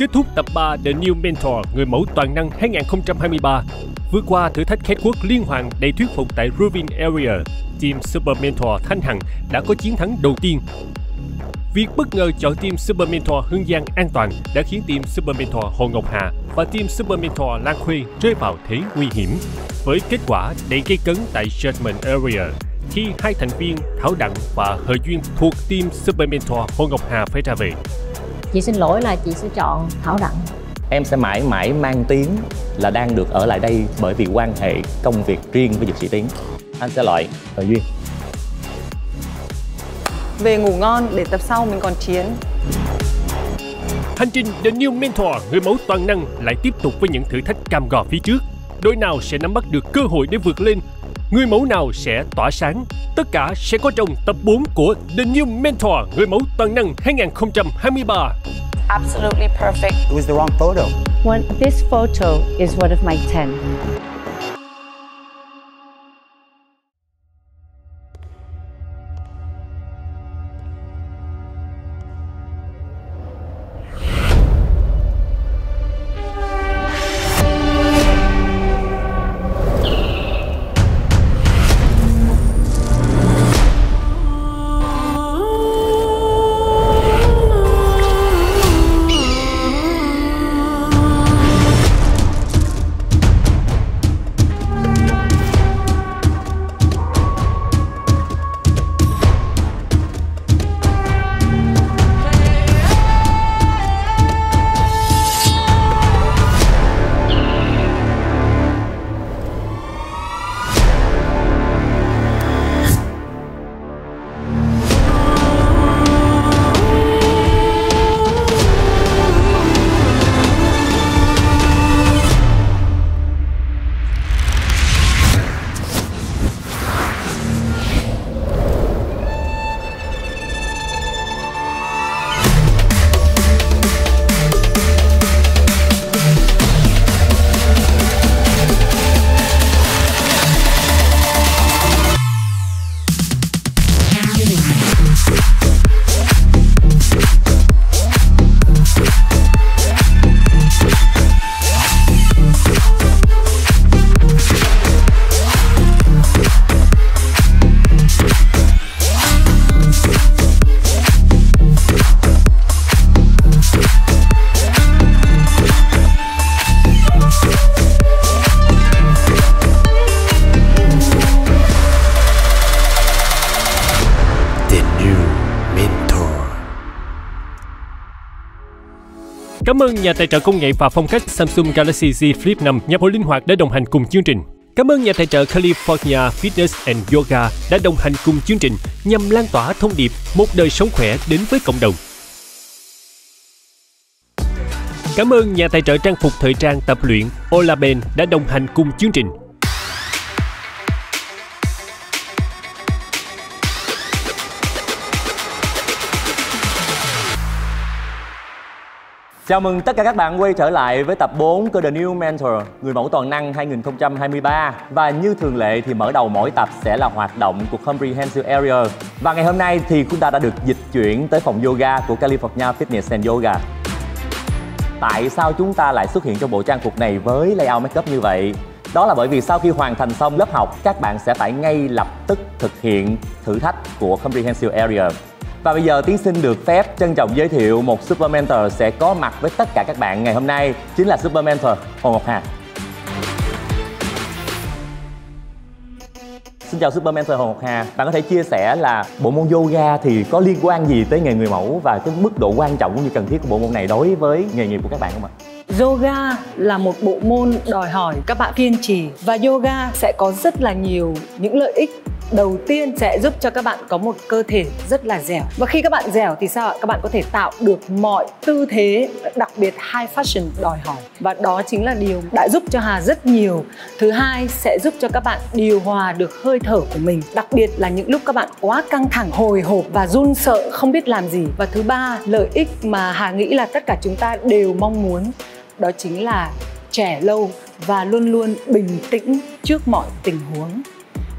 Kết thúc tập 3 The New Mentor người mẫu toàn năng 2023, vượt qua thử thách khét quốc liên hoàn đầy thuyết phục tại Groving Area, team Super Mentor Thanh Hằng đã có chiến thắng đầu tiên. Việc bất ngờ chọn team Super Mentor Hương Giang an toàn đã khiến team Super Mentor Hồ Ngọc Hà và team Super Mentor Lan Khuê rơi vào thế nguy hiểm, với kết quả đầy gây cấn tại Judgment Area, khi hai thành viên Thảo Đặng và Hờ Duyên thuộc team Super Mentor Hồ Ngọc Hà phải ra về. Chị xin lỗi là chị sẽ chọn Thảo Đặng. Em sẽ mãi mãi mang tiếng là đang được ở lại đây bởi vì quan hệ công việc riêng với Dược Sĩ Tiến. Anh sẽ loại Hờ Duyên. Về ngủ ngon để tập sau mình còn chiến. Hành trình The New Mentor người mẫu toàn năng lại tiếp tục với những thử thách cam go phía trước. Đội nào sẽ nắm bắt được cơ hội để vượt lên? Người mẫu nào sẽ tỏa sáng? Tất cả sẽ có trong tập 4 của The New Mentor người mẫu toàn năng 2023. Absolutely perfect. It was the wrong photo. When this photo is one of my 10. Cảm ơn nhà tài trợ công nghệ và phong cách Samsung Galaxy Z Flip 5 nhập hội linh hoạt đã đồng hành cùng chương trình. Cảm ơn nhà tài trợ California Fitness and Yoga đã đồng hành cùng chương trình nhằm lan tỏa thông điệp một đời sống khỏe đến với cộng đồng. Cảm ơn nhà tài trợ trang phục thời trang tập luyện Olaben đã đồng hành cùng chương trình. Chào mừng tất cả các bạn quay trở lại với tập 4 của The New Mentor, người mẫu toàn năng 2023. Và như thường lệ thì mở đầu mỗi tập sẽ là hoạt động của Comprehensive Area. Và ngày hôm nay thì chúng ta đã được dịch chuyển tới phòng yoga của California Fitness and Yoga. Tại sao chúng ta lại xuất hiện trong bộ trang phục này với layout makeup như vậy? Đó là bởi vì sau khi hoàn thành xong lớp học, các bạn sẽ phải ngay lập tức thực hiện thử thách của Comprehensive Area. Và bây giờ Tiến xin được phép trân trọng giới thiệu một Super Mentor sẽ có mặt với tất cả các bạn ngày hôm nay, chính là Super Mentor Hồ Ngọc Hà. Xin chào Super Mentor Hồ Ngọc Hà, bạn có thể chia sẻ là bộ môn yoga thì có liên quan gì tới nghề người mẫu và cái mức độ quan trọng cũng như cần thiết của bộ môn này đối với nghề nghiệp của các bạn không ạ? Yoga là một bộ môn đòi hỏi các bạn kiên trì và yoga sẽ có rất là nhiều những lợi ích. Đầu tiên sẽ giúp cho các bạn có một cơ thể rất là dẻo. Và khi các bạn dẻo thì sao ạ? Các bạn có thể tạo được mọi tư thế, đặc biệt high fashion đòi hỏi. Và đó chính là điều đã giúp cho Hà rất nhiều. Thứ hai, sẽ giúp cho các bạn điều hòa được hơi thở của mình, đặc biệt là những lúc các bạn quá căng thẳng, hồi hộp và run sợ, không biết làm gì. Và thứ ba, lợi ích mà Hà nghĩ là tất cả chúng ta đều mong muốn, đó chính là trẻ lâu và luôn luôn bình tĩnh trước mọi tình huống.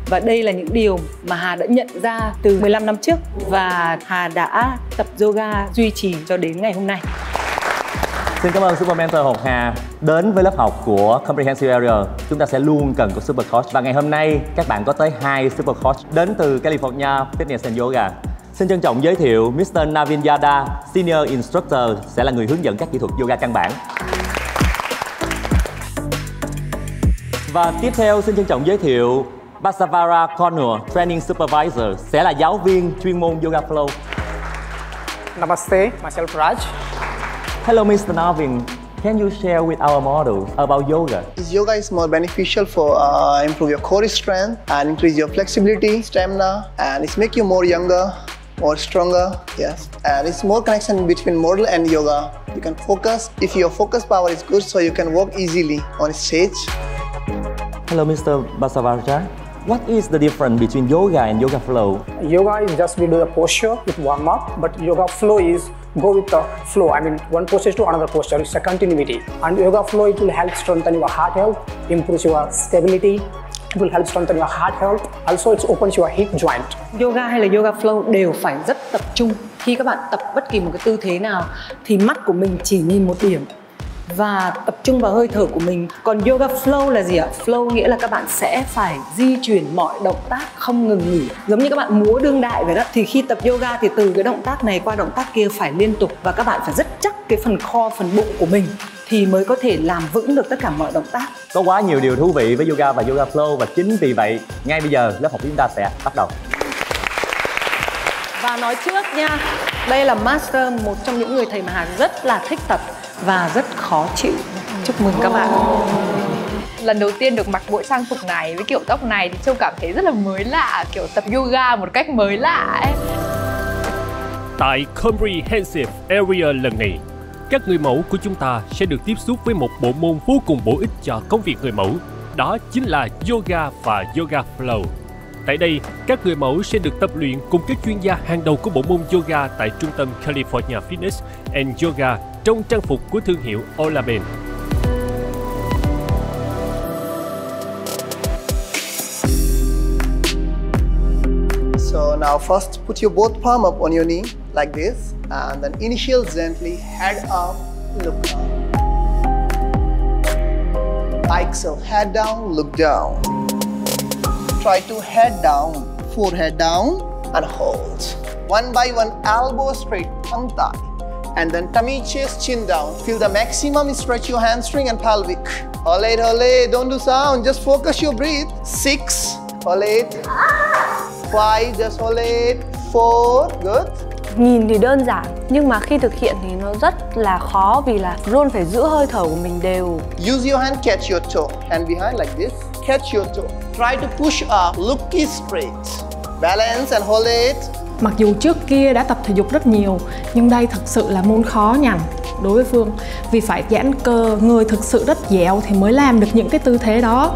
Và đây là những điều mà Hà đã nhận ra từ 15 năm trước và Hà đã tập yoga duy trì cho đến ngày hôm nay. Xin cảm ơn Super Mentor Hồng Hà. Đến với lớp học của Comprehensive Area, chúng ta sẽ luôn cần có Super Coach. Và ngày hôm nay các bạn có tới 2 Super Coach đến từ California Fitness and Yoga. Xin trân trọng giới thiệu Mr. Navin Yada, Senior Instructor, sẽ là người hướng dẫn các kỹ thuật yoga căn bản. Và tiếp theo xin trân trọng giới thiệu Basavara Konnur, Training Supervisor, sẽ là giáo viên chuyên môn Yoga Flow. Namaste, myself Raj. Hello, Mr. Navin. Can you share with our model about yoga? Yoga is more beneficial for improve your core strength and increase your flexibility, stamina, and it's make you more younger, more stronger. Yes, and it's more connection between model and yoga. You can focus if your focus power is good, so you can walk easily on stage. Hello, Mr. Basavara. What is the difference between yoga and yoga flow? Yoga is just we do the posture with warm up, but yoga flow is go with the flow. I mean, one posture to another posture. It's a continuity. And yoga flow, it will help strengthen your heart health, improves your stability. It will help strengthen your heart health. Also, it opens your hip joint. Yoga hay là yoga flow đều phải rất tập trung. Khi các bạn tập bất kỳ một cái tư thế nào, thì mắt của mình chỉ nhìn một điểm và tập trung vào hơi thở của mình. Còn yoga flow là gì ạ? Flow nghĩa là các bạn sẽ phải di chuyển mọi động tác không ngừng nghỉ. Giống như các bạn múa đương đại vậy đó. Thì khi tập yoga thì từ cái động tác này qua động tác kia phải liên tục. Và các bạn phải rất chắc cái phần core, phần bụng của mình thì mới có thể làm vững được tất cả mọi động tác. Có quá nhiều điều thú vị với yoga và yoga flow. Và chính vì vậy, ngay bây giờ lớp học của chúng ta sẽ bắt đầu. Và nói trước nha, đây là Master, một trong những người thầy mà Hà rất là thích tập và rất khó chịu. Chúc mừng các bạn. Lần đầu tiên được mặc bộ trang phục này với kiểu tóc này thì Châu cảm thấy rất là mới lạ, kiểu tập yoga một cách mới lạ ấy. Tại Comprehensive Area lần này, các người mẫu của chúng ta sẽ được tiếp xúc với một bộ môn vô cùng bổ ích cho công việc người mẫu, đó chính là yoga và yoga flow. Tại đây, các người mẫu sẽ được tập luyện cùng các chuyên gia hàng đầu của bộ môn yoga tại trung tâm California Fitness and Yoga trong trang phục của thương hiệu Olaben. So now first put your both palm up on your knee like this and then initial gently head up, look down. Like so, head down, look down. Try to head down, forehead down and hold. One by one, elbow straight, tongue tie. And then tummy, chest, chin down. Feel the maximum, stretch your hamstring and pelvic. Ole, ole, don't do sound, just focus your breath. 6, ole, 5, just ole, 4, good. Nhìn thì đơn giản, nhưng mà khi thực hiện thì nó rất là khó vì là luôn phải giữ hơi thở của mình đều. Use your hand, catch your toe, hand behind like this. Catch your toe. Try to push up, look straight. Balance and hold it. Mặc dù trước kia đã tập thể dục rất nhiều, nhưng đây thật sự là môn khó nhằn đối với Phương. Vì phải giãn cơ, người thực sự rất dẻo thì mới làm được những cái tư thế đó.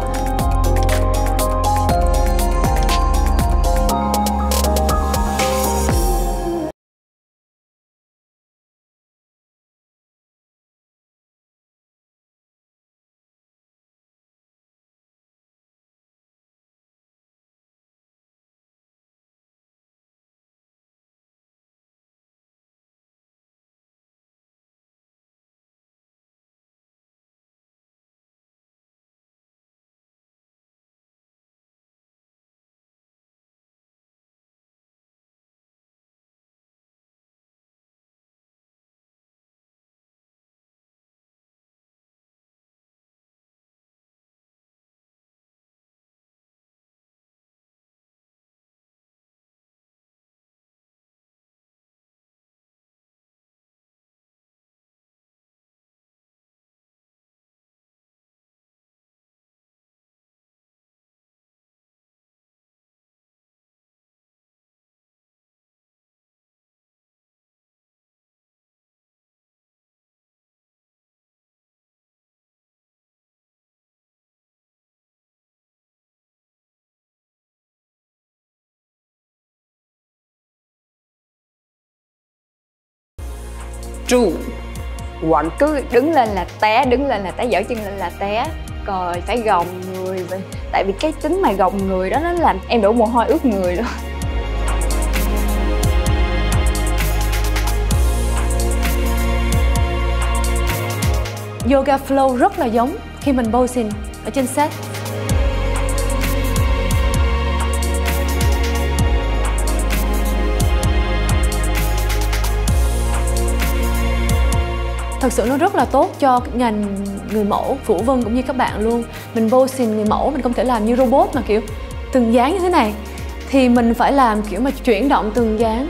True. Quạnh cứ đứng lên là té, đứng lên là té, dở chân lên là té. Rồi phải gồng người mình. Tại vì cái tính mà gồng người đó nó làm em đổ mồ hôi ướt người luôn. yoga flow rất là giống khi mình posing ở trên set. Thật sự nó rất là tốt cho ngành người mẫu, phụ vân cũng như các bạn luôn. Mình posing người mẫu, mình không thể làm như robot mà kiểu từng dáng như thế này. Thì mình phải làm kiểu mà chuyển động từng dáng.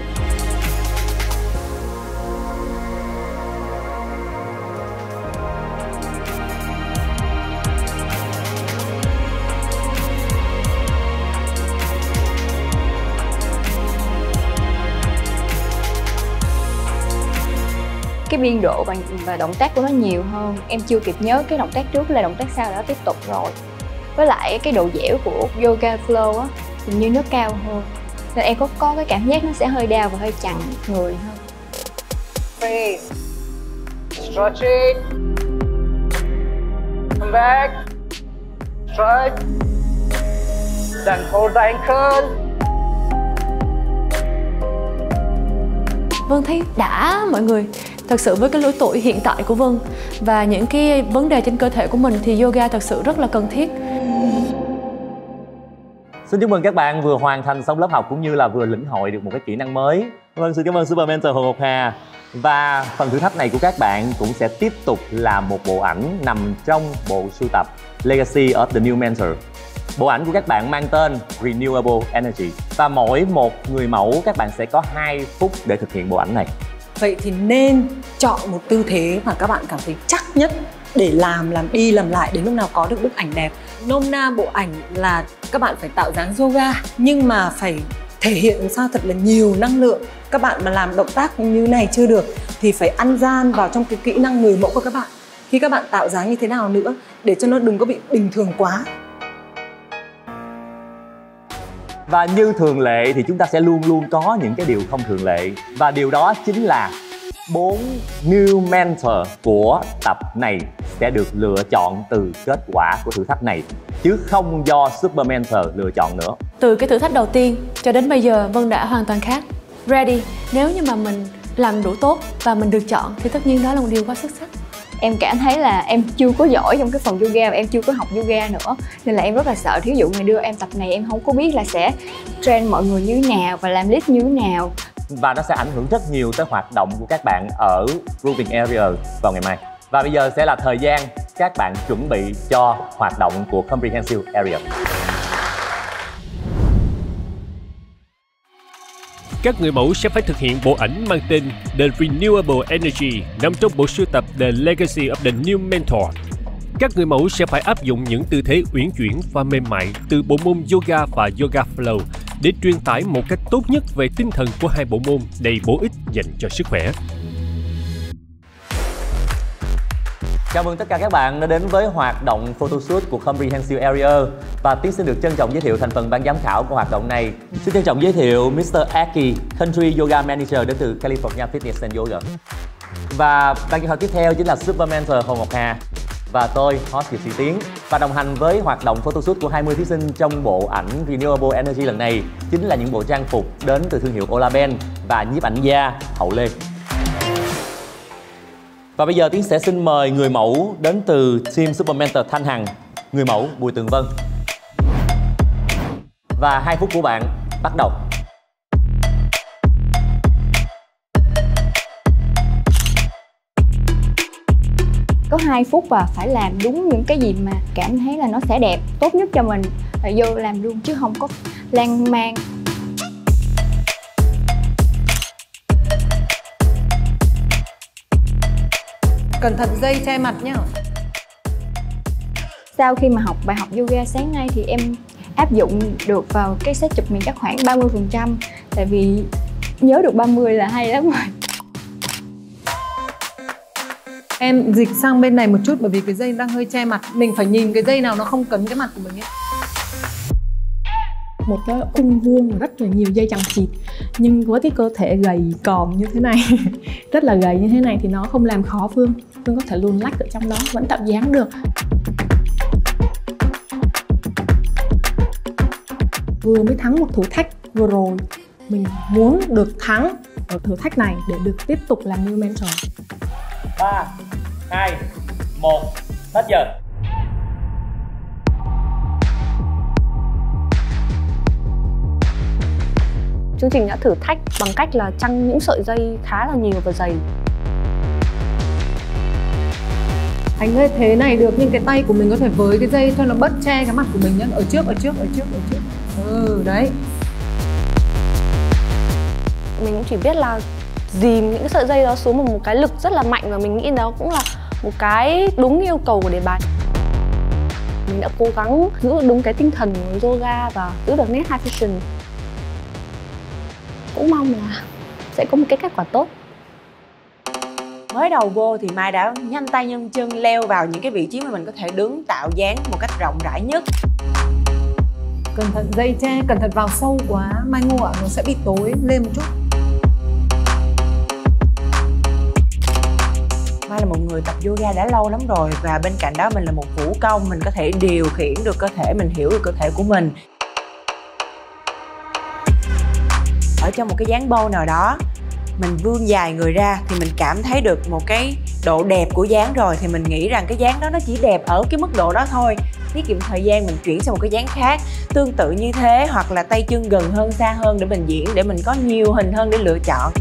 Cái biên độ và động tác của nó nhiều hơn. Em chưa kịp nhớ cái động tác trước là động tác sau đã tiếp tục rồi. Với lại cái độ dẻo của yoga flow á, hình như nó cao hơn. Nên em có cái cảm giác nó sẽ hơi đau và hơi chặn người hơn. Freeze. Stretching. Come back. Stretch. Then hold the ankle. Vân thấy đã mọi người. Thật sự với cái lứa tuổi hiện tại của Vân và những cái vấn đề trên cơ thể của mình thì yoga thật sự rất là cần thiết. Xin chúc mừng các bạn vừa hoàn thành xong lớp học cũng như là vừa lĩnh hội được một cái kỹ năng mới. Vâng, xin cảm ơn Super Mentor Hồ Ngọc Hà. Và phần thử thách này của các bạn cũng sẽ tiếp tục là một bộ ảnh nằm trong bộ sưu tập Legacy of the New Mentor. Bộ ảnh của các bạn mang tên Renewable Energy. Và mỗi một người mẫu các bạn sẽ có 2 phút để thực hiện bộ ảnh này. Vậy thì nên chọn một tư thế mà các bạn cảm thấy chắc nhất để làm đi làm lại đến lúc nào có được bức ảnh đẹp. Nôm na bộ ảnh là các bạn phải tạo dáng yoga nhưng mà phải thể hiện sao thật là nhiều năng lượng. Các bạn mà làm động tác như này chưa được thì phải ăn gian vào trong cái kỹ năng người mẫu của các bạn. Khi các bạn tạo dáng như thế nào nữa để cho nó đừng có bị bình thường quá. Và như thường lệ thì chúng ta sẽ luôn luôn có những cái điều không thường lệ. Và điều đó chính là 4 new mentor của tập này sẽ được lựa chọn từ kết quả của thử thách này, chứ không do Super Mentor lựa chọn nữa. Từ cái thử thách đầu tiên cho đến bây giờ Vân đã hoàn toàn khác. Ready, nếu như mà mình làm đủ tốt và mình được chọn thì tất nhiên đó là một điều quá xuất sắc. Em cảm thấy là em chưa có giỏi trong cái phần yoga và em chưa có học yoga nữa. Nên là em rất là sợ, thí dụ người đưa em tập này em không có biết là sẽ train mọi người như thế nào và làm lead như thế nào. Và nó sẽ ảnh hưởng rất nhiều tới hoạt động của các bạn ở Proving Area vào ngày mai. Và bây giờ sẽ là thời gian các bạn chuẩn bị cho hoạt động của Comprehensive Area. Các người mẫu sẽ phải thực hiện bộ ảnh mang tên The Renewable Energy nằm trong bộ sưu tập The Legacy of the New Mentor. Các người mẫu sẽ phải áp dụng những tư thế uyển chuyển và mềm mại từ bộ môn yoga và yoga flow để truyền tải một cách tốt nhất về tinh thần của hai bộ môn đầy bổ ích dành cho sức khỏe. Chào mừng tất cả các bạn đã đến với hoạt động photoshoot của Comprehensive Area. Và Tiến xin được trân trọng giới thiệu thành phần ban giám khảo của hoạt động này. Xin trân trọng giới thiệu Mr. Aki, Country Yoga Manager đến từ California Fitness and Yoga. Và ban giám khảo tiếp theo chính là Super Mentor Hồ Ngọc Hà. Và tôi, host Dược Sĩ Tiến. Và đồng hành với hoạt động photoshoot của 20 thí sinh trong bộ ảnh Renewable Energy lần này chính là những bộ trang phục đến từ thương hiệu Olaben và nhiếp ảnh gia Hậu Lê. Và bây giờ Tiến sẽ xin mời người mẫu đến từ team Super Mentor Thanh Hằng, người mẫu Bùi Tường Vân. Và 2 phút của bạn bắt đầu. Có 2 phút và phải làm đúng những cái gì mà cảm thấy là nó sẽ đẹp, tốt nhất cho mình. Và vô làm luôn chứ không có lan man. Cẩn thận dây che mặt nhá. Sau khi mà học bài học yoga sáng nay thì em áp dụng được vào cái set chụp mình chắc khoảng 30%. Tại vì nhớ được 30 là hay lắm rồi. Em dịch sang bên này một chút bởi vì cái dây đang hơi che mặt. Mình phải nhìn cái dây nào nó không cấn cái mặt của mình ấy. Một cái khung vuông rất là nhiều dây chằng chịt. Nhưng với cái cơ thể gầy còm như thế này, rất là gầy như thế này thì nó không làm khó Phương. Phương có thể luồn lách ở trong đó, vẫn tạo dáng được. Vừa mới thắng một thử thách vừa rồi. Mình muốn được thắng ở thử thách này để được tiếp tục làm new mentor. 3, 2, 1. Hết giờ. Chương trình đã thử thách bằng cách là chăng những sợi dây khá là nhiều và dày. Anh ơi, thế này được nhưng cái tay của mình có thể với cái dây cho nó bớt che cái mặt của mình nhá. Ở trước. Ừ, đấy. Mình cũng chỉ biết là dìm những sợi dây đó xuống một cái lực rất là mạnh và mình nghĩ đó cũng là một cái đúng yêu cầu của đề bài. Mình đã cố gắng giữ đúng cái tinh thần của yoga và giữ được nét high fashion. Cũng mong là sẽ có một cái kết quả tốt. Mới đầu vô thì Mai đã nhanh tay nhanh chân leo vào những cái vị trí mà mình có thể đứng tạo dáng một cách rộng rãi nhất. Cẩn thận dây che, cẩn thận vào sâu quá Mai Ngô ạ, nó sẽ bị tối lên một chút. Mai là một người tập yoga đã lâu lắm rồi và bên cạnh đó mình là một vũ công, mình có thể điều khiển được cơ thể, mình hiểu được cơ thể của mình. Ở trong một cái dáng bow nào đó, mình vươn dài người ra thì mình cảm thấy được một cái độ đẹp của dáng rồi thì mình nghĩ rằng cái dáng đó nó chỉ đẹp ở cái mức độ đó thôi. Tiết kiệm thời gian mình chuyển sang một cái dáng khác tương tự như thế, hoặc là tay chân gần hơn, xa hơn để mình diễn, để mình có nhiều hình hơn để lựa chọn.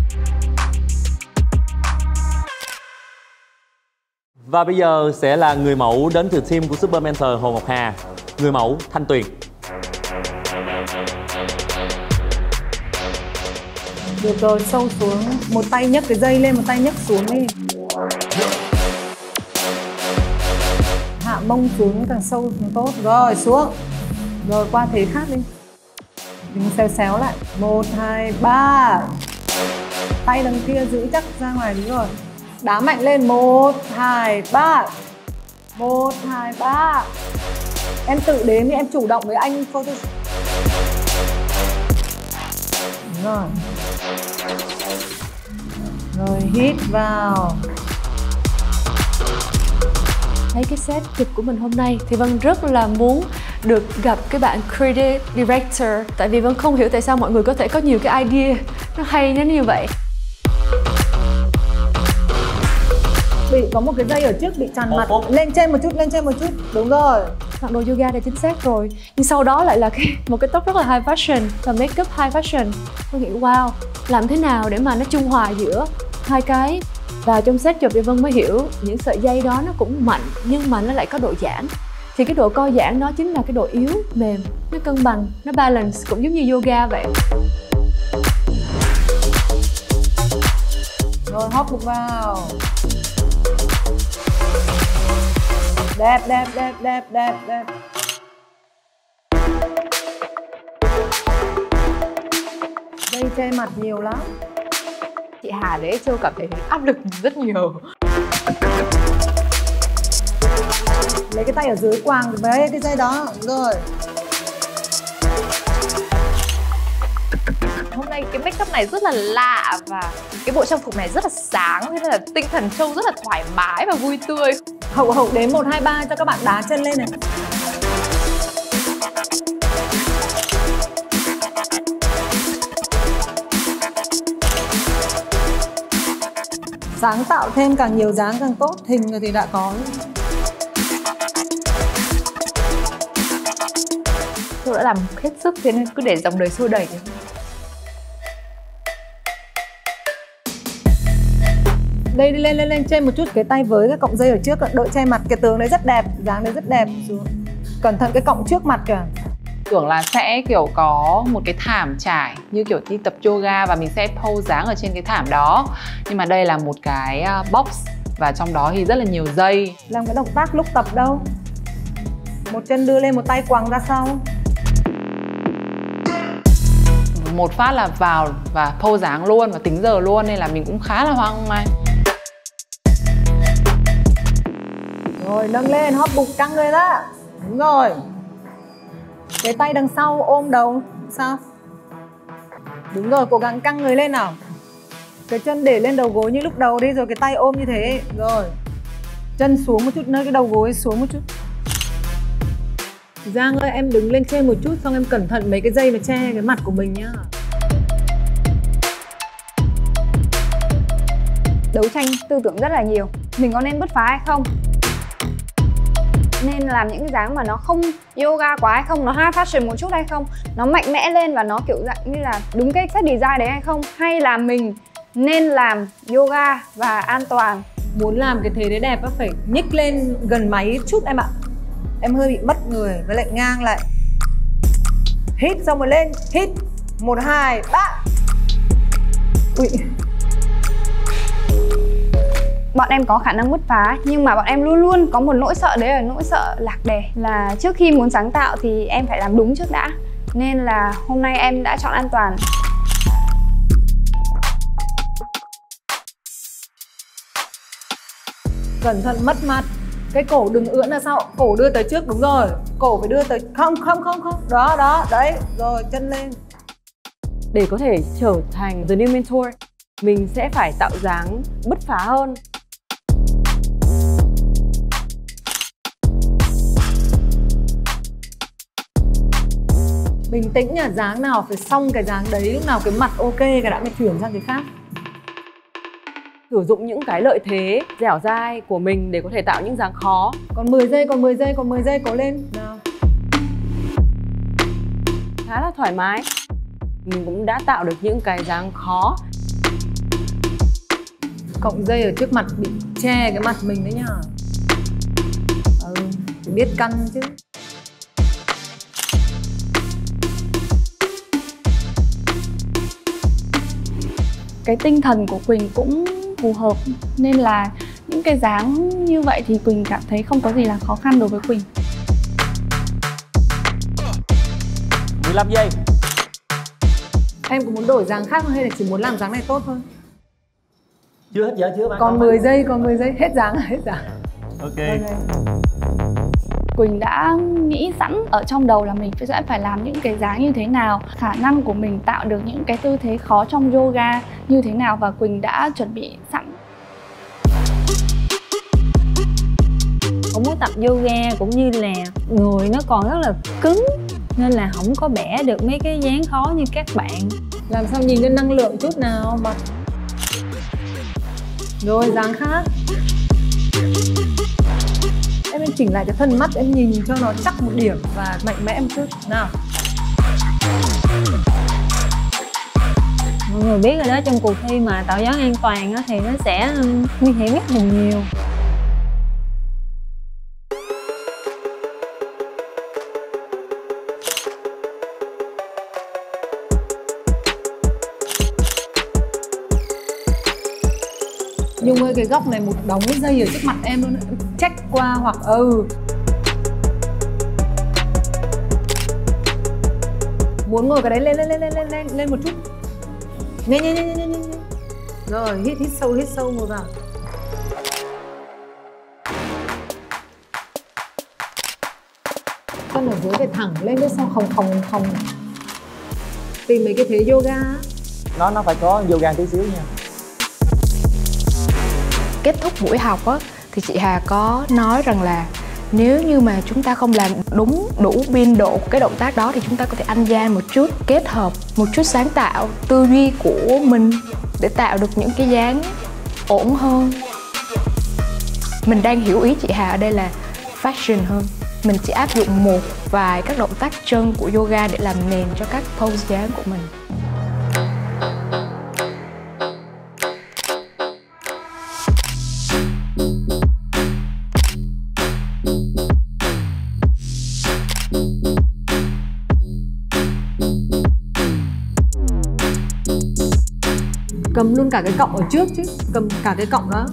Và bây giờ sẽ là người mẫu đến từ team của Super Mentor Hồ Ngọc Hà, người mẫu Thanh Tuyền. Được rồi, sâu xuống, một tay nhấc cái dây lên, một tay nhấc xuống đi. Hạ mông xuống càng sâu càng tốt. Rồi, xuống. Rồi, qua thế khác đi. Mình xéo xéo lại. 1, 2, 3. Tay đằng kia giữ chắc ra ngoài, đúng rồi. Đá mạnh lên. 1, 2, 3. 1, 2, 3. Em tự đến thì em chủ động với anh. Đúng rồi. Rồi hít vào. Thấy cái set chụp của mình hôm nay thì Vân rất là muốn được gặp cái bạn creative director. Tại vì Vân không hiểu tại sao mọi người có thể có nhiều cái idea nó hay như vậy. Bị có một cái dây ở trước bị tràn mặt. Lên trên một chút, lên trên một chút. Đúng rồi. Mặc đồ yoga đã chính xác rồi. Nhưng sau đó lại là một cái tóc rất là high fashion và make up high fashion. Tôi nghĩ wow, làm thế nào để mà nó trung hòa giữa hai cái. Và trong set chụp thì Vân mới hiểu những sợi dây đó nó cũng mạnh nhưng mà nó lại có độ giãn. Thì cái độ co giãn đó chính là cái độ yếu, mềm, nó cân bằng, nó balance cũng giống như yoga vậy. Rồi hóp bụng vào. Đẹp, đẹp, đẹp, đẹp, đẹp, đẹp. Dây che mặt nhiều lắm. Chị Hà đấy, Châu cảm thấy áp lực rất nhiều. Lấy cái tay ở dưới quàng với cái dây đó, rồi. Hôm nay cái make up này rất là lạ và cái bộ trang phục này rất là sáng, thế nên là tinh thần Châu rất là thoải mái và vui tươi. Hậu đến 1, 2, 3 cho các bạn đá chân lên này. Sáng tạo thêm càng nhiều dáng càng tốt, hình rồi thì đã có. Tôi đã làm hết sức thế nên cứ để dòng đời xô đẩy. Đây, đi lên, lên, lên trên một chút. Cái tay với cái cọng dây ở trước, đội che mặt, cái tướng đấy rất đẹp, dáng đấy rất đẹp. Cẩn thận cái cọng trước mặt kìa. Tưởng là sẽ kiểu có một cái thảm trải như kiểu đi tập yoga và mình sẽ pose dáng ở trên cái thảm đó. Nhưng mà đây là một cái box và trong đó thì rất là nhiều dây. Làm cái động tác lúc tập đâu. Một chân đưa lên, một tay quàng ra sau. Một phát là vào và pose dáng luôn và tính giờ luôn nên là mình cũng khá là hoang mang. Rồi nâng lên, hóp bụng căng người ra. Đúng rồi. Cái tay đằng sau ôm đầu. Sao? Đúng rồi, cố gắng căng người lên nào. Cái chân để lên đầu gối như lúc đầu đi, rồi cái tay ôm như thế. Rồi. Chân xuống một chút, nơi cái đầu gối xuống một chút. Giang ơi, em đứng lên trên một chút, xong em cẩn thận mấy cái dây mà che cái mặt của mình nhá. Đấu tranh tư tưởng rất là nhiều. Mình có nên bứt phá hay không? nên làm những cái dáng mà nó không yoga quá hay không, nó high fashion một chút hay không, nó mạnh mẽ lên và nó kiểu dạng như là đúng cái set design đấy hay không, hay là mình nên làm yoga và an toàn. Muốn làm cái thế đấy đẹp á, phải nhích lên gần máy chút em ạ. Em hơi bị mất người với lại ngang lại. Hít xong rồi lên, hít 1, 2, 3. Ui. Bọn em có khả năng bứt phá, nhưng mà bọn em luôn luôn có một nỗi sợ, đấy là nỗi sợ lạc đề. Là trước khi muốn sáng tạo thì em phải làm đúng trước đã. Nên là hôm nay em đã chọn an toàn. Cẩn thận mất mặt. Cái cổ đừng ưỡn ra sau, cổ đưa tới trước, đúng rồi. Cổ phải đưa tới, không. Đó, đó, đấy, rồi chân lên. Để có thể trở thành The New Mentor, mình sẽ phải tạo dáng bứt phá hơn. Bình tĩnh nhá, dáng nào phải xong cái dáng đấy, lúc nào cái mặt ok cái đã mới chuyển sang cái khác. Sử dụng những cái lợi thế dẻo dai của mình để có thể tạo những dáng khó. Còn 10 giây, còn 10 giây, còn 10 giây, cố lên. Nào. Khá là thoải mái. Mình cũng đã tạo được những cái dáng khó. Cọng dây ở trước mặt bị che cái mặt mình đấy nhá. Ừ, phải biết căn chứ. Cái tinh thần của Quỳnh cũng phù hợp, nên là những cái dáng như vậy thì Quỳnh cảm thấy không có gì là khó khăn đối với Quỳnh. 15 giây. Em có muốn đổi dáng khác không hay là chỉ muốn làm dáng này tốt thôi? Chưa hết giờ, chưa bạn. Còn 10 giây, còn 10 giây. Hết dáng, hết dáng. Okay. Quỳnh đã nghĩ sẵn ở trong đầu là mình sẽ phải làm những cái dáng như thế nào, khả năng của mình tạo được những cái tư thế khó trong yoga như thế nào, và Quỳnh đã chuẩn bị sẵn. Không muốn tập yoga cũng như là người nó còn rất là cứng, nên là không có bẻ được mấy cái dáng khó như các bạn. Làm sao nhìn lên năng lượng chút nào mà. Rồi, dáng khác. Em chỉnh lại cái thân mắt, em nhìn cho nó chắc một điểm và mạnh mẽ một chút. Nào. Mọi người biết rồi đó, trong cuộc thi mà tạo dáng an toàn thì nó sẽ nguy hiểm rất là nhiều. Nhung ơi, cái góc này một đống dây ở trước mặt em luôn, check qua hoặc muốn ngồi cái đấy lên một chút, nhanh. Rồi hít sâu ngồi vào. Con ở dưới phải thẳng lên đấy, xong không tìm mấy cái thế yoga nó phải có yoga tí xíu nha. Kết thúc buổi học á, thì chị Hà có nói rằng là nếu như mà chúng ta không làm đúng đủ biên độ cái động tác đó thì chúng ta có thể ăn gian một chút, kết hợp một chút sáng tạo tư duy của mình để tạo được những cái dáng ổn hơn. Mình đang hiểu ý chị Hà ở đây là fashion hơn. Mình chỉ áp dụng một vài các động tác chân của yoga để làm nền cho các pose dáng của mình. Cầm luôn cả cái cọng ở trước chứ, cầm cả cái cọng đó.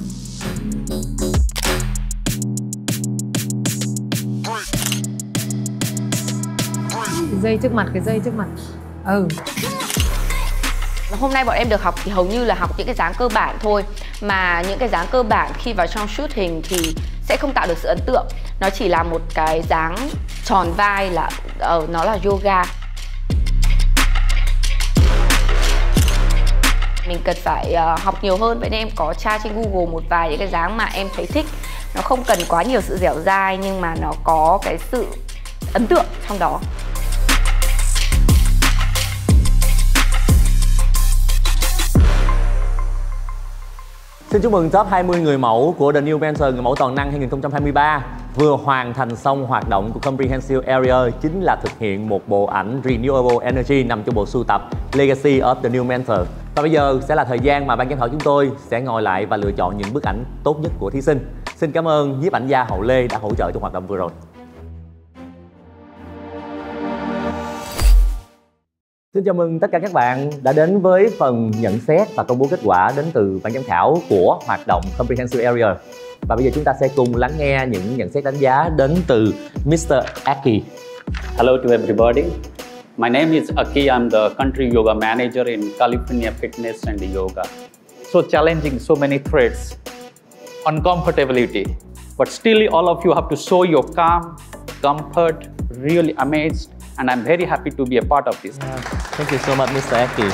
Cái dây trước mặt. Ừ. Hôm nay bọn em được học thì hầu như là học những cái dáng cơ bản thôi. Mà những cái dáng cơ bản khi vào trong shoot hình thì sẽ không tạo được sự ấn tượng. Nó chỉ là một cái dáng tròn vai là nó là yoga. Mình cần phải học nhiều hơn, vậy nên em có tra trên Google một vài những cái dáng mà em thấy thích. Nó không cần quá nhiều sự dẻo dai nhưng mà nó có cái sự ấn tượng trong đó. Xin chúc mừng top 20 người mẫu của The New Mentor, người mẫu toàn năng 2023. vừa hoàn thành xong hoạt động của Comprehensive Area chính là thực hiện một bộ ảnh Renewable Energy nằm trong bộ sưu tập Legacy of the New Mentor. Và bây giờ sẽ là thời gian mà ban giám khảo chúng tôi sẽ ngồi lại và lựa chọn những bức ảnh tốt nhất của thí sinh. Xin cảm ơn nhiếp ảnh gia Hậu Lê đã hỗ trợ trong hoạt động vừa rồi. Xin chào mừng tất cả các bạn đã đến với phần nhận xét và công bố kết quả đến từ ban giám khảo của hoạt động Comprehensive Area. Và bây giờ chúng ta sẽ cùng lắng nghe những nhận xét đánh giá đến từ Mr. Aki. Hello to everybody. My name is Aki. I'm the country yoga manager in California Fitness and Yoga. So challenging, so many threats, uncomfortability. But still all of you have to show your calm, comfort, really amazed. And I'm very happy to be a part of this. Thank you so much, Mr. Aki.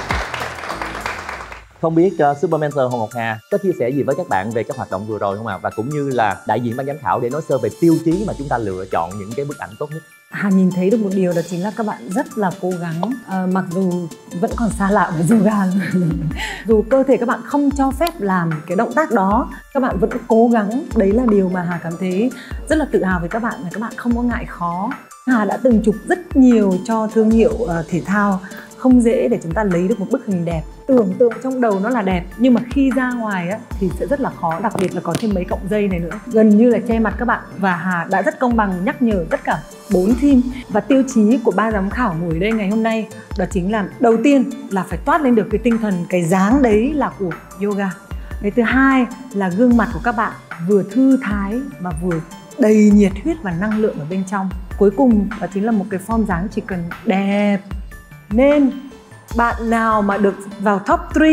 Không biết Super Mentor Hồ Ngọc Hà có chia sẻ gì với các bạn về các hoạt động vừa rồi không ạ? Và cũng như là đại diện ban giám khảo để nói sơ về tiêu chí mà chúng ta lựa chọn những cái bức ảnh tốt nhất. Hà nhìn thấy được một điều đó chính là các bạn rất là cố gắng, mặc dù vẫn còn xa lạ với yoga, dù cơ thể các bạn không cho phép làm cái động tác đó, các bạn vẫn cố gắng. Đấy là điều mà Hà cảm thấy rất là tự hào với các bạn, là các bạn không có ngại khó. Hà đã từng chụp rất nhiều cho thương hiệu thể thao, không dễ để chúng ta lấy được một bức hình đẹp. Tưởng tượng trong đầu nó là đẹp, nhưng mà khi ra ngoài á, thì sẽ rất là khó, đặc biệt là có thêm mấy cọng dây này nữa, gần như là che mặt các bạn. Và Hà đã rất công bằng nhắc nhở tất cả 4 team. Và tiêu chí của ba giám khảo ngồi đây ngày hôm nay đó chính là, đầu tiên là phải toát lên được cái tinh thần, cái dáng đấy là của yoga. Cái thứ hai là gương mặt của các bạn vừa thư thái mà vừa đầy nhiệt huyết và năng lượng ở bên trong. Cuối cùng đó chính là một cái form dáng chỉ cần đẹp. Nên bạn nào mà được vào top 3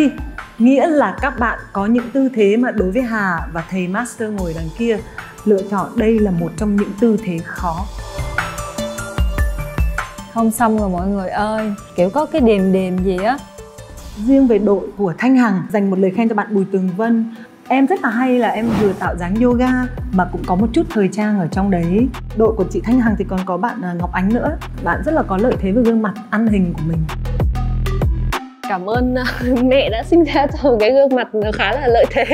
nghĩa là các bạn có những tư thế mà đối với Hà và thầy master ngồi đằng kia lựa chọn, đây là một trong những tư thế khó. Không xong rồi mọi người ơi, kiểu có cái đềm gì á. Riêng về đội của Thanh Hằng dành một lời khen cho bạn Bùi Tường Vân. Em rất là hay là em vừa tạo dáng yoga mà cũng có một chút thời trang ở trong đấy. Đội của chị Thanh Hằng thì còn có bạn Ngọc Ánh nữa. Bạn rất là có lợi thế về gương mặt, ăn hình của mình. Cảm ơn mẹ đã sinh ra từ cái gương mặt nó khá là lợi thế.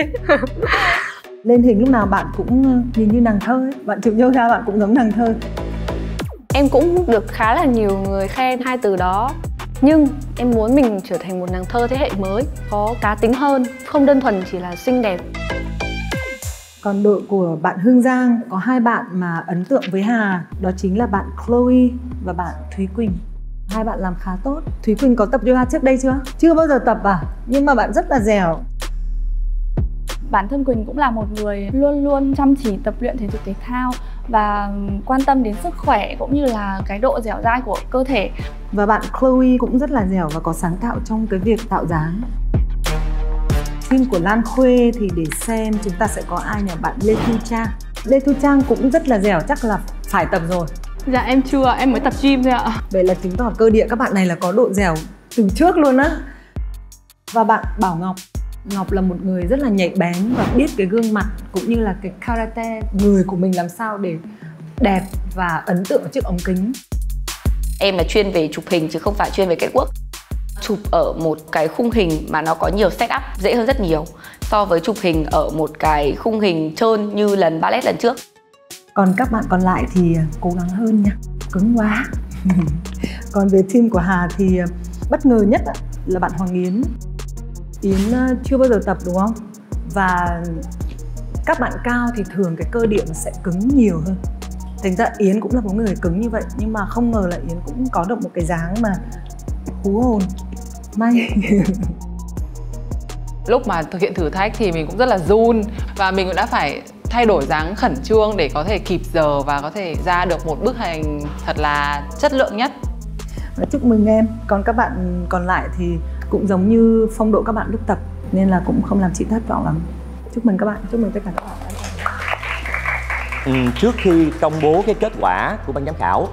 Lên hình lúc nào bạn cũng nhìn như nàng thơ ấy. Bạn chụp yoga bạn cũng giống nàng thơ. Em cũng được khá là nhiều người khen hai từ đó. Nhưng em muốn mình trở thành một nàng thơ thế hệ mới, có cá tính hơn, không đơn thuần chỉ là xinh đẹp. Còn đội của bạn Hương Giang có hai bạn mà ấn tượng với Hà, đó chính là bạn Chloe và bạn Thúy Quỳnh. Hai bạn làm khá tốt. Thúy Quỳnh có tập yoga trước đây chưa? Chưa bao giờ tập à? Nhưng mà bạn rất là dẻo. Bản thân Quỳnh cũng là một người luôn luôn chăm chỉ tập luyện thể dục thể thao và quan tâm đến sức khỏe cũng như là cái độ dẻo dai của cơ thể. Và bạn Chloe cũng rất là dẻo và có sáng tạo trong cái việc tạo dáng. Team của Lan Khuê thì để xem chúng ta sẽ có ai nhỉ? Bạn Lê Thu Trang. Lê Thu Trang cũng rất là dẻo, chắc là phải tập rồi. Dạ em chưa, em mới tập gym thôi ạ. Vậy là chứng tỏ cơ địa các bạn này là có độ dẻo từ trước luôn á. Và bạn Bảo Ngọc. Ngọc là một người rất là nhạy bén và biết cái gương mặt cũng như là cái karate người của mình làm sao để đẹp và ấn tượng trước ống kính. Em là chuyên về chụp hình chứ không phải chuyên về kết quốc. Chụp ở một cái khung hình mà nó có nhiều setup dễ hơn rất nhiều so với chụp hình ở một cái khung hình trơn như lần ballet lần trước. Còn các bạn còn lại thì cố gắng hơn nha, cứng quá. Còn về team của Hà thì bất ngờ nhất là bạn Hoàng Yến. Yến chưa bao giờ tập đúng không? Và các bạn cao thì thường cái cơ địa nó sẽ cứng nhiều hơn. Thành ra Yến cũng là một người cứng như vậy, nhưng mà không ngờ là Yến cũng có được một cái dáng mà hú hồn, may. Lúc mà thực hiện thử thách thì mình cũng rất là run và mình cũng đã phải thay đổi dáng khẩn trương để có thể kịp giờ và có thể ra được một bức hình thật là chất lượng nhất. Chúc mừng em. Còn các bạn còn lại thì cũng giống như phong độ các bạn lúc tập nên là cũng không làm chị thất vọng lắm. Chúc mừng các bạn, chúc mừng tất cả các bạn. Trước khi công bố cái kết quả của ban giám khảo,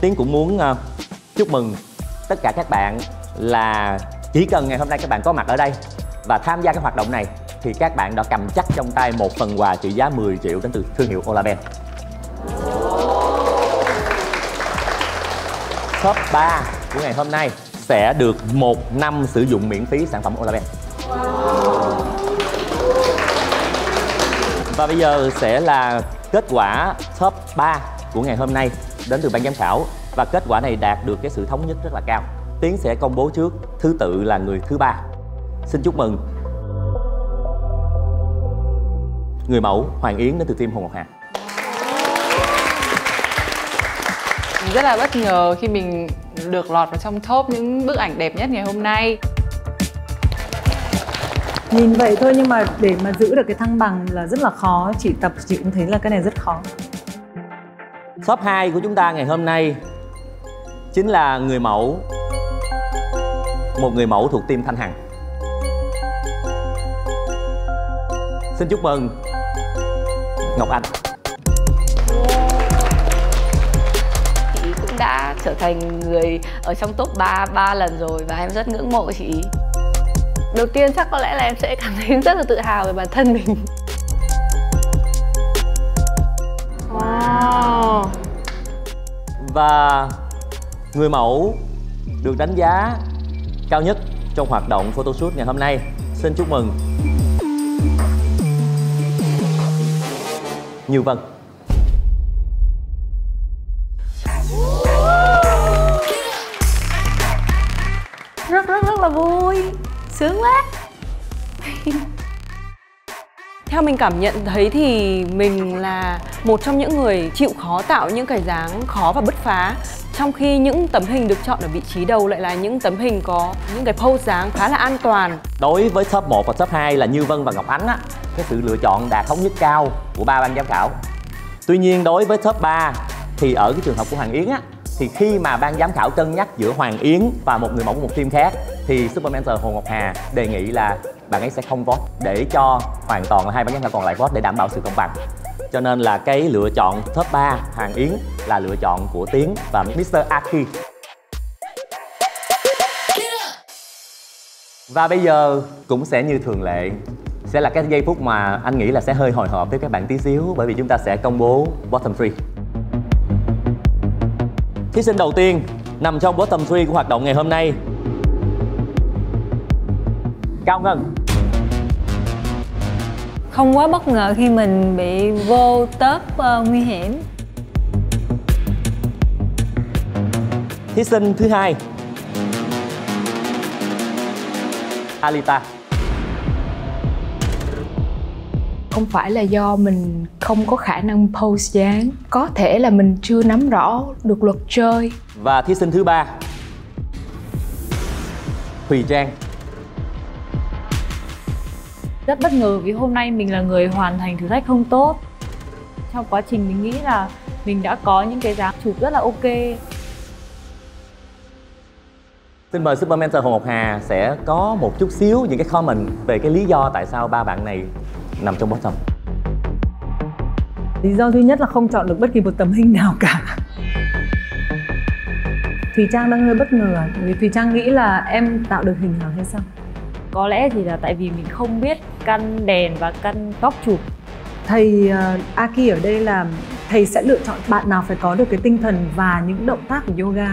Tiến cũng muốn chúc mừng tất cả các bạn là chỉ cần ngày hôm nay các bạn có mặt ở đây và tham gia cái hoạt động này thì các bạn đã cầm chắc trong tay một phần quà trị giá 10 triệu đến từ thương hiệu Olaben. Top 3 của ngày hôm nay sẽ được 1 năm sử dụng miễn phí sản phẩm Olaben. Và bây giờ sẽ là kết quả top 3 của ngày hôm nay đến từ ban giám khảo, và kết quả này đạt được cái sự thống nhất rất là cao. Tiến sẽ công bố trước thứ tự là người thứ 3. Xin chúc mừng người mẫu Hoàng Yến đến từ team Hồ Ngọc Hà. Rất là bất ngờ khi mình được lọt vào trong top những bức ảnh đẹp nhất ngày hôm nay. Nhìn vậy thôi nhưng mà để mà giữ được cái thăng bằng là rất là khó. Chị tập chị cũng thấy là cái này rất khó. Top 2 của chúng ta ngày hôm nay chính là người mẫu, một người mẫu thuộc team Thanh Hằng. Xin chúc mừng Ngọc Anh. Chị cũng đã trở thành người ở trong top 3 lần rồi và em rất ngưỡng mộ chị. Đầu tiên chắc có lẽ là em sẽ cảm thấy rất là tự hào về bản thân mình. Wow. Và người mẫu được đánh giá cao nhất trong hoạt động photoshoot ngày hôm nay, xin chúc mừng Như Vân. Rất là vui, sướng quá. Theo mình cảm nhận thấy thì mình là một trong những người chịu khó tạo những cái dáng khó và bứt phá, trong khi những tấm hình được chọn ở vị trí đầu lại là những tấm hình có những cái pose dáng khá là an toàn. Đối với top 1 và top 2 là Như Vân và Ngọc Ánh á, cái sự lựa chọn đạt thống nhất cao của ba ban giám khảo. Tuy nhiên đối với top 3 thì ở cái trường hợp của Hoàng Yến á, thì khi mà ban giám khảo cân nhắc giữa Hoàng Yến và một người mẫu của một team khác thì Super Mentor Hồ Ngọc Hà đề nghị là bạn ấy sẽ không vote, để cho hoàn toàn là hai ban giám khảo còn lại vote để đảm bảo sự công bằng. Cho nên là cái lựa chọn top 3 Hoàng Yến là lựa chọn của Tiến và Mr. Aki. Và bây giờ cũng sẽ như thường lệ, sẽ là cái giây phút mà anh nghĩ là sẽ hơi hồi hộp với các bạn tí xíu, bởi vì chúng ta sẽ công bố bottom 3. Thí sinh đầu tiên nằm trong bottom 3 của hoạt động ngày hôm nay, Cao Ngân. Không quá bất ngờ khi mình bị vô top nguy hiểm. Thí sinh thứ hai, Alita. Không phải là do mình không có khả năng pose dáng, có thể là mình chưa nắm rõ được luật chơi. Và thí sinh thứ ba, Thùy Trang. Rất bất ngờ vì hôm nay mình là người hoàn thành thử thách không tốt. Trong quá trình mình nghĩ là mình đã có những cái dáng chụp rất là ok. Xin mời Super Mentor Hồ Ngọc Hà sẽ có một chút xíu những cái comment về cái lý do tại sao ba bạn này nằm trong bottom. Lý do duy nhất là không chọn được bất kỳ một tấm hình nào cả. Thùy Trang đang hơi bất ngờ vì Thùy Trang nghĩ là em tạo được hình nào hay sao? Có lẽ thì là tại vì mình không biết căn đèn và căn góc chụp. Thầy Aki ở đây là thầy sẽ lựa chọn bạn nào phải có được cái tinh thần và những động tác của yoga,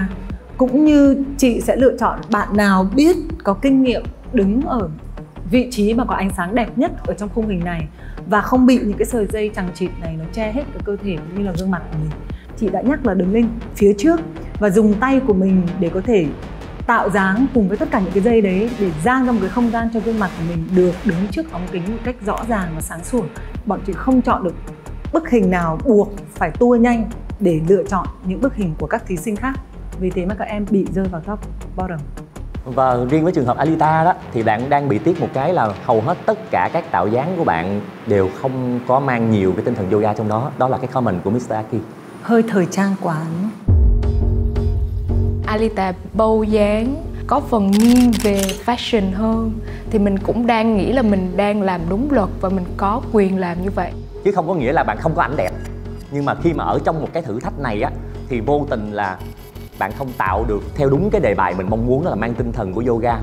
cũng như chị sẽ lựa chọn bạn nào biết, có kinh nghiệm đứng ở vị trí mà có ánh sáng đẹp nhất ở trong khung hình này và không bị những cái sợi dây chằng chịt này nó che hết cái cơ thể cũng như là gương mặt của mình. Chị đã nhắc là đứng lên phía trước và dùng tay của mình để có thể tạo dáng cùng với tất cả những cái dây đấy để dang ra một cái không gian cho gương mặt của mình được đứng trước ống kính một cách rõ ràng và sáng sủa. Bọn chị không chọn được bức hình nào, buộc phải tua nhanh để lựa chọn những bức hình của các thí sinh khác. Vì thế mà các em bị rơi vào top bottom. Và riêng với trường hợp Alita đó thì bạn đang bị tiếc một cái là hầu hết tất cả các tạo dáng của bạn đều không có mang nhiều cái tinh thần yoga trong đó. Đó là cái comment của Mr. Aki. Hơi thời trang quá. Alita bầu dáng có phần nghiêng về fashion hơn, thì mình cũng đang nghĩ là mình đang làm đúng luật và mình có quyền làm như vậy. Chứ không có nghĩa là bạn không có ảnh đẹp, nhưng mà khi mà ở trong một cái thử thách này á thì vô tình là bạn không tạo được theo đúng cái đề bài mình mong muốn, đó là mang tinh thần của yoga.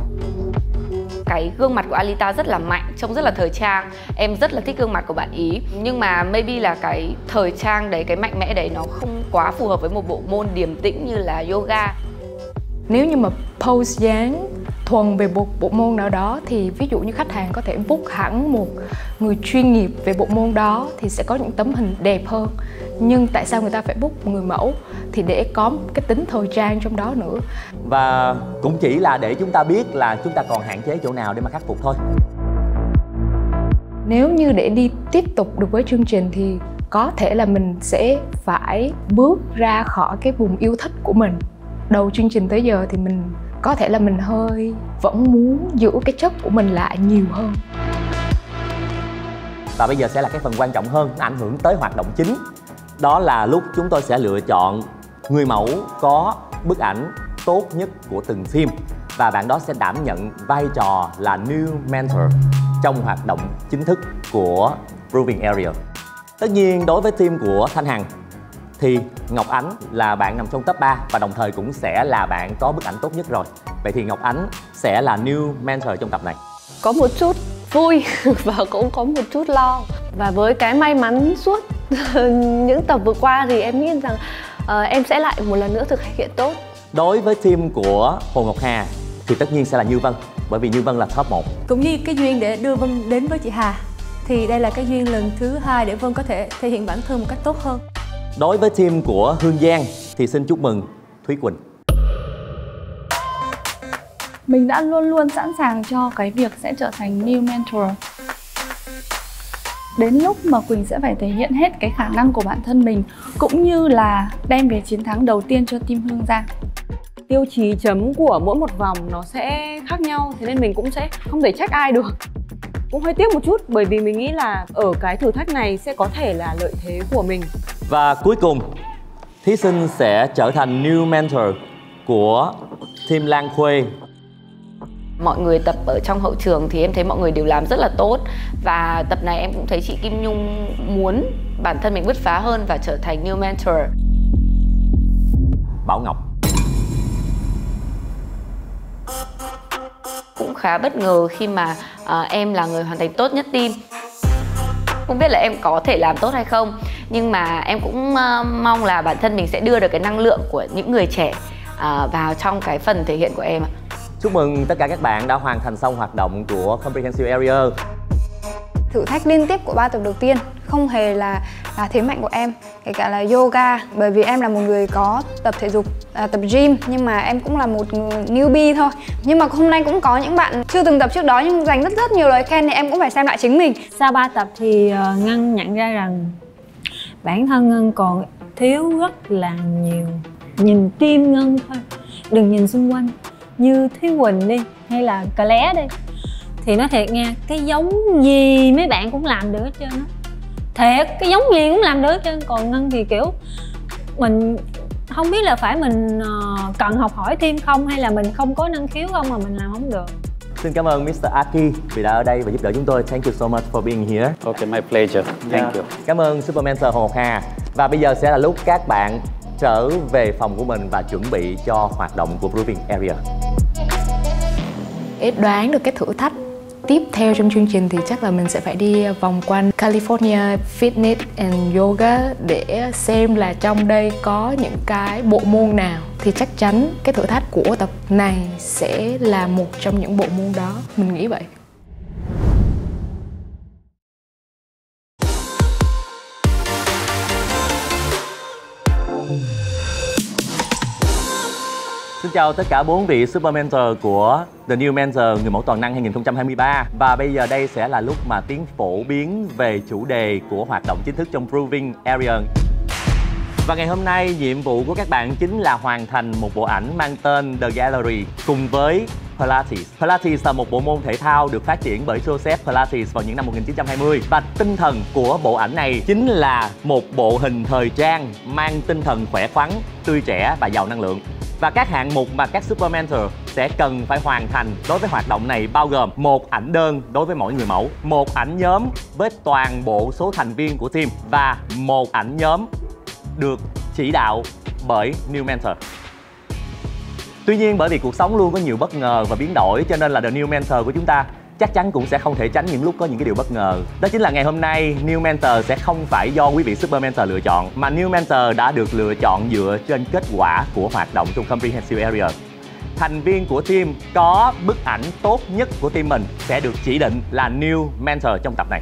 Cái gương mặt của Alita rất là mạnh, trông rất là thời trang. Em rất là thích gương mặt của bạn ý. Nhưng mà maybe là cái thời trang đấy, cái mạnh mẽ đấy nó không quá phù hợp với một bộ môn điềm tĩnh như là yoga. Nếu như mà pose dáng thuần về một bộ môn nào đó, thì ví dụ như khách hàng có thể book hẳn một người chuyên nghiệp về bộ môn đó thì sẽ có những tấm hình đẹp hơn. Nhưng tại sao người ta phải book người mẫu? Thì để có cái tính thời trang trong đó nữa. Và cũng chỉ là để chúng ta biết là chúng ta còn hạn chế chỗ nào để mà khắc phục thôi. Nếu như để đi tiếp tục được với chương trình thì có thể là mình sẽ phải bước ra khỏi cái vùng yêu thích của mình. Đầu chương trình tới giờ thì mình có thể là mình hơi vẫn muốn giữ cái chất của mình lại nhiều hơn. Và bây giờ sẽ là cái phần quan trọng hơn, nó ảnh hưởng tới hoạt động chính. Đó là lúc chúng tôi sẽ lựa chọn người mẫu có bức ảnh tốt nhất của từng phim. Và bạn đó sẽ đảm nhận vai trò là New Mentor trong hoạt động chính thức của Proving Area. Tất nhiên đối với team của Thanh Hằng thì Ngọc Ánh là bạn nằm trong top 3 và đồng thời cũng sẽ là bạn có bức ảnh tốt nhất rồi. Vậy thì Ngọc Ánh sẽ là New Mentor trong tập này. Có một chút vui và cũng có một chút lo. Và với cái may mắn suốt những tập vừa qua thì em nghĩ rằng em sẽ lại một lần nữa thực hiện tốt. Đối với team của Hồ Ngọc Hà thì tất nhiên sẽ là Như Vân, bởi vì Như Vân là top 1. Cũng như cái duyên để đưa Vân đến với chị Hà thì đây là cái duyên lần thứ 2 để Vân có thể thể hiện bản thân một cách tốt hơn. Đối với team của Hương Giang thì xin chúc mừng Thúy Quỳnh. Mình đã luôn luôn sẵn sàng cho cái việc sẽ trở thành New Mentor. Đến lúc mà Quỳnh sẽ phải thể hiện hết cái khả năng của bản thân mình, cũng như là đem về chiến thắng đầu tiên cho team Hương Giang. Tiêu chí chấm của mỗi một vòng nó sẽ khác nhau, thế nên mình cũng sẽ không thể trách ai được. Cũng hơi tiếc một chút bởi vì mình nghĩ là ở cái thử thách này sẽ có thể là lợi thế của mình. Và cuối cùng, thí sinh sẽ trở thành New Mentor của team Lan Khuê. Mọi người tập ở trong hậu trường thì em thấy mọi người đều làm rất là tốt. Và tập này em cũng thấy chị Kim Nhung muốn bản thân mình bứt phá hơn và trở thành New Mentor. Bảo Ngọc cũng khá bất ngờ khi mà em là người hoàn thành tốt nhất team. Không biết là em có thể làm tốt hay không, nhưng mà em cũng mong là bản thân mình sẽ đưa được cái năng lượng của những người trẻ vào trong cái phần thể hiện của em. Chúc mừng tất cả các bạn đã hoàn thành xong hoạt động của Comprehensive Area. Thử thách liên tiếp của 3 tập đầu tiên không hề là thế mạnh của em, kể cả là yoga, bởi vì em là một người có tập thể dục, tập gym, nhưng mà em cũng là một newbie thôi. Nhưng mà hôm nay cũng có những bạn chưa từng tập trước đó nhưng dành rất nhiều lời khen, thì em cũng phải xem lại chính mình. Sau 3 tập thì Ngân nhận ra rằng bản thân Ngân còn thiếu rất là nhiều. Nhìn tim Ngân thôi, đừng nhìn xung quanh. Như Thúy Quỳnh đi, hay là Cà Lé đi, thì nói thiệt nha, cái giống gì mấy bạn cũng làm được hết trơn á. Thiệt, cái giống gì cũng làm được hết trơn. Còn Ngân thì kiểu mình không biết là phải mình cần học hỏi thêm không, hay là mình không có năng khiếu không mà mình làm không được. Xin cảm ơn Mr. Aki vì đã ở đây và giúp đỡ chúng tôi. Thank you so much for being here. Okay, my pleasure. Thank you. Cảm ơn Super Mentor Hồ Ngọc Hà. Và bây giờ sẽ là lúc các bạn trở về phòng của mình và chuẩn bị cho hoạt động của Proving Area. Để đoán được cái thử thách tiếp theo trong chương trình thì chắc là mình sẽ phải đi vòng quanh California Fitness and Yoga để xem là trong đây có những cái bộ môn nào. Thì chắc chắn cái thử thách của tập này sẽ là một trong những bộ môn đó, mình nghĩ vậy. Xin chào tất cả 4 vị Super Mentor của The New Mentor Người Mẫu Toàn Năng 2023. Và bây giờ đây sẽ là lúc mà Tiến phổ biến về chủ đề của hoạt động chính thức trong Proving Area. Và ngày hôm nay nhiệm vụ của các bạn chính là hoàn thành một bộ ảnh mang tên The Gallery cùng với Pilates. Pilates là một bộ môn thể thao được phát triển bởi Joseph Pilates vào những năm 1920. Và tinh thần của bộ ảnh này chính là một bộ hình thời trang mang tinh thần khỏe khoắn, tươi trẻ và giàu năng lượng. Và các hạng mục mà các Super Mentor sẽ cần phải hoàn thành đối với hoạt động này bao gồm một ảnh đơn đối với mỗi người mẫu, một ảnh nhóm với toàn bộ số thành viên của team và một ảnh nhóm được chỉ đạo bởi New Mentor. Tuy nhiên bởi vì cuộc sống luôn có nhiều bất ngờ và biến đổi cho nên là The New Mentor của chúng ta chắc chắn cũng sẽ không thể tránh những lúc có những cái điều bất ngờ. Đó chính là ngày hôm nay New Mentor sẽ không phải do quý vị Super Mentor lựa chọn, mà New Mentor đã được lựa chọn dựa trên kết quả của hoạt động trong Comprehensive Area. thành viên của team có bức ảnh tốt nhất của team mình sẽ được chỉ định là New Mentor trong tập này.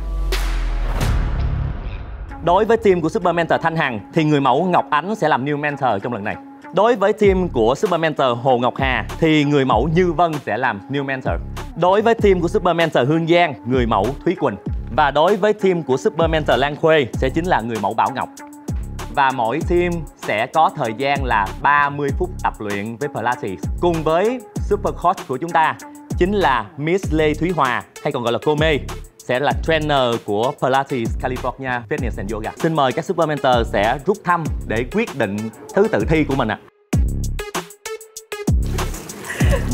Đối với team của Super Mentor Thanh Hằng thì người mẫu Ngọc Ánh sẽ làm New Mentor trong lần này. Đối với team của Super Mentor Hồ Ngọc Hà thì người mẫu Như Vân sẽ làm New Mentor. Đối với team của Super Mentor Hương Giang, người mẫu Thúy Quỳnh. Và đối với team của Super Mentor Lan Khuê sẽ chính là người mẫu Bảo Ngọc. Và mỗi team sẽ có thời gian là 30 phút tập luyện với Pilates. Cùng với Super Coach của chúng ta chính là Miss Lê Thúy Hòa, hay còn gọi là cô Mê, sẽ là trainer của Pilates California Fitness and Yoga. Xin mời các Super Mentor sẽ rút thăm để quyết định thứ tự thi của mình ạ.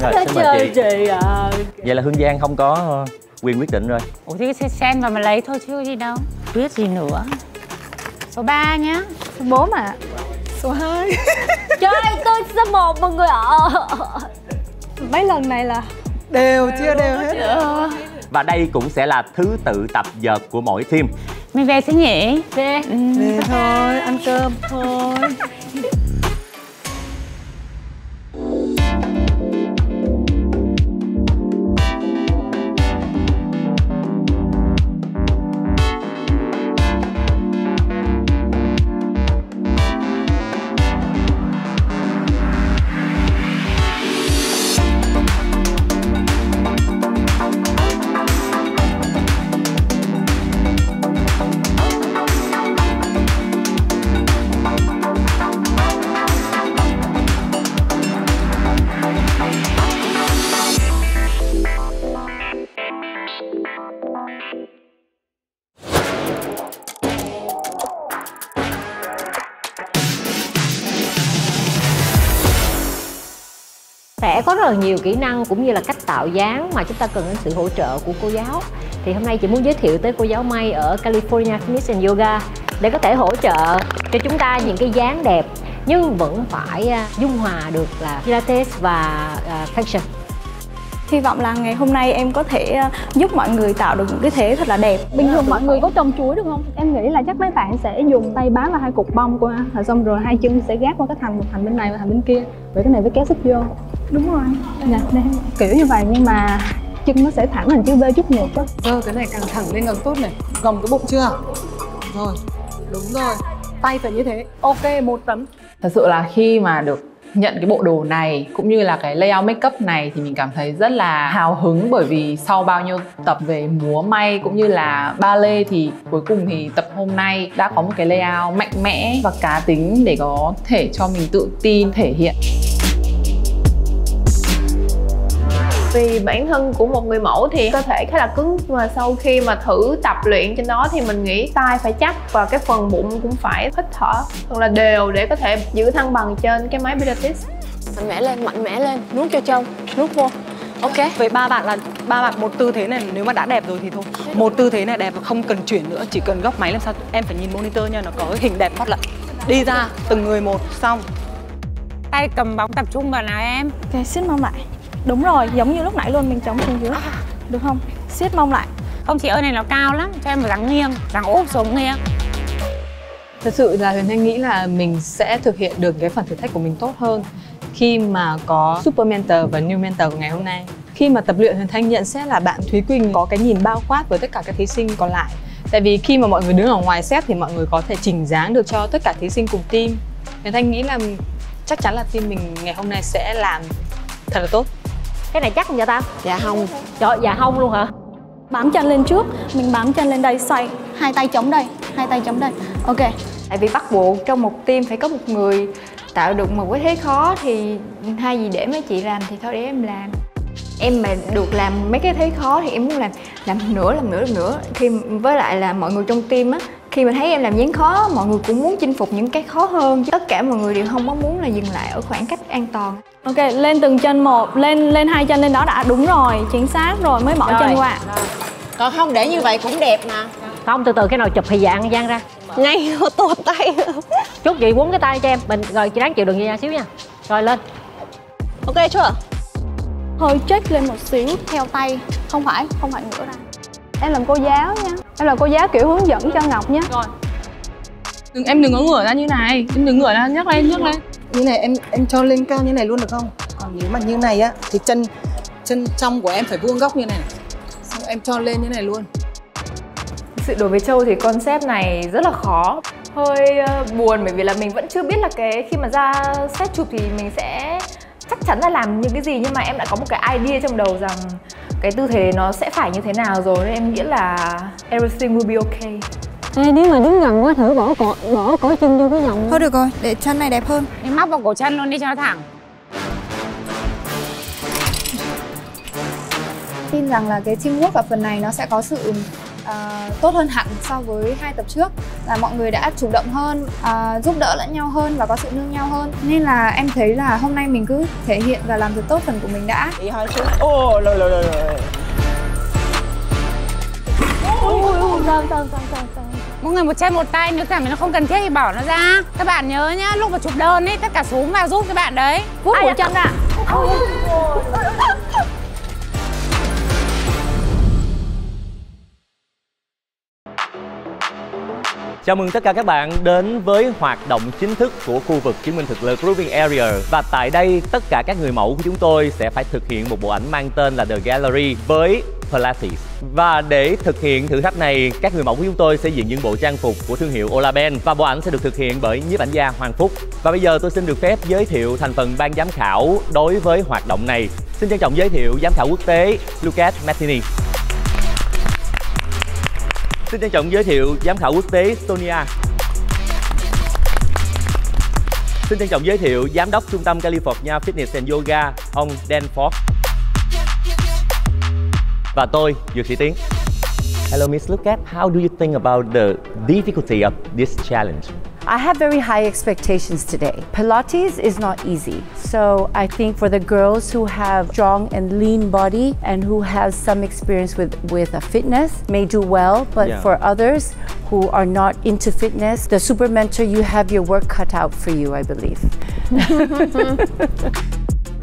Rồi, xin mời chị à. Vậy là Hương Giang không có quyền quyết định rồi. Ủa thì sẽ xem và mà lấy thôi chứ gì đâu. Biết gì nữa. Số 3 nhá. Số 4 mà. Số 2. Trời ơi, tôi số 1 mọi người ạ. Mấy lần này là đều chia đều hết. Và đây cũng sẽ là thứ tự tập vợt của mỗi team. Mình về sẽ nhỉ? Về. Về thôi, ăn cơm thôi. Có rất là nhiều kỹ năng cũng như là cách tạo dáng mà chúng ta cần đến sự hỗ trợ của cô giáo. Thì hôm nay chị muốn giới thiệu tới cô giáo May ở California Fitness and Yoga để có thể hỗ trợ cho chúng ta những cái dáng đẹp nhưng vẫn phải dung hòa được là Pilates và Fashion. Hy vọng là ngày hôm nay em có thể giúp mọi người tạo được những cái thế thật là đẹp. Bình thường mọi người có trồng chuối được không? Em nghĩ là chắc mấy bạn sẽ dùng tay bám vào hai cục bông qua, xong rồi hai chân sẽ gác qua cái thành, một thành bên này và thành bên kia. Vậy cái này với kéo xích vô. Đúng rồi, dạ, đây. Kiểu như vậy nhưng mà chân nó sẽ thẳng thành chữ V chút ngược đó. Rồi, cái này càng thẳng lên càng tốt này. Gồng cái bụng chưa? Rồi, đúng rồi. Tay phải như thế. Ok, 1 tấm. Thật sự là khi mà được nhận cái bộ đồ này cũng như là cái layout makeup này thì mình cảm thấy rất là hào hứng, bởi vì sau bao nhiêu tập về múa may cũng như là ballet thì cuối cùng thì tập hôm nay đã có một cái layout mạnh mẽ và cá tính để có thể cho mình tự tin thể hiện. Vì bản thân của một người mẫu thì cơ thể khá là cứng, mà sau khi mà thử tập luyện trên đó thì mình nghĩ tay phải chắc và cái phần bụng cũng phải hít thở thật là đều để có thể giữ thăng bằng trên cái máy Pilates. Mạnh mẽ lên, nuốt cho trong, nuốt vô. Ok. Với ba bạn một tư thế này nếu mà đã đẹp rồi thì thôi. Một tư thế này đẹp và không cần chuyển nữa, chỉ cần góc máy làm sao em phải nhìn monitor nha, nó có cái hình đẹp phát lận. Đi ra từng người một xong. Tay cầm bóng tập trung vào nào em. Ok, siết mông lại. Đúng rồi, giống như lúc nãy luôn, mình chống xuống dưới. Được không? Siết mông lại. Không chị ơi, này nó cao lắm, cho em phải gắng nghiêng, gắng úp xuống nghiêng. Thật sự là Huyền Thanh nghĩ là mình sẽ thực hiện được cái phần thử thách của mình tốt hơn khi mà có Super Mentor và New Mentor của ngày hôm nay. Khi mà tập luyện, Huyền Thanh nhận xét là bạn Thúy Quỳnh có cái nhìn bao quát với tất cả các thí sinh còn lại. Tại vì khi mà mọi người đứng ở ngoài xếp thì mọi người có thể chỉnh dáng được cho tất cả thí sinh cùng team. Huyền Thanh nghĩ là chắc chắn là team mình ngày hôm nay sẽ làm thật là tốt. Cái này chắc không vậy ta? Dạ không. Trời, dạ không luôn hả? Bám chân lên trước, mình bám chân lên đây, xoay. Hai tay chống đây, hai tay chống đây. Ok. Tại vì bắt buộc trong một team phải có một người tạo được một cái thế khó thì hai gì để mấy chị làm thì thôi để em làm. Em mà được làm mấy cái thế khó thì em muốn làm nữa. Khi với lại là mọi người trong team á, khi mà thấy em làm dáng khó, mọi người cũng muốn chinh phục những cái khó hơn. Tất cả mọi người đều không có muốn là dừng lại ở khoảng cách an toàn. Ok, lên từng chân một, lên 2 chân lên đó đã, đúng rồi, chính xác rồi, mới bỏ chân qua. Còn không để như vậy cũng đẹp mà. Không, từ từ cái nào chụp thì giang ra. Ngay tột tay. Chút gì quấn cái tay cho em, mình rồi chị ráng chịu đựng ra xíu nha. Rồi lên. Ok chưa? Hơi check lên một xíu theo tay, không phải ngửa ra. Em làm cô giáo nha. Em làm cô giáo kiểu hướng dẫn cho Ngọc nhé. Rồi. Em đừng có ngửa ra như này, em đừng ngửa ra, nhấc lên. Như này em cho lên cao như này luôn được không? Nếu mà như này á thì chân trong của em phải vuông góc như này, xong em cho lên như này luôn. Đối với Châu thì concept này rất là khó, hơi buồn bởi vì là mình vẫn chưa biết là cái khi mà ra set chụp thì mình sẽ chắc chắn là làm những cái gì, nhưng mà em đã có một cái idea trong đầu rằng cái tư thế nó sẽ phải như thế nào rồi, nên em nghĩ là everything will be okay. Ê, nếu mà đứng gần quá thử bỏ cổ chân vô cái vòng. Thôi được rồi, để chân này đẹp hơn. Em móc vào cổ chân luôn đi cho nó thẳng. Tin rằng là cái teamwork ở phần này nó sẽ có sự tốt hơn hẳn so với hai tập trước, là mọi người đã chủ động hơn, giúp đỡ lẫn nhau hơn và có sự nương nhau hơn. Nên là em thấy là hôm nay mình cứ thể hiện và làm thật tốt phần của mình đã. Ô, lời. Mỗi người một chân một tay, nếu cảm thấy nó không cần thiết thì bỏ nó ra. Các bạn nhớ nhá, lúc mà chụp đơn ấy, tất cả xuống vào giúp các bạn đấy. Vuốt cổ chân ạ. Chào mừng tất cả các bạn đến với hoạt động chính thức của khu vực chứng minh thực lực Proving Area. Và tại đây, tất cả các người mẫu của chúng tôi sẽ phải thực hiện một bộ ảnh mang tên là The Gallery với Pilates. Và để thực hiện thử thách này, các người mẫu của chúng tôi sẽ diện những bộ trang phục của thương hiệu Olaben và bộ ảnh sẽ được thực hiện bởi nhiếp ảnh gia Hoàng Phúc. Và bây giờ tôi xin được phép giới thiệu thành phần ban giám khảo đối với hoạt động này. Xin trân trọng giới thiệu giám khảo quốc tế Lucas Martini. Xin trân trọng giới thiệu giám khảo quốc tế Sonia. Xin trân trọng giới thiệu giám đốc trung tâm California Fitness and Yoga, ông Dan Fox. Và tôi, Dược Sĩ Tiến. Hello Miss Lucas, how do you think about the difficulty of this challenge? I have very high expectations today. Pilates is not easy. So I think for the girls who have strong and lean body and who have some experience with a fitness may do well, but for others who are not into fitness, the super mentor, you have your work cut out for you, I believe.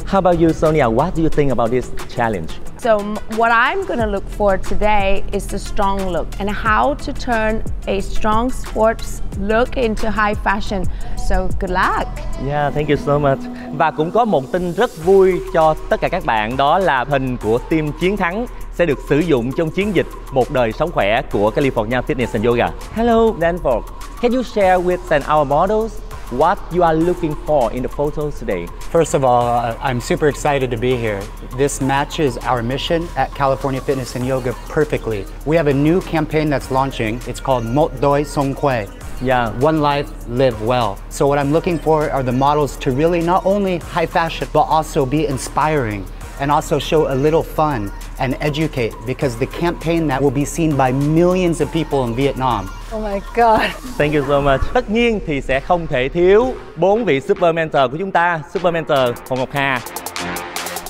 How about you, Sonia? What do you think about this challenge? So what I'm gonna look for today is the strong look and how to turn a strong sports look into high fashion. So good luck. Yeah, thank you so much. Và cũng có một tin rất vui cho tất cả các bạn, đó là hình của team chiến thắng sẽ được sử dụng trong chiến dịch Một Đời Sống Khỏe của California Fitness and Yoga. Hello, Dan Fox. Can you share with our models what you are looking for in the photos today? First of all, I'm super excited to be here. This matches our mission at California Fitness and Yoga perfectly. We have a new campaign that's launching. It's called Một Đời Sống Khỏe. Yeah, one life, live well. So what I'm looking for are the models to really not only high fashion, but also be inspiring and also show a little fun and educate, because the campaign that will be seen by millions of people in Vietnam. Oh my god. Thank you so much. Tất nhiên thì sẽ không thể thiếu bốn vị super mentor của chúng ta. Super mentor Hồng Ngọc Hà,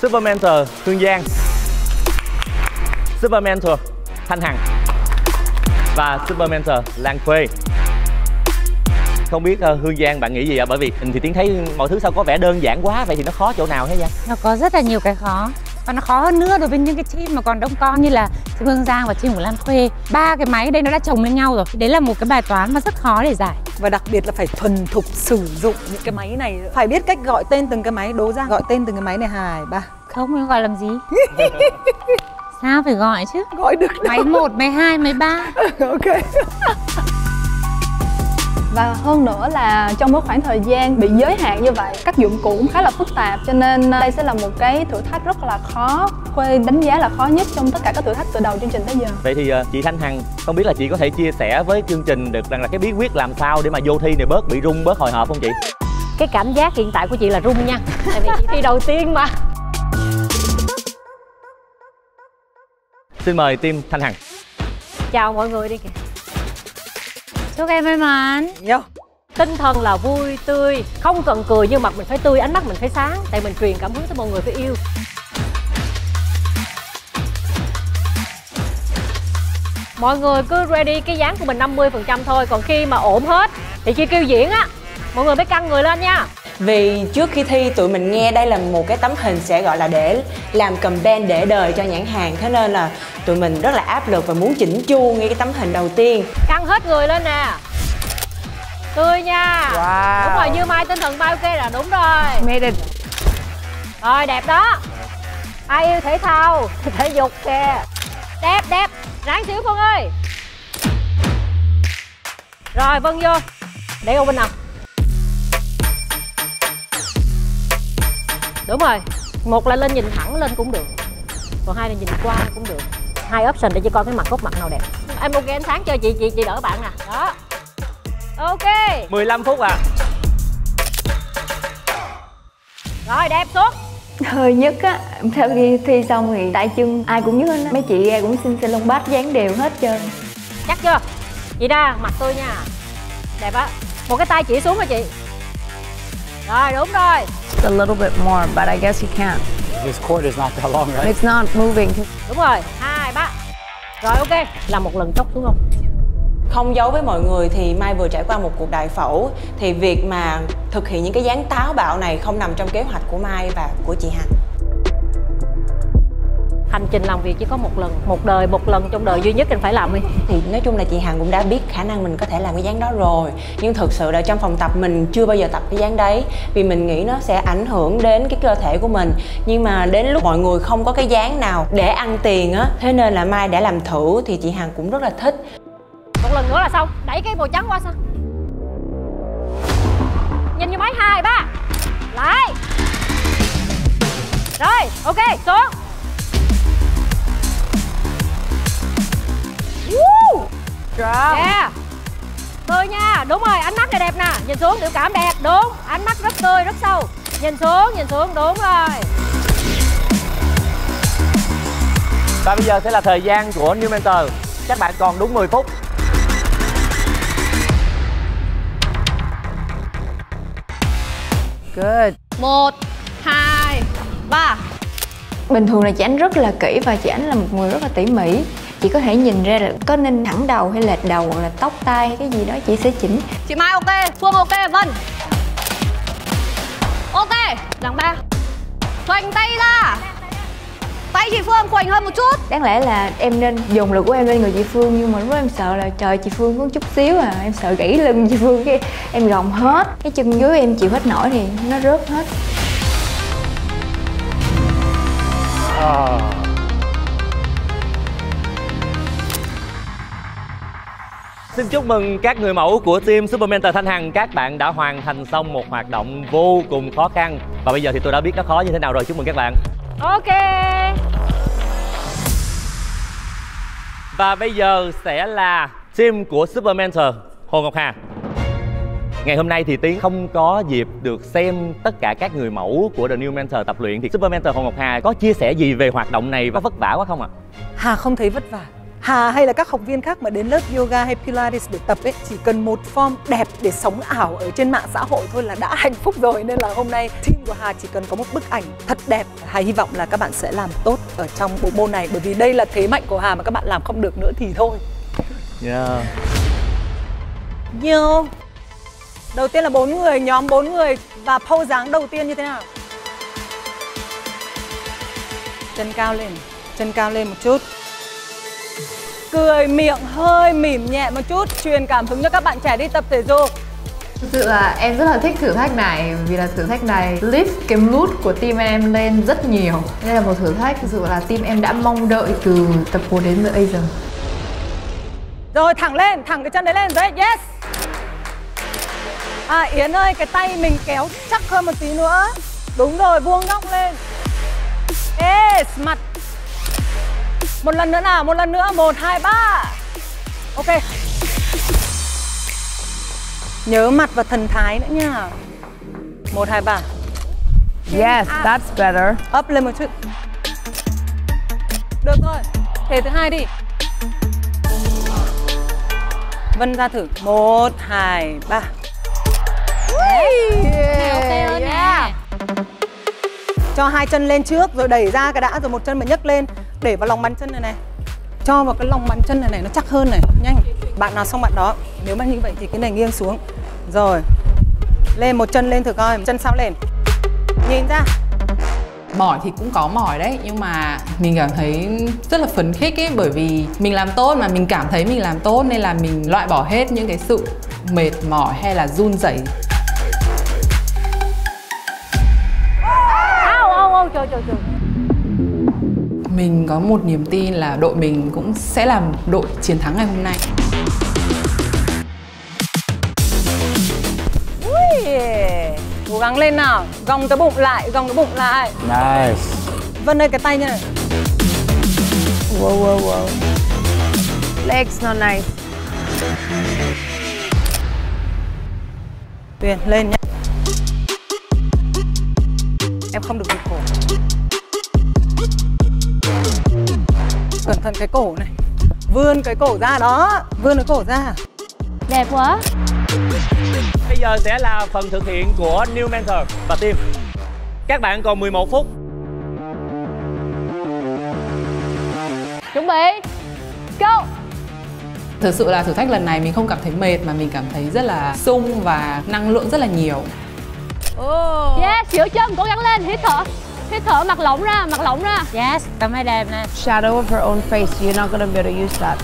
super mentor Hương Giang, super mentor Thanh Hằng và super mentor Lan Khuê. Không biết Hương Giang bạn nghĩ gì ạ? Bởi vì thì Tiến thấy mọi thứ sao có vẻ đơn giản quá, vậy thì nó khó chỗ nào thế vậy? Nó có rất là nhiều cái khó. Và nó khó hơn nữa đối với những cái team mà còn đông con như là Hương Giang và team của Lan Khuê. Ba cái máy đây nó đã chồng lên nhau rồi. Đấy là một cái bài toán mà rất khó để giải. Và đặc biệt là phải thuần thục sử dụng những cái máy này. Phải biết cách gọi tên từng cái máy, đố ra gọi tên từng cái máy này. 2, 3. Không, nó gọi làm gì? Sao phải gọi chứ? Gọi được đâu. Máy 1, máy 2, máy 3. Ok. Và hơn nữa là trong một khoảng thời gian bị giới hạn như vậy, các dụng cụ cũng khá là phức tạp, cho nên đây sẽ là một cái thử thách rất là khó. Khuê đánh giá là khó nhất trong tất cả các thử thách từ đầu chương trình tới giờ. Vậy thì chị Thanh Hằng, không biết là chị có thể chia sẻ với chương trình được rằng là cái bí quyết làm sao để mà vô thi này bớt bị rung, bớt hồi hộp không chị? Cái cảm giác hiện tại của chị là rung nha, tại vì chị thi đầu tiên mà. Xin mời team Thanh Hằng. Chào mọi người đi kìa. Chúc em may mắn. Tinh thần là vui, tươi, không cần cười nhưng mặt mình phải tươi, ánh mắt mình phải sáng. Tại mình truyền cảm hứng tới mọi người phải yêu. Mọi người cứ ready cái dáng của mình 50% thôi. Còn khi mà ổn hết thì khi kêu diễn á, mọi người mới căng người lên nha. Vì trước khi thi tụi mình nghe đây là một cái tấm hình sẽ gọi là để làm campaign để đời cho nhãn hàng. Thế nên là tụi mình rất là áp lực và muốn chỉnh chu ngay cái tấm hình đầu tiên. Căng hết người lên nè. Tươi nha. Wow. Đúng rồi, như Mai tinh thần Mai ok là đúng rồi. Made it. Rồi đẹp đó. Ai yêu thể thao, thể dục kìa. Đẹp đẹp, ráng xíu Phương ơi. Rồi Vân vô. Để Open nào. Đúng rồi. Một là lên nhìn thẳng lên cũng được, còn hai là nhìn qua cũng được. Hai option để cho con cái mặt cốt mặt nào đẹp. Em ok, em sáng cho chị đỡ bạn nè. Đó. Ok. 15 phút à. Rồi đẹp suốt. Hơi nhất á, sau khi thi xong thì tay chân ai cũng nhức hết. Mấy chị cũng xin lông bát dán đều hết trơn. Chắc chưa? Chị ra mặt tôi nha. Đẹp á. Một cái tay chỉ xuống rồi chị. Rồi đúng rồi. It's a little bit more, but I guess you can't. This cord is not that long, right? It's not moving. Đúng rồi. 2, 3. Rồi ok. Làm một lần chốc xuống không? Không giấu với mọi người thì Mai vừa trải qua một cuộc đại phẫu. Thì việc mà thực hiện những cái dáng táo bạo này không nằm trong kế hoạch của Mai và của chị Hạnh. Hành trình làm việc chỉ có một lần, một đời, một lần trong đời duy nhất anh phải làm đi. Thì nói chung là chị Hằng cũng đã biết khả năng mình có thể làm cái dáng đó rồi. Nhưng thực sự là trong phòng tập mình chưa bao giờ tập cái dáng đấy. Vì mình nghĩ nó sẽ ảnh hưởng đến cái cơ thể của mình. Nhưng mà đến lúc mọi người không có cái dáng nào để ăn tiền á. Thế nên là Mai đã làm thử thì chị Hằng cũng rất là thích. Một lần nữa là xong, đẩy cái màu trắng qua sao. Nhìn như máy 2, 3. Lại. Rồi, ok, xuống. Yeah. Tươi nha, đúng rồi, ánh mắt này đẹp nè. Nhìn xuống, biểu cảm đẹp, đúng. Ánh mắt rất tươi, rất sâu. Nhìn xuống, đúng rồi. Và bây giờ sẽ là thời gian của New Mentor. Các bạn còn đúng 10 phút. Good. 1, 2, 3. Bình thường là chị Ánh rất là kỹ và chị Ánh là một người rất là tỉ mỉ. Chị có thể nhìn ra là có nên thẳng đầu hay lệch đầu hoặc là tóc tai hay cái gì đó chị sẽ chỉnh. Chị Mai ok, Phương ok, Vân ok. Lần 3. Khoảnh tay ra. Tay chị Phương khoảnh hơn một chút. Đáng lẽ là em nên dùng lực của em lên người chị Phương. Nhưng mà lúc đó em sợ là trời chị Phương có chút xíu à. Em sợ gãy lưng chị Phương cái em gồng hết. Cái chân dưới em chịu hết nổi thì nó rớt hết. Xin chúc mừng các người mẫu của team Super Mentor Thanh Hằng. Các bạn đã hoàn thành xong một hoạt động vô cùng khó khăn. Và bây giờ thì tôi đã biết nó khó như thế nào rồi. Chúc mừng các bạn. Ok. Và bây giờ sẽ là team của Super Mentor Hồ Ngọc Hà. Ngày hôm nay thì Tiến không có dịp được xem tất cả các người mẫu của The New Mentor tập luyện. Thì Super Mentor Hồ Ngọc Hà có chia sẻ gì về hoạt động này và vất vả quá không ạ? Hà không thấy vất vả. Hà hay là các học viên khác mà đến lớp yoga hay Pilates để tập ấy, chỉ cần một form đẹp để sống ảo ở trên mạng xã hội thôi là đã hạnh phúc rồi. Nên là hôm nay team của Hà chỉ cần có một bức ảnh thật đẹp. Hà hy vọng là các bạn sẽ làm tốt ở trong bộ môn này. Bởi vì đây là thế mạnh của Hà, mà các bạn làm không được nữa thì thôi. Yeah. Yo. Đầu tiên là 4 người, nhóm 4 người. Và pose dáng đầu tiên như thế nào? Chân cao lên. Chân cao lên một chút. Cười miệng hơi mỉm nhẹ một chút, truyền cảm hứng cho các bạn trẻ đi tập thể dục. Thực sự là em rất là thích thử thách này. Vì là thử thách này lift cái mood của team em lên rất nhiều. Đây là một thử thách thực sự là team em đã mong đợi từ tập 1 đến bây giờ. Rồi thẳng lên, thẳng cái chân đấy lên, đấy, yes. À Yến ơi, cái tay mình kéo chắc hơn một tí nữa. Đúng rồi, vuông góc lên. Yes, mặt. Một lần nữa nào, một lần nữa, 1, 2, 3. Ok. Nhớ mặt và thần thái nữa nha. 1, 2, 3. Yes, that's better. Up lên một chút. Được rồi, thế thứ hai đi. Vân ra thử. 1, 2, 3. Yeah, yeah. Cho 2 chân lên trước, rồi đẩy ra cái đã, rồi 1 chân mình nhấc lên. Để vào lòng bàn chân này này. Cho vào cái lòng bàn chân này này, nó chắc hơn này. Nhanh. Bạn nào xong bạn đó. Nếu mà như vậy thì cái này nghiêng xuống. Rồi. Lên 1 chân lên thử coi. 1 chân sao lên. Nhìn ra. Mỏi thì cũng có mỏi đấy. Nhưng mà mình cảm thấy rất là phấn khích ấy. Bởi vì mình làm tốt mà mình cảm thấy mình làm tốt. Nên là mình loại bỏ hết những cái sự mệt mỏi hay là run rẩy. trời. Mình có một niềm tin là đội mình cũng sẽ làm đội chiến thắng ngày hôm nay. Cố gắng lên nào, gồng cái bụng lại, Nice. Vân ơi, cái tay như này. Wow, wow, wow. Legs not nice. Tuyền, lên nhé. Em không được rụt cổ. Cẩn thận cái cổ này. Vươn cái cổ ra đó. Đẹp quá. Bây giờ sẽ là phần thực hiện của New Mentor và team. Các bạn còn 11 phút. Chuẩn bị, go! Thực sự là thử thách lần này mình không cảm thấy mệt mà mình cảm thấy rất là sung và năng lượng rất là nhiều. Yes, giữ chân, cố gắng lên, hít thở, mặt lỏng ra, Yes, cảm thấy đẹp nè. Shadow of her own face, you're not gonna be able to use that.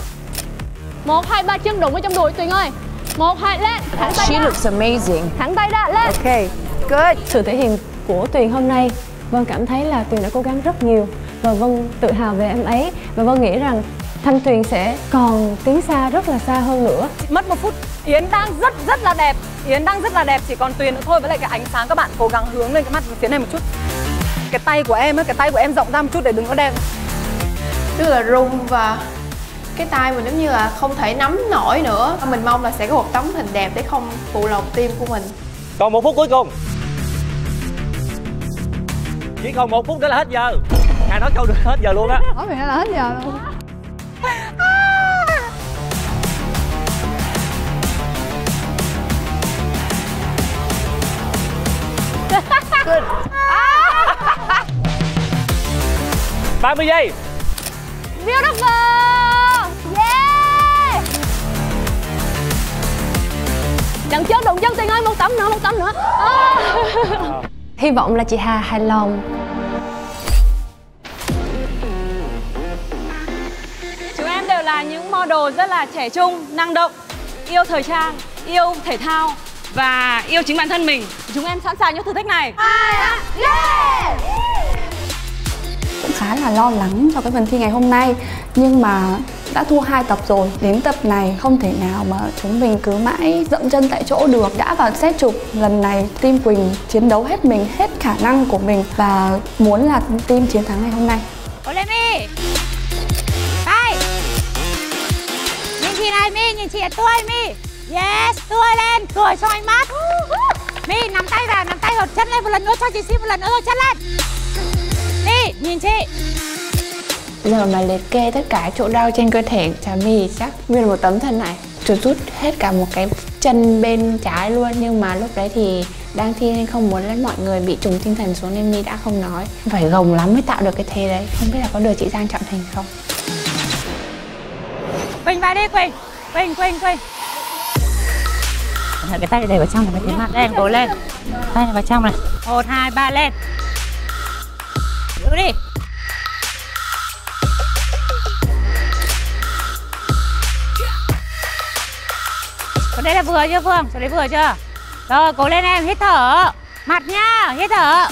1, 2, 3, chân đụng ở trong đùi Tuyền ơi. 1, 2, lên, thẳng tay ra. She looks amazing. Thẳng tay ra, lên. Okay, good. Sự thể hiện của Tuyền hôm nay, Vân cảm thấy là Tuyền đã cố gắng rất nhiều và Vân tự hào về em ấy và Vân nghĩ rằng Thanh Tuyền sẽ còn tiến xa, rất là xa hơn nữa. Mất 1 phút. Yến đang rất là đẹp. Chỉ còn Tuyền nữa thôi. Với lại cái ánh sáng các bạn cố gắng hướng lên cái mắt phía này một chút. Cái tay của em ấy, rộng ra một chút để đừng có đen. Tức là rung và cái tay mình giống như là không thể nắm nổi nữa. Mình mong là sẽ có một tấm hình đẹp để không phụ lòng team của mình. Còn 1 phút cuối cùng. Chỉ còn 1 phút nữa là hết giờ. Hà nói câu được hết giờ luôn á. Nói mẹ là hết giờ luôn. Good. 30 giây. Beautiful. Yeah. Đằng chân đụng chân Tuyền ơi, một tấm nữa. Hy vọng là chị Hà hài lòng. Chúng em đều là những model rất là trẻ trung, năng động, yêu thời trang, yêu thể thao và yêu chính bản thân mình. Chúng em sẵn sàng cho thử thách này. Yeah. Cũng khá là lo lắng cho cái phần thi ngày hôm nay, nhưng mà đã thua 2 tập rồi. Đến tập này không thể nào mà chúng mình cứ mãi dậm chân tại chỗ được. Đã vào set chụp lần này, team Quỳnh chiến đấu hết mình, hết khả năng của mình và muốn là team chiến thắng ngày hôm nay. Olemi. Hai. Nhìn chị này Mi, nhìn chị tôi Mi. Yes, tươi lên, cười soi mắt. Mi nắm tay vào, nắm tay vào, chân lên một lần nữa cho chị xin một lần nữa, chân lên. Đi, nhìn chị. Bây giờ mà liệt kê tất cả chỗ đau trên cơ thể Trà Mi chắc nguyên một tấm thân này. Trượt rút hết cả một cái chân bên trái luôn. Nhưng mà lúc đấy thì đang thi nên không muốn lấy mọi người bị trùng tinh thần xuống nên Mi đã không nói. Phải gồng lắm mới tạo được cái thế đấy. Không biết là có được chị Giang chọn thành không. Quỳnh vào đi Quỳnh. Quỳnh. Cái tay để vào trong này, cái mặt lên, cố lên. Tay này vào trong này. 1, 2, 3 lên. Giữ đi. Còn đây là vừa chưa Phương? Chỗ đấy vừa chưa? Rồi, cố lên em, hít thở. Mặt nha, hít thở.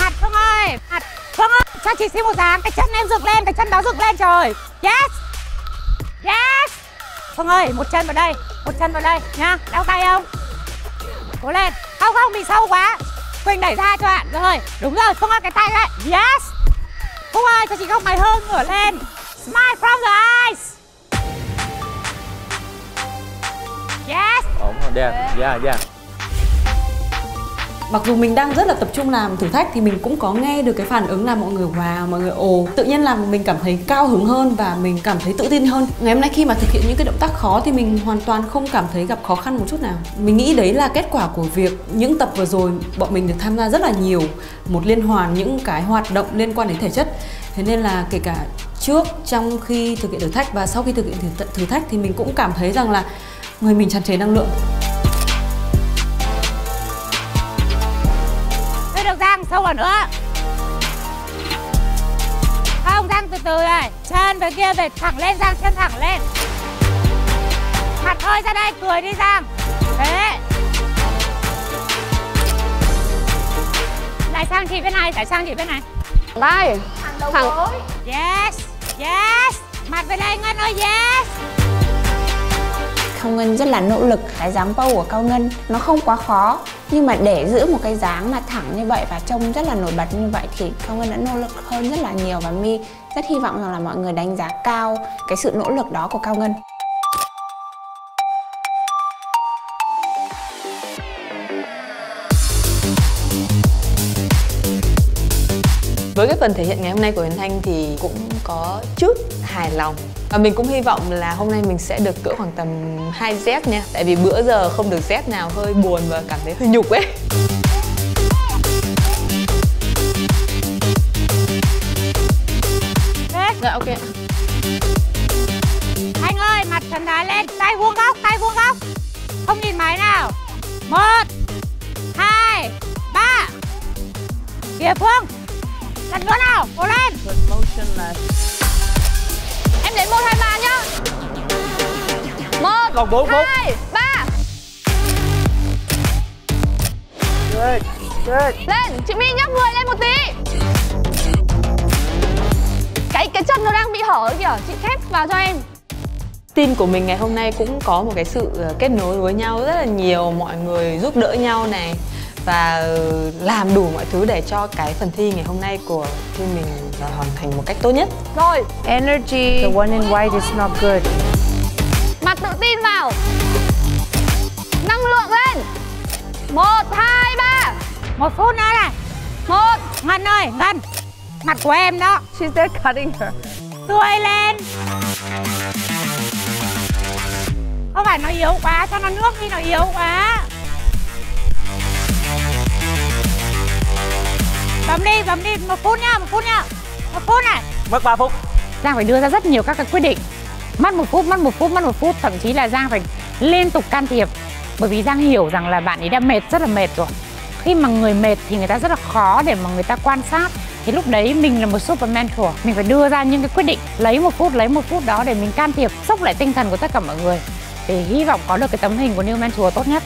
Mặt Phương ơi, mặt Phương ơi, cho chị xin một dáng. Cái chân em rực lên, cái chân đó rực lên trời. Yes. Yes. Phương ơi, một chân vào đây nha. Đau tay không? Cố lên. Không bị sâu quá. Quỳnh đẩy ra cho bạn. Rồi, đúng rồi, Phương ơi, cái tay đấy. Yes. Phương ơi, cho chị góc mày hơn, ngửa lên. Smile from the eyes. Yes. Ổn rồi, đẹp. Yeah. Mặc dù mình đang rất là tập trung làm thử thách thì mình cũng có nghe được cái phản ứng là mọi người wow, mọi người ồ. Tự nhiên làm mình cảm thấy cao hứng hơn và mình cảm thấy tự tin hơn. Ngày hôm nay khi mà thực hiện những cái động tác khó thì mình hoàn toàn không cảm thấy gặp khó khăn một chút nào. Mình nghĩ đấy là kết quả của việc những tập vừa rồi bọn mình được tham gia rất là nhiều, một liên hoàn những cái hoạt động liên quan đến thể chất. Thế nên là kể cả trước, trong khi thực hiện thử thách và sau khi thực hiện thử thách thì mình cũng cảm thấy rằng là người mình tràn trề năng lượng. Sâu vào nữa. Không, Giang từ từ này. Chân về kia, về thẳng lên Giang, chân thẳng lên. Mặt hơi ra đây, cười đi Giang. Thế. Tại sao anh chị biết này? Tại sao anh chị biết này? Đây. Thằng đầu gối. Yes. Yes. Mặt về đây Ngân ơi. Yes. Cao Ngân rất là nỗ lực. Cái dáng bow của Cao Ngân nó không quá khó, nhưng mà để giữ một cái dáng mà thẳng như vậy và trông rất là nổi bật như vậy thì Cao Ngân đã nỗ lực hơn rất là nhiều, và My rất hy vọng rằng là mọi người đánh giá cao cái sự nỗ lực đó của Cao Ngân. Với cái phần thể hiện ngày hôm nay của Huyền Thanh thì cũng có chút hài lòng. Và mình cũng hy vọng là hôm nay mình sẽ được cỡ khoảng tầm 2Z nha. Tại vì bữa giờ không được Z nào, hơi buồn và cảm thấy hơi nhục ấy. Dạ, ok. Anh ơi, mặt thần thái lên, tay vuông góc, không nhìn máy nào. 1, 2, 3. Kìa Phương, lần nữa nào, cố lên. Em đến 1, 2, 3 nhá. 1, 2, 3. Lên, chị My nhấc người lên một tí. Cái chân nó đang bị hở kìa, chị khép vào cho em. Team của mình ngày hôm nay cũng có một cái sự kết nối với nhau rất là nhiều. Mọi người giúp đỡ nhau này, và làm đủ mọi thứ để cho cái phần thi ngày hôm nay của team mình hoàn thành một cách tốt nhất. Rồi. Energy. The one in white is not good. Mặt tự tin vào. Năng lượng lên. 1, 2, 3. 1 phút nữa này. 1. Ngân ơi, Ngân. Mặt của em đó. She's there cutting her. Tươi lên. Không phải nó yếu quá, cho nó nước đi, nó yếu quá. Bấm đi, 1 phút nha, 1 phút nha. 1 phút này. Mất 3 phút. Giang phải đưa ra rất nhiều các cái quyết định. Mất 1 phút, thậm chí là Giang phải liên tục can thiệp. Bởi vì Giang hiểu rằng là bạn ấy đã mệt, rất là mệt rồi. Khi mà người mệt thì người ta rất là khó để mà người ta quan sát. Thì lúc đấy mình là một super mentor, mình phải đưa ra những cái quyết định, lấy một phút đó để mình can thiệp, sốc lại tinh thần của tất cả mọi người để hy vọng có được cái tấm hình của New Mentor tốt nhất.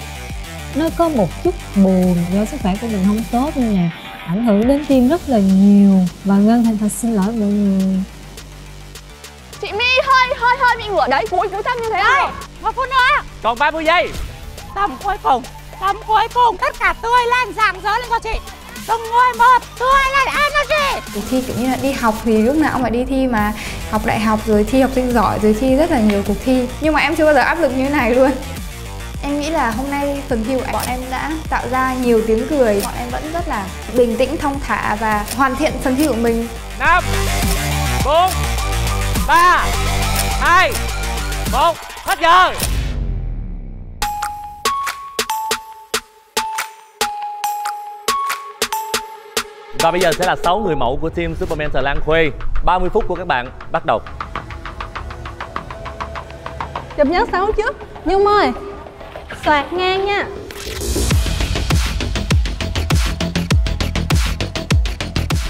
Nó có một chút buồn do sức khỏe của mình không tốt nên là ảnh hưởng đến team rất là nhiều, và Ngân thành thật xin lỗi mọi người. Chị My hơi bị ngửa đấy, cúi thấp như thế này. 1 phút nữa. Còn 30 giây. Tầm cuối cùng, tất cả tươi lên, rạng rỡ lên cho chị. Cùng ngồi 1, tươi lên, energy. Thi kiểu như là đi học thì lúc nào cũng phải đi thi mà. Học đại học rồi thi học sinh giỏi rồi thi rất là nhiều cuộc thi. Nhưng mà em chưa bao giờ áp lực như thế này luôn. Em nghĩ là hôm nay phần thi của bọn em đã tạo ra nhiều tiếng cười. Bọn em vẫn rất là bình tĩnh, thong thả và hoàn thiện phần thi của mình. 5, 4, 3, 2, 1, hết giờ. Và bây giờ sẽ là 6 người mẫu của team Super Mentor Lan Khuê. 30 phút của các bạn bắt đầu. Chụp nhớ 6 trước. Nhung ơi, xoạc ngang nha.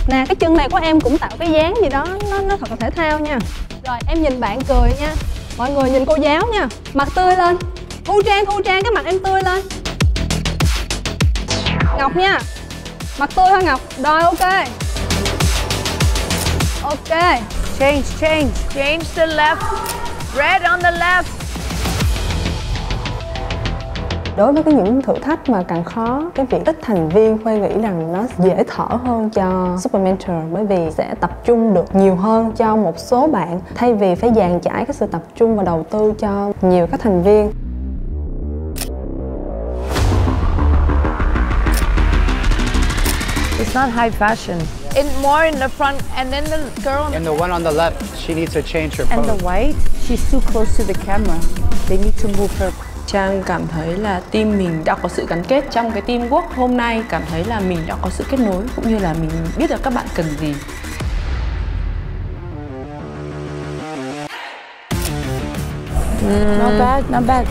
Nè, cái chân này của em cũng tạo cái dáng gì đó, nó thật là thể thao nha. Rồi, em nhìn bạn cười nha. Mọi người nhìn cô giáo nha. Mặt tươi lên. Thu trang, cái mặt em tươi lên. Ngọc nha. Mặt tôi hả Ngọc? Rồi, ok. Ok. Change the left. Red on the left. Đối với những thử thách mà càng khó, cái việc ít thành viên Khuê nghĩ rằng nó dễ thở hơn cho Super Mentor, bởi vì sẽ tập trung được nhiều hơn cho một số bạn, thay vì phải dàn trải cái sự tập trung và đầu tư cho nhiều các thành viên. It's not high fashion. Yeah. It's more in the front, and then the girl on the... And the one on the left, she needs to change her pose. And the white, she's too close to the camera. They need to move her. Trang cảm thấy là team mình đã có sự gắn kết trong cái teamwork hôm nay. Cảm thấy là mình đã có sự kết nối, cũng như là mình biết được các bạn cần gì. Not bad.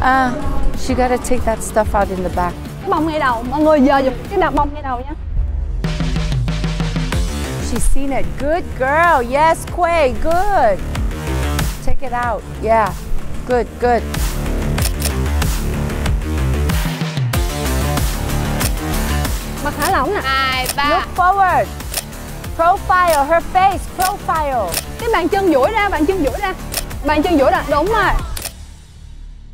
Ah, she gotta take that stuff out in the back. Bông ngay đầu, mọi người giờ giùm cái đặt bông ngay đầu nhé. She's seen it. Good girl. Yes, Khuê. Good. Check it out. Yeah. Good. Mặt hả thả lỏng nè. 2, 3. Look forward. Profile her face. Profile. Cái bàn chân duỗi ra, bàn chân duỗi ra. Bàn chân duỗi ra, đúng rồi.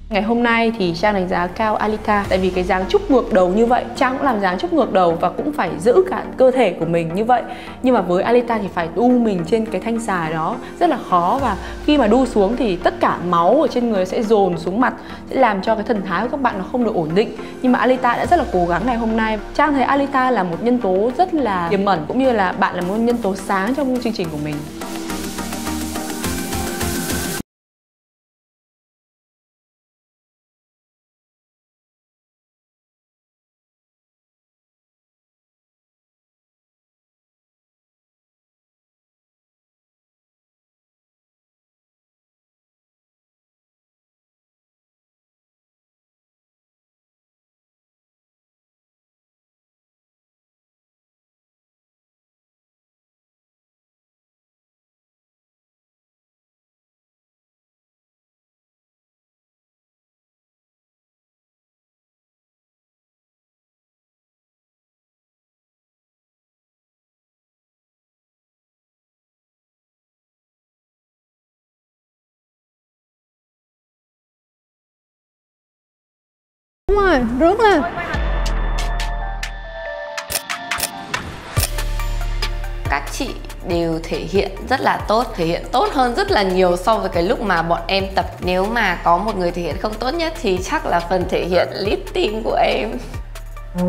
Ngày hôm nay thì Trang đánh giá cao Alika. Tại vì cái dáng trúc ngược đầu như vậy, Trang cũng làm dáng trúc ngược đầu và cũng phải giữ cả cơ thể của mình như vậy. Nhưng mà với Alika thì phải đu mình trên cái thanh xà đó rất là khó. Và khi mà đu xuống thì tất cả máu ở trên người sẽ dồn xuống mặt, sẽ làm cho cái thần thái của các bạn nó không được ổn định. Nhưng mà Alika đã rất là cố gắng ngày hôm nay. Trang thấy Alika là một nhân tố rất là tiềm ẩn, cũng như là bạn là một nhân tố sáng trong chương trình của mình. Đúng rồi, rướn lên. Các chị đều thể hiện rất là tốt, thể hiện tốt hơn rất là nhiều so với cái lúc mà bọn em tập. Nếu mà có một người thể hiện không tốt nhất thì chắc là phần thể hiện lifting của em.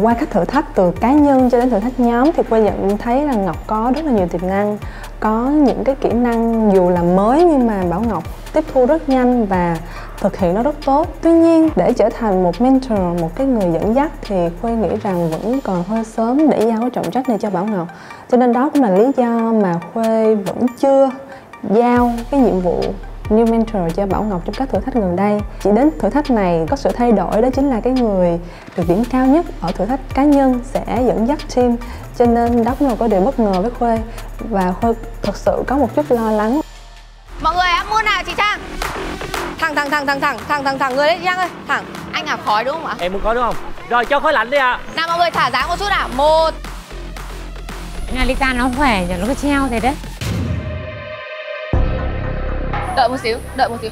Qua các thử thách từ cá nhân cho đến thử thách nhóm thì Quê nhận thấy là Ngọc có rất là nhiều tiềm năng. Có những cái kỹ năng dù là mới nhưng mà Bảo Ngọc tiếp thu rất nhanh và thực hiện nó rất tốt. Tuy nhiên để trở thành một mentor, một cái người dẫn dắt thì Khuê nghĩ rằng vẫn còn hơi sớm để giao cái trọng trách này cho Bảo Ngọc. Cho nên đó cũng là lý do mà Khuê vẫn chưa giao cái nhiệm vụ New Mentor cho Bảo Ngọc trong các thử thách gần đây. Chỉ đến thử thách này có sự thay đổi, đó chính là cái người được điểm cao nhất ở thử thách cá nhân sẽ dẫn dắt team. Cho nên đó cũng là có điều bất ngờ với Khuê và Khuê thật sự có một chút lo lắng. Mọi người hãy mua nào chị Trang. Thẳng người đấy chị Trang ơi. Thẳng. Anh à, khói đúng không ạ? Em muốn khói đúng không? Rồi cho khói lạnh đi ạ. Nào mọi người thả dáng một chút nào. 1. Alika nó khỏe nhỉ, nó cứ treo thế đấy. Đợi một xíu, đợi một xíu.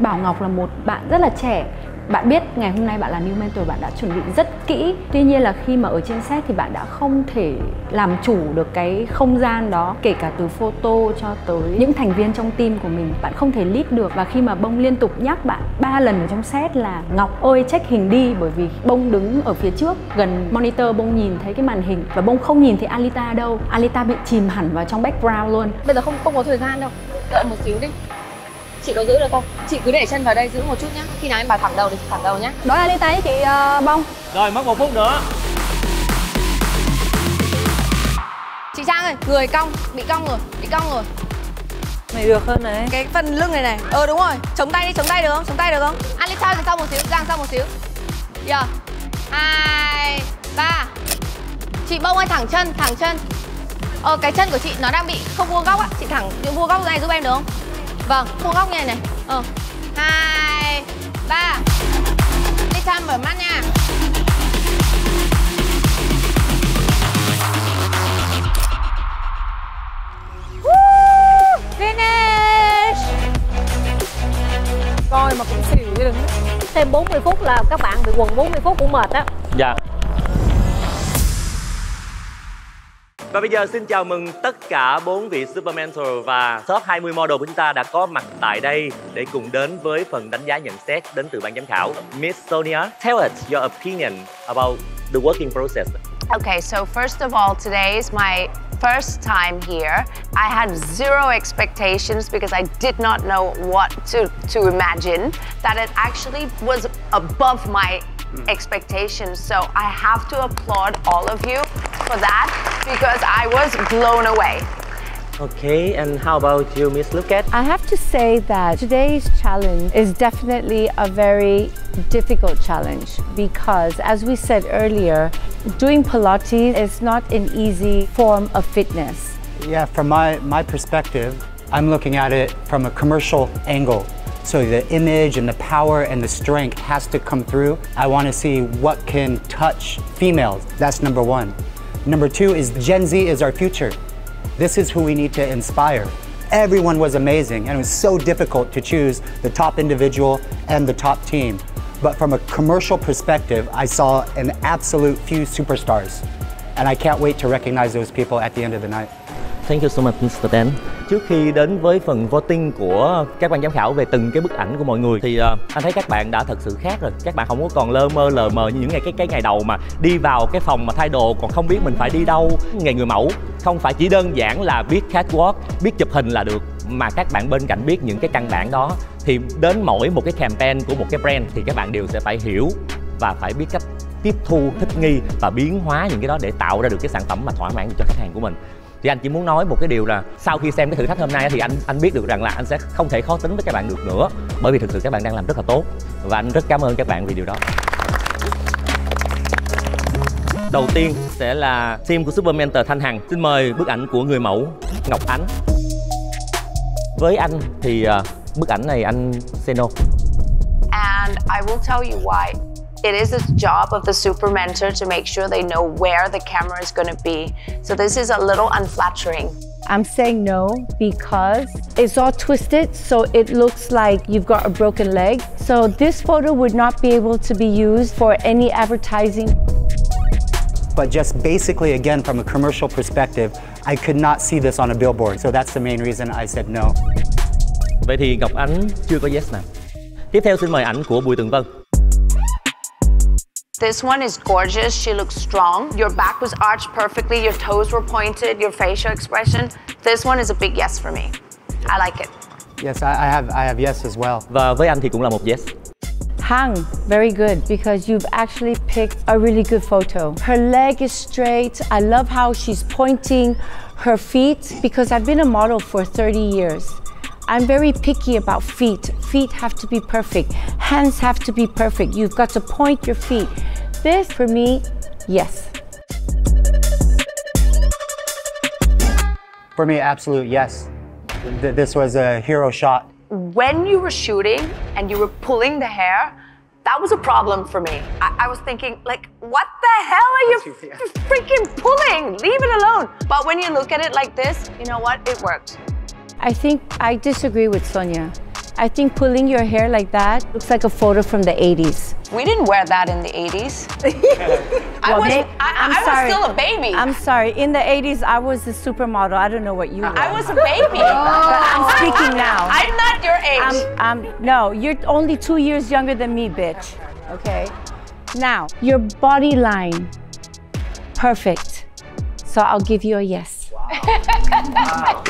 Bảo Ngọc là một bạn rất là trẻ. Bạn biết ngày hôm nay bạn là New Mentor, bạn đã chuẩn bị rất kỹ. Tuy nhiên là khi mà ở trên set thì bạn đã không thể làm chủ được cái không gian đó. Kể cả từ photo cho tới những thành viên trong team của mình, bạn không thể lead được. Và khi mà Bông liên tục nhắc bạn 3 lần ở trong set là Ngọc ơi check hình đi, bởi vì Bông đứng ở phía trước gần monitor, Bông nhìn thấy cái màn hình và Bông không nhìn thấy Alika đâu. Alika bị chìm hẳn vào trong background luôn. Bây giờ không có thời gian đâu, đợi một xíu đi. Chị có giữ được không? Chị cứ để chân vào đây giữ một chút nhé. Khi nào em bảo thẳng đầu thì thẳng đầu nhé. Đó là Alika với chị Bông. Rồi, mất 1 phút nữa. Chị Trang ơi, người cong, bị cong rồi. Mày được hơn này. Cái phần lưng này này. Đúng rồi. Chống tay đi, chống tay được không? Alika sau một xíu, Giang sau một xíu. Giờ 2, 3. Chị Bông ơi, thẳng chân. Cái chân của chị nó đang bị không vuông góc á. Chị thẳng vuông góc này giúp em được không? Vâng, vuông góc như này này. 2, 3. Alika mở mắt nha. Finish. Coi mà cũng xỉu chứ đừng. Thêm 40 phút là các bạn bị quần 40 phút cũng mệt á. Dạ. Và bây giờ xin chào mừng tất cả 4 vị Super Mentor và top 20 model của chúng ta đã có mặt tại đây để cùng đến với phần đánh giá nhận xét đến từ ban giám khảo. Miss Sonia, tell us your opinion about the working process. Okay, so first of all, today is my first time here. I had zero expectations because I did not know what to imagine, that it actually was above my expectations. So I have to applaud all of you for that because I was blown away. Okay, and how about you, Miss Lucas? I have to say that today's challenge is definitely a very difficult challenge because, as we said earlier, doing Pilates is not an easy form of fitness. Yeah, from my perspective, I'm looking at it from a commercial angle. So the image and the power and the strength has to come through. I want to see what can touch females. That's number 1. Number two is Gen Z is our future. This is who we need to inspire. Everyone was amazing, and it was so difficult to choose the top individual and the top team. But from a commercial perspective, I saw an absolute few superstars. And I can't wait to recognize those people at the end of the night. Thank you so much, Mr. Dan. Trước khi đến với phần voting của các ban giám khảo về từng cái bức ảnh của mọi người thì anh thấy các bạn đã thật sự khác rồi. Các bạn không có còn lơ mơ lờ mờ như những ngày cái ngày đầu mà đi vào cái phòng mà thay đồ còn không biết mình phải đi đâu. Ngày người mẫu không phải chỉ đơn giản là biết catwalk, biết chụp hình là được, mà các bạn bên cạnh biết những cái căn bản đó. Thì đến mỗi một cái campaign của một cái brand thì các bạn đều sẽ phải hiểu và phải biết cách tiếp thu, thích nghi và biến hóa những cái đó để tạo ra được cái sản phẩm mà thỏa mãn cho khách hàng của mình. Thì anh chỉ muốn nói một cái điều là sau khi xem cái thử thách hôm nay thì anh biết được rằng là anh sẽ không thể khó tính với các bạn được nữa, bởi vì thực sự các bạn đang làm rất là tốt và anh rất cảm ơn các bạn vì điều đó. Đầu tiên sẽ là team của Super Mentor Thanh Hằng. Xin mời bức ảnh của người mẫu Ngọc Ánh. Với anh thì bức ảnh này anh say no. And I will tell you why. It is the job of the super mentor to make sure they know where the camera is going to be. So this is a little unflattering. I'm saying no because it's all twisted, so it looks like you've got a broken leg. So this photo would not be able to be used for any advertising. But just basically, again, from a commercial perspective, I could not see this on a billboard. So that's the main reason I said no. Vậy thì Ngọc Ánh chưa có yes nào. Tiếp theo xin mời ảnh của Bùi Tường Vân. This one is gorgeous. She looks strong. Your back was arched perfectly. Your toes were pointed. Your facial expression. This one is a big yes for me. I like it. Yes, I have yes as well. Và với anh thì cũng là một yes. Hang, very good because you've actually picked a really good photo. Her leg is straight. I love how she's pointing her feet because I've been a model for 30 years. I'm very picky about feet. Feet have to be perfect. Hands have to be perfect. You've got to point your feet. This, for me, yes. For me, absolute yes. This was a hero shot. When you were shooting and you were pulling the hair, that was a problem for me. I was thinking, like, what the hell are you freaking pulling? Leave it alone. But when you look at it like this, you know what? It worked. I think I disagree with Sonia. I think pulling your hair like that looks like a photo from the 80s. We didn't wear that in the 80s. I was still a baby. I'm sorry. In the 80s, I was a supermodel. I don't know what you were. I was a baby. But I'm speaking now. I'm not your age. No, you're only 2 years younger than me, bitch. Okay? Now, your body line, perfect. So I'll give you a yes. Wow.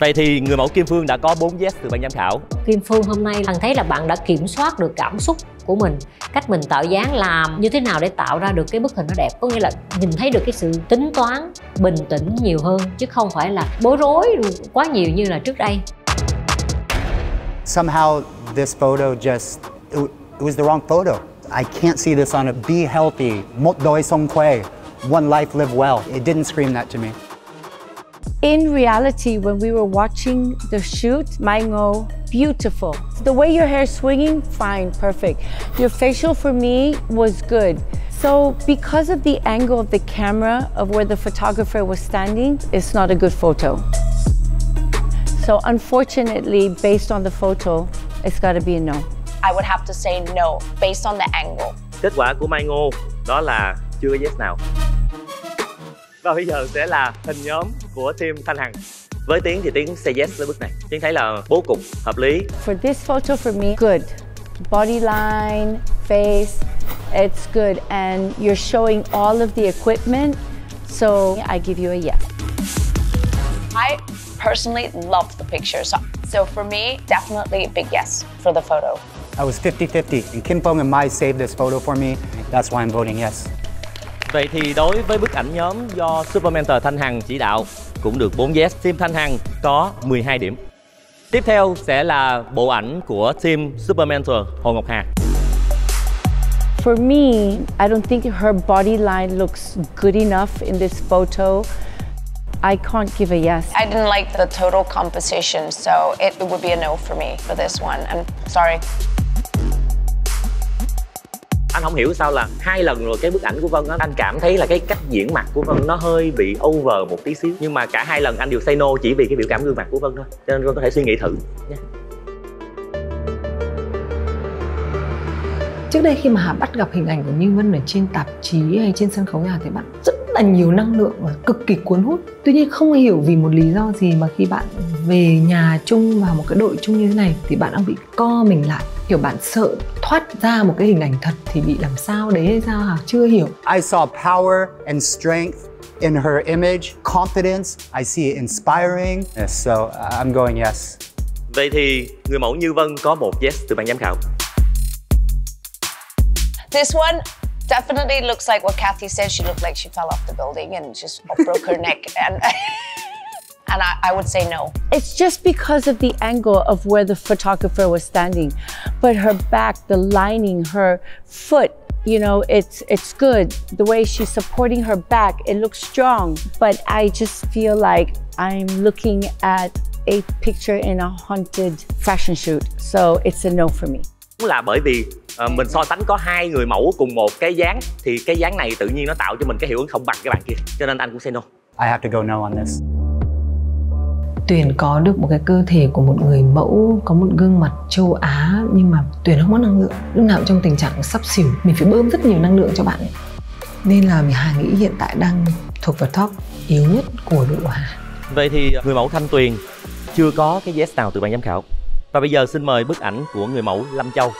Vậy thì người mẫu Kim Phương đã có 4 yes từ ban giám khảo. Kim Phương hôm nay Hằng thấy là bạn đã kiểm soát được cảm xúc của mình, cách mình tạo dáng, làm như thế nào để tạo ra được cái bức hình nó đẹp, có nghĩa là nhìn thấy được cái sự tính toán, bình tĩnh nhiều hơn chứ không phải là bối rối quá nhiều như là trước đây. Somehow this photo just it was the wrong photo. I can't see this on a be healthy, một đời sống khỏe, one life live well. It didn't scream that to me. In reality, when we were watching the shoot, Mango, beautiful. The way your hair is swinging, fine, perfect. Your facial for me was good. So because of the angle of the camera of where the photographer was standing, it's not a good photo. So unfortunately, based on the photo, it's got to be a no. I would have to say no, based on the angle. Kết quả của Mango đó là chưa yes nào. Và bây giờ sẽ là hình nhóm của team Thanh Hằng. Với Tiến thì Tiến say yes với bức này. Tiến thấy là bố cục hợp lý. For this photo for me, good. Body line, face, it's good. And you're showing all of the equipment, so I give you a yes. I personally love the picture. So for me, definitely a big yes for the photo. I was 50-50, and Kim Phong and Mai saved this photo for me. That's why I'm voting yes. Vậy thì đối với bức ảnh nhóm do Super Mentor Thanh Hằng chỉ đạo cũng được 4 yes. Team Thanh Hằng có 12 điểm. Tiếp theo sẽ là bộ ảnh của team Super Mentor Hồ Ngọc Hà. For me, I don't think her body line looks good enough in this photo. I can't give a yes. I didn't like the total composition, so it would be a no for me for this one. I'm sorry. Anh không hiểu sao là 2 lần rồi cái bức ảnh của Vân á, anh cảm thấy là cái cách diễn mặt của Vân nó hơi bị over một tí xíu. Nhưng mà cả 2 lần anh đều say no chỉ vì cái biểu cảm gương mặt của Vân thôi. Cho nên Vân có thể suy nghĩ thử nha. Trước đây khi mà Hà bắt gặp hình ảnh của Như Vân ở trên tạp chí hay trên sân khấu nhà thì bạn rất là nhiều năng lượng và cực kỳ cuốn hút. Tuy nhiên không hiểu vì một lý do gì mà khi bạn về nhà chung và một cái đội chung như thế này thì bạn đang bị co mình lại. Kiểu bạn sợ thoát ra một cái hình ảnh thật thì bị làm sao đấy hay sao Hà chưa hiểu. I saw power and strength in her image, confidence. I see it inspiring. So I'm going yes. Vậy thì người mẫu Như Vân có một yes từ ban giám khảo. This one definitely looks like what Kathy said. She looked like she fell off the building and just broke her neck. And I would say no. It's just because of the angle of where the photographer was standing. But her back, the lining, her foot, you know, it's good. The way she's supporting her back, it looks strong. But I just feel like I'm looking at a picture in a haunted fashion shoot. So it's a no for me. Là bởi vì mình so sánh có 2 người mẫu cùng một cái dáng thì cái dáng này tự nhiên nó tạo cho mình cái hiệu ứng không bằng cái bạn kia, cho nên anh cũng say no. I have to go no on this. Tuyền có được một cái cơ thể của một người mẫu, có một gương mặt châu Á, nhưng mà Tuyền không có năng lượng, lúc nào trong tình trạng sắp xỉu, mình phải bơm rất nhiều năng lượng cho bạn ấy. Nên là mình Hà nghĩ hiện tại đang thuộc vào top yếu nhất của đội của Hà. Vậy thì người mẫu Thanh Tuyền chưa có cái yes nào từ ban giám khảo. Và bây giờ xin mời bức ảnh của người mẫu Lâm Châu.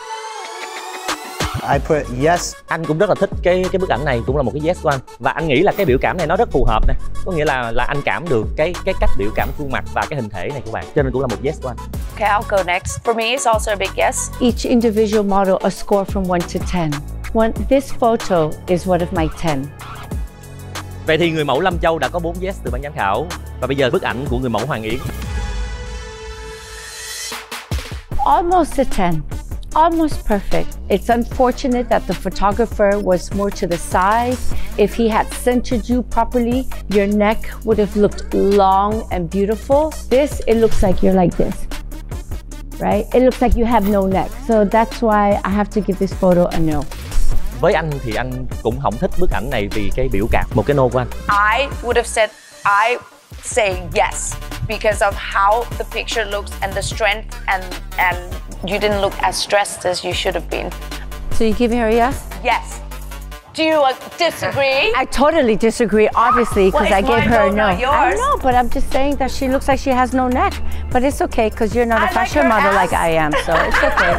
I put yes. Anh cũng rất là thích cái bức ảnh này, cũng là một cái yes của anh. Và anh nghĩ là cái biểu cảm này nó rất phù hợp nè. Có nghĩa là anh cảm được cái cách biểu cảm khuôn mặt và cái hình thể này của bạn. Cho nên cũng là một yes của anh. Okay, I'll go next. For me, it's also a big yes. Each individual model a score from 1 to 10. This photo is one of my 10. Vậy thì người mẫu Lâm Châu đã có 4 yes từ ban giám khảo. Và bây giờ bức ảnh của người mẫu Hoàng Yến. Almost a 10. Almost perfect. It's unfortunate that the photographer was more to the side. If he had centered you properly, your neck would have looked long and beautiful. This, it looks like you're like this, right? It looks like you have no neck. So that's why I have to give this photo a no. Với anh thì anh cũng không thích bức ảnh này vì cái biểu cảm, một cái no của anh. I would have said I say yes because of how the picture looks and the strength and you didn't look as stressed as you should have been. So you're giving her a yes? Yes. Do you disagree? I totally disagree, obviously, because I gave her a no. Yours? I know, but I'm just saying that she looks like she has no neck. But it's okay, because you're not a fashion model like I am, so it's okay.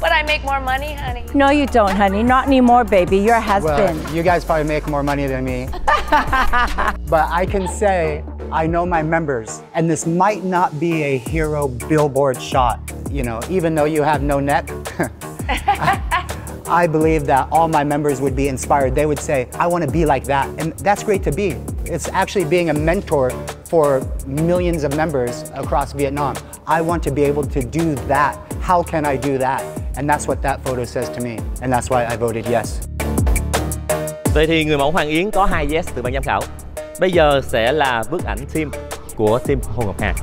But I make more money, honey. No, you don't, honey. Not anymore, baby. Your husband. Well, you guys probably make more money than me. But I can say I know my members, and this might not be a hero billboard shot. You know, even though you have no neck, I believe that all my members would be inspired. They would say, I want to be like that. And that's great to be. It's actually being a mentor for millions of members across Vietnam. I want to be able to do that. How can I do that? And that's what that photo says to me. And that's why I voted yes. Vậy thì người mẫu Hoàng Yến có 2 yes từ ban giám khảo. Bây giờ sẽ là bức ảnh team của team Hồ Ngọc Hà.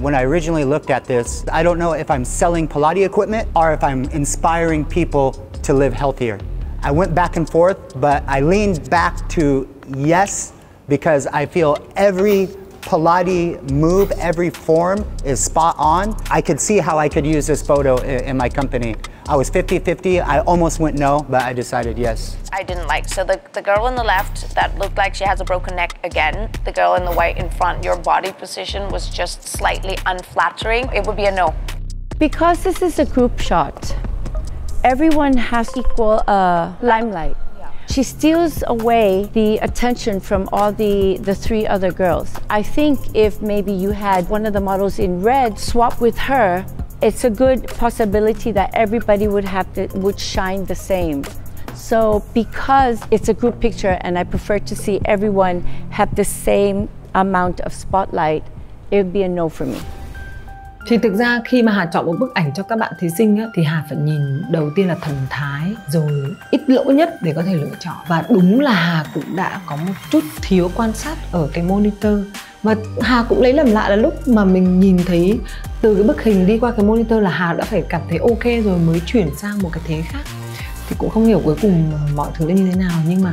When I originally looked at this, I don't know if I'm selling Pilates equipment or if I'm inspiring people to live healthier. I went back and forth, but I leaned back to yes because I feel every Pilates move, every form is spot on. I could see how I could use this photo in my company. I was 50-50, I almost went no, but I decided yes. I didn't like, so the girl on the left that looked like she has a broken neck again, the girl in the white in front, your body position was just slightly unflattering. It would be a no. Because this is a group shot, everyone has equal limelight. She steals away the attention from all the 3 other girls. I think if maybe you had one of the models in red swap with her, it's a good possibility that everybody would shine the same. So because it's a group picture and I prefer to see everyone have the same amount of spotlight, it would be a no for me. Thì thực ra khi mà Hà chọn một bức ảnh cho các bạn thí sinh á, thì Hà phải nhìn đầu tiên là thần thái rồi ít lỗi nhất để có thể lựa chọn. Và đúng là Hà cũng đã có một chút thiếu quan sát ở cái monitor. Và Hà cũng lấy làm lạ là lúc mà mình nhìn thấy từ cái bức hình đi qua cái monitor là Hà đã phải cảm thấy ok rồi mới chuyển sang một cái thế khác. Thì cũng không hiểu cuối cùng mọi thứ là như thế nào, nhưng mà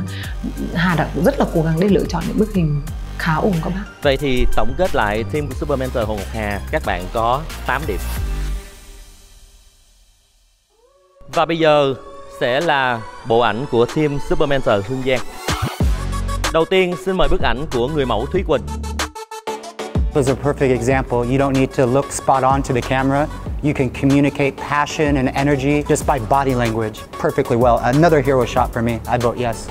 Hà đã rất là cố gắng để lựa chọn những bức hình khá ổn các bác. Vậy thì tổng kết lại team của Super Mentor Hồ Ngọc Hà, các bạn có 8 điểm. Và bây giờ sẽ là bộ ảnh của team Super Mentor Hương Giang. Đầu tiên xin mời bức ảnh của người mẫu Thúy Quỳnh. This is a perfect example. You don't need to look spot on to the camera. You can communicate passion and energy just by body language perfectly well. Another hero shot for me. I vote yes.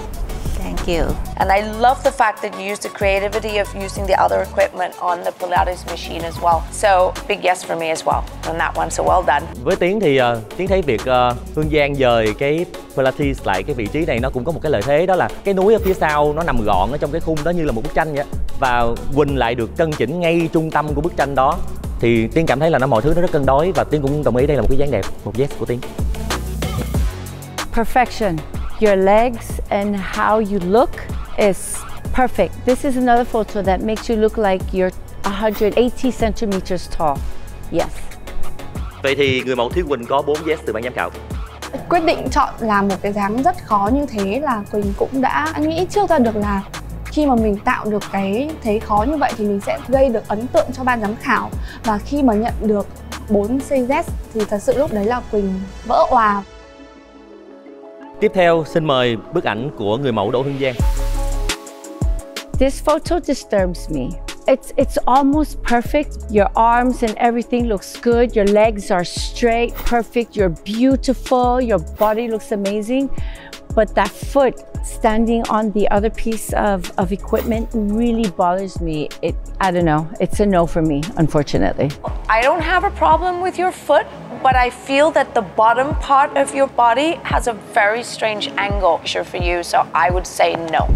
Thank you. And I love the fact that you used the creativity of using the other equipment on the Pilates machine as well. So big yes for me as well on that one. So well done. Với Tiến thì Tiến thấy việc Hương Giang dời cái Pilates lại cái vị trí này nó cũng có một cái lợi thế, đó là cái núi ở phía sau nó nằm gọn ở trong cái khung đó như là một bức tranh vậy. Và Quỳnh lại được cân chỉnh ngay trung tâm của bức tranh đó. Thì Tiến cảm thấy là mọi thứ nó rất cân đối và Tiến cũng đồng ý đây là một cái dáng đẹp, một yes của Tiến. Perfection. Your legs and how you look is perfect. This is another photo that makes you look like you're 180 centimeters tall. Yes. Vậy thì người mẫu Thúy Quỳnh có 4 yes từ ban giám khảo. Quyết định chọn là một cái dáng rất khó như thế là Quỳnh cũng đã nghĩ trước ra được là khi mà mình tạo được cái thế khó như vậy thì mình sẽ gây được ấn tượng cho ban giám khảo. Và khi mà nhận được 4 yes thì thật sự lúc đấy là Quỳnh vỡ òa. Tiếp theo, xin mời bức ảnh của người mẫu Đỗ Hương Giang. This photo disturbs me. It's almost perfect. Your arms and everything looks good. Your legs are straight, perfect. You're beautiful. Your body looks amazing. But that foot standing on the other piece of equipment really bothers me. I don't know. It's a no for me, unfortunately. I don't have a problem with your foot, but I feel that the bottom part of your body has a very strange angle for you, so I would say no.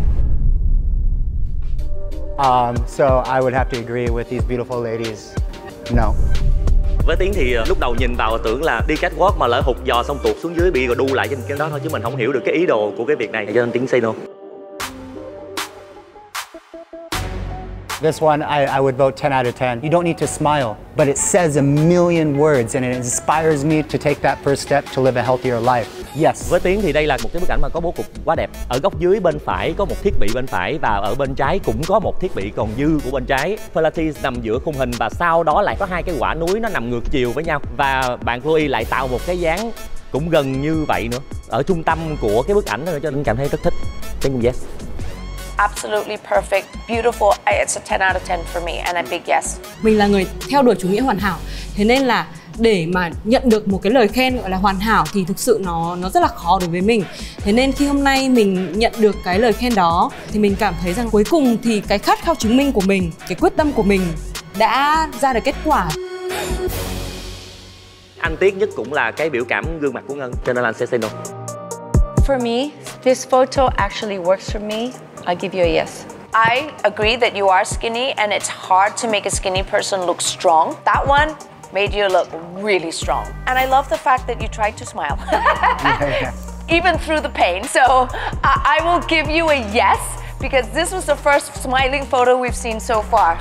So I would have to agree with these beautiful ladies. No. Với Tiến thì lúc đầu nhìn vào tưởng là đi catwalk mà lỡ hụt giò xong tuột xuống dưới bị rồi đu lại trên cái đó thôi, chứ mình không hiểu được cái ý đồ của cái việc này, cho nên Tiến say no. This one, I would vote 10 out of 10. You don't need to smile, but it says a million words and it inspires me to take that first step to live a healthier life. Yes. Với Tiến thì đây là một cái bức ảnh mà có bố cục quá đẹp. Ở góc dưới bên phải có một thiết bị bên phải và ở bên trái cũng có một thiết bị còn dư của bên trái. Pilates nằm giữa khung hình và sau đó lại có hai cái quả núi nó nằm ngược chiều với nhau. Và bạn Chloe lại tạo một cái dáng cũng gần như vậy nữa ở trung tâm của cái bức ảnh đó, cho nên cảm thấy rất thích. Tiến cũng yes. Absolutely perfect, beautiful. It's a 10 out of 10 for me and a big yes. Mình là người theo đuổi chủ nghĩa hoàn hảo. Thế nên là để mà nhận được một cái lời khen gọi là hoàn hảo thì thực sự nó rất là khó đối với mình. Thế nên khi hôm nay mình nhận được cái lời khen đó thì mình cảm thấy rằng cuối cùng thì cái khát khao chứng minh của mình, cái quyết tâm của mình đã ra được kết quả. Anh tiếc nhất cũng là cái biểu cảm gương mặt của Ngân, cho nên là anh sẽ say no. For me, this photo actually works for me. I'll give you a yes. I agree that you are skinny and it's hard to make a skinny person look strong. That one made you look really strong. And I love the fact that you tried to smile. Even through the pain. So I will give you a yes because this was the first smiling photo we've seen so far.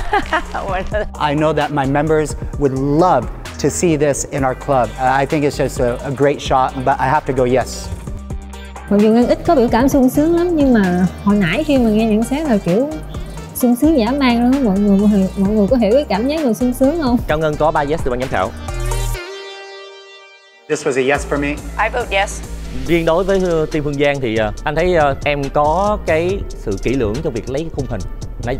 I know that my members would love to see this in our club. I think it's just a great shot, but I have to go yes. Mặc dù Ngân ít có biểu cảm sung sướng lắm, nhưng mà hồi nãy khi mà nghe nhận xét là kiểu sung sướng dã man luôn á. Mọi người có hiểu cái cảm giác người sung sướng không? Cao Ngân có 3 yes từ ban giám khảo. This was a yes for me. I vote yes. Riêng đối với team Hương Giang thì anh thấy em có cái sự kỹ lưỡng trong việc lấy khung hình.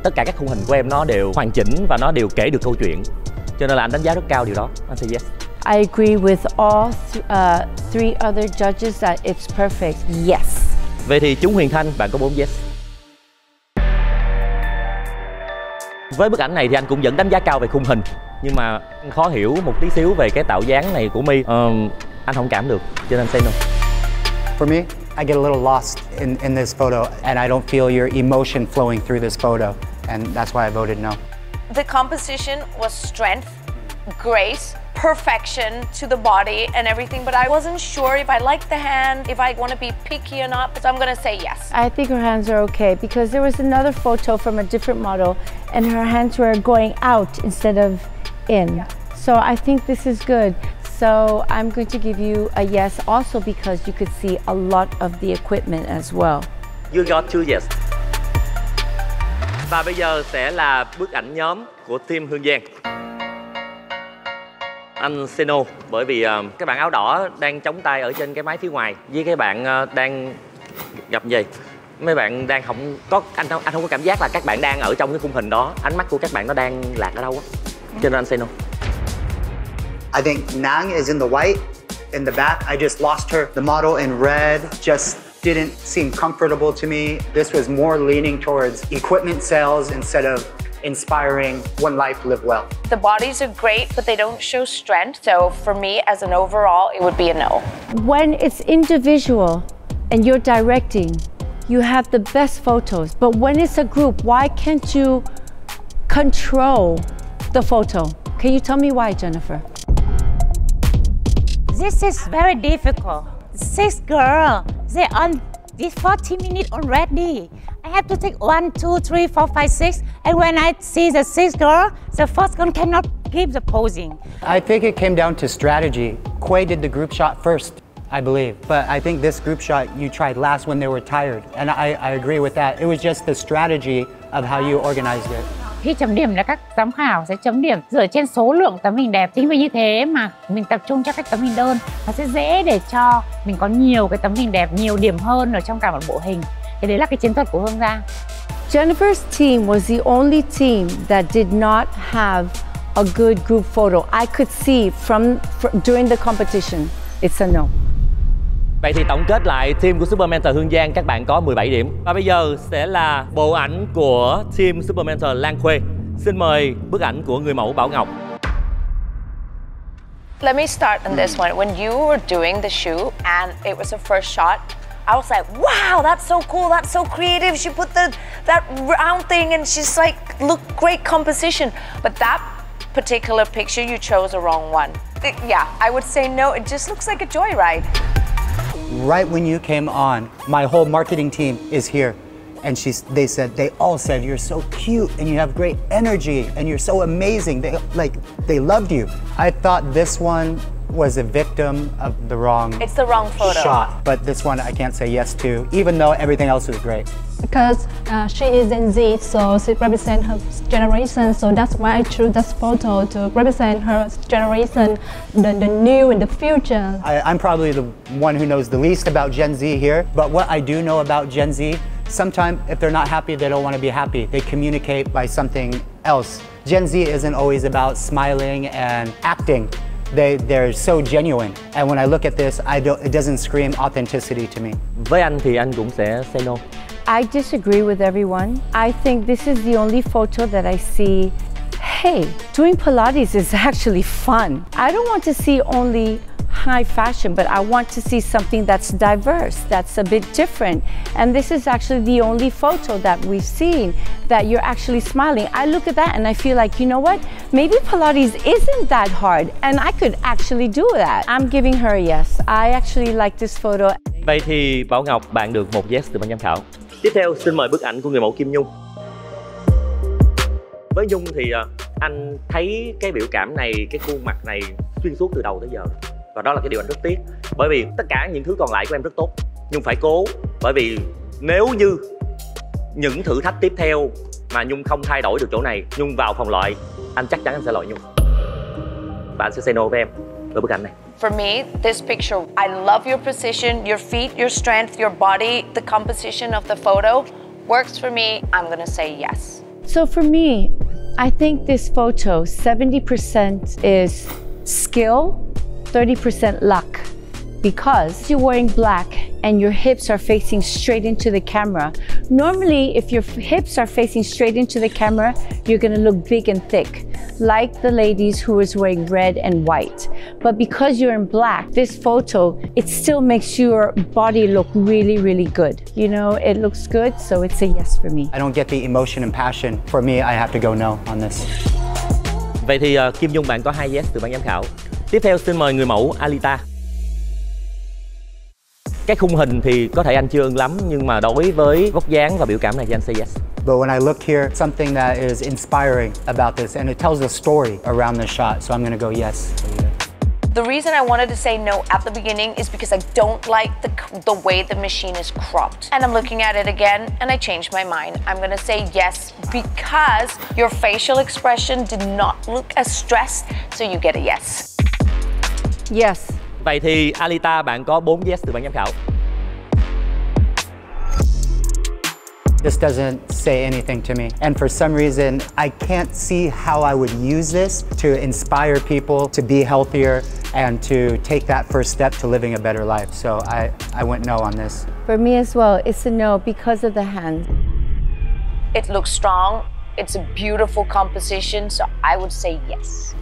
Tất cả các khung hình của em nó đều hoàn chỉnh và nó đều kể được câu chuyện. Cho nên là anh đánh giá rất cao điều đó. Anh say yes. I agree with all three other judges that it's perfect. Yes. Vậy thì Trúng Huyền Thanh, bạn có 4 yes. Với bức ảnh này thì anh cũng vẫn đánh giá cao về khung hình, nhưng mà khó hiểu một tí xíu về cái tạo dáng này của My. Anh không cảm được, cho nên say no. For me, I get a little lost in this photo and I don't feel your emotion flowing through this photo and that's why I voted no. The composition was strength, grace, perfection to the body and everything, but I wasn't sure if I liked the hand, if I want to be picky or not, so I'm going to say yes. I think her hands are okay because there was another photo from a different model and her hands were going out instead of in. Yeah. So I think this is good. So I'm going to give you a yes also because you could see a lot of the equipment as well. You got two yes. Và bây giờ sẽ là bức ảnh nhóm của team Hương Giang. Anh Seno, bởi vì cái bạn áo đỏ đang chống tay ở trên cái máy phía ngoài với cái bạn đang gặp gì? Mấy bạn đang không có, anh không có cảm giác là các bạn đang ở trong cái khung hình đó. Ánh mắt của các bạn nó đang lạc ở đâu á. Cho nên anh Seno. I think Nang is in the white in the back. I just lost her. The model in red just didn't seem comfortable to me. This was more leaning towards equipment sales instead of inspiring one life, live well. The bodies are great, but they don't show strength. So for me, as an overall, it would be a no. When it's individual and you're directing, you have the best photos. But when it's a group, why can't you control the photo? Can you tell me why, Jennifer? This is very difficult. Six girls, they're on this 40 minutes already. I have to take 1, 2, 3, 4, 5, 6. And when I see the sixth girl, the first one cannot keep the posing. I think it came down to strategy. Quay did the group shot first, I believe. But I think this group shot you tried last when they were tired. And I agree with that. It was just the strategy of how you organized it. Khi chấm điểm là các giám khảo sẽ chấm điểm dựa trên số lượng tấm hình đẹp. Chính vì như thế mà mình tập trung cho các tấm hình đơn, nó sẽ dễ để cho mình có nhiều cái tấm hình đẹp, nhiều điểm hơn ở trong cả một bộ hình. Thì đấy là cái chiến thuật của Hương Giang. Jennifer's team was the only team that did not have a good group photo. I could see from during the competition. It's a no. Vậy thì tổng kết lại, team của Super Mentor Hương Giang các bạn có 17 điểm. Và bây giờ sẽ là bộ ảnh của team Super Mentor Lan Khuê. Xin mời bức ảnh của người mẫu Bảo Ngọc. Let me start on this one. When you were doing the shoot and it was the first shot, I was like, wow, that's so cool, that's so creative. She put that round thing and she's like, look, great composition. But that particular picture, you chose the wrong one. Yeah, I would say no, it just looks like a joyride. Right when you came on, my whole marketing team is here. And they all said, you're so cute and you have great energy and you're so amazing. They loved you. I thought this one was a victim of the wrong shot. But this one I can't say yes to, even though everything else was great. Because she is Gen Z, so she represents her generation. So that's why I chose this photo to represent her generation, the new and the future. I'm probably the one who knows the least about Gen Z here. But what I do know about Gen Z, sometimes if they're not happy, they don't want to be happy. They communicate by something else. Gen Z isn't always about smiling and acting. They're so genuine. And when I look at this, it doesn't scream authenticity to me. Với anh thì anh cũng sẽ say no. I disagree with everyone. I think this is the only photo that I see, hey, doing Pilates is actually fun. I don't want to see only high fashion, but I want to see something that's diverse, that's a bit different. And this is actually the only photo that we've seen that you're actually smiling. I look at that and I feel like, you know what? Maybe Pilates isn't that hard and I could actually do that. I'm giving her a yes. I actually like this photo. Vậy thì Bảo Ngọc, bạn được một yes từ ban giám khảo. Tiếp theo xin mời bức ảnh của người mẫu Kim Nhung. Với Nhung thì anh thấy cái biểu cảm này, cái khuôn mặt này xuyên suốt từ đầu tới giờ. Và đó là cái điều anh rất tiếc. Bởi vì tất cả những thứ còn lại của em rất tốt. Nhung phải cố. Bởi vì nếu như những thử thách tiếp theo mà Nhung không thay đổi được chỗ này, Nhung vào vòng loại, anh chắc chắn anh sẽ loại Nhung. Bạn sẽ say no với em với bức ảnh này. For me, this picture, I love your position, your feet, your strength, your body, the composition of the photo works for me. I'm gonna say yes. So for me, I think this photo, 70% is skill, 30% luck. Because you're wearing black and your hips are facing straight into the camera. Normally, if your hips are facing straight into the camera, you're gonna look big and thick, like the ladies who was wearing red and white. But because you're in black, this photo, it still makes your body look really, really good. You know, it looks good, so it's a yes for me. I don't get the emotion and passion. For me, I have to go no on this. Vậy thì Kim Nhung, bạn có 2 yes từ ban giám khảo. Tiếp theo xin mời người mẫu Alita. Cái khung hình thì có thể anh chưa ưng lắm, nhưng mà đối với vóc dáng và biểu cảm này thì anh say yes. But when I look here, something that is inspiring about this and it tells a story around this shot, so I'm gonna go yes. The reason I wanted to say no at the beginning is because I don't like the way the machine is cropped. And I'm looking at it again and I changed my mind. I'm gonna say yes because your facial expression did not look as stressed, so you get a yes. Yes. Vậy thì Alita, bạn có 4 yes từ ban giám khảo. This doesn't say anything to me. And for some reason, I can't see how I would use this to inspire people to be healthier and to take that first step to living a better life. So I went no on this. For me as well, it's a no because of the hand. It looks strong. It's a beautiful composition. So I would say yes.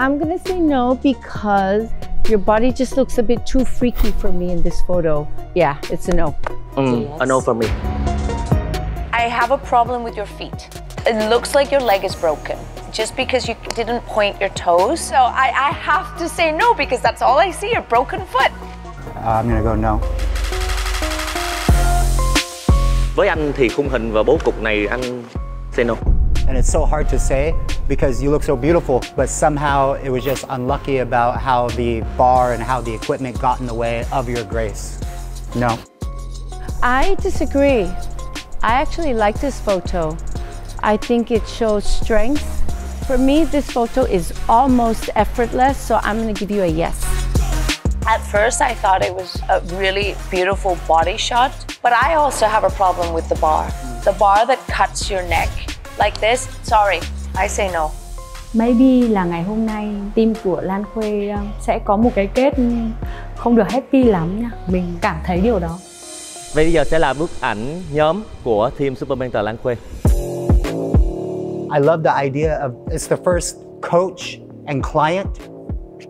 I'm gonna say no because your body just looks a bit too freaky for me in this photo. Yeah, it's a no. Yes. A no for me. I have a problem with your feet. It looks like your leg is broken just because you didn't point your toes. So I have to say no because that's all I see, a broken foot. I'm gonna go no. Với anh thì khung hình và bố cục này anh say no. And it's so hard to say because you look so beautiful, but somehow it was just unlucky about how the bar and how the equipment got in the way of your grace. No. I disagree. I actually like this photo. I think it shows strength. For me, this photo is almost effortless, so I'm gonna give you a yes. At first, I thought it was a really beautiful body shot, but I also have a problem with the bar. The bar that cuts your neck. Like this, sorry, I say no. Maybe là ngày hôm nay team của Lan Khuê sẽ có một cái kết không được happy lắm nha. Mình cảm thấy điều đó. Vậy bây giờ sẽ là bức ảnh nhóm của team Super Mentor Lan Khuê. I love the idea of it's the first coach and client,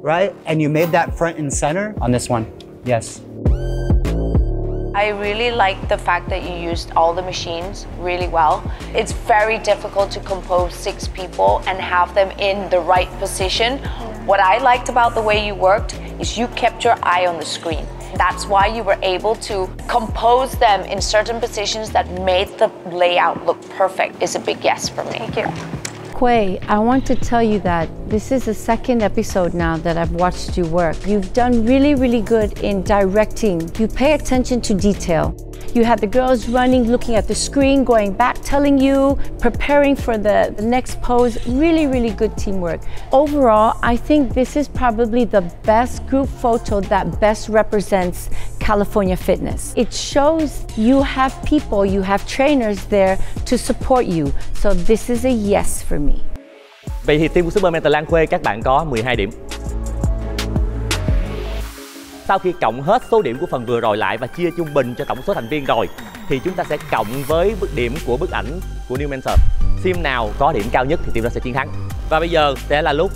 right? And you made that front and center on this one. Yes. I really like the fact that you used all the machines really well. It's very difficult to compose 6 people and have them in the right position. What I liked about the way you worked is you kept your eye on the screen. That's why you were able to compose them in certain positions that made the layout look perfect. It's a big yes for me. Thank you. Khuê, I want to tell you that this is the second episode now that I've watched you work. You've done really, really good in directing. You pay attention to detail. You had the girls running, looking at the screen, going back, telling you, preparing for the next pose. Really, really good teamwork. Overall, I think this is probably the best group photo that best represents California Fitness. It shows you have people, you have trainers there to support you. So this is a yes for me. Vậy thì team của Super Mentor Lan Khuê các bạn có 12 điểm. Sau khi cộng hết số điểm của phần vừa rồi lại và chia trung bình cho tổng số thành viên rồi thì chúng ta sẽ cộng với điểm của bức ảnh của New Mentor. Team nào có điểm cao nhất thì team đó sẽ chiến thắng. Và bây giờ sẽ là lúc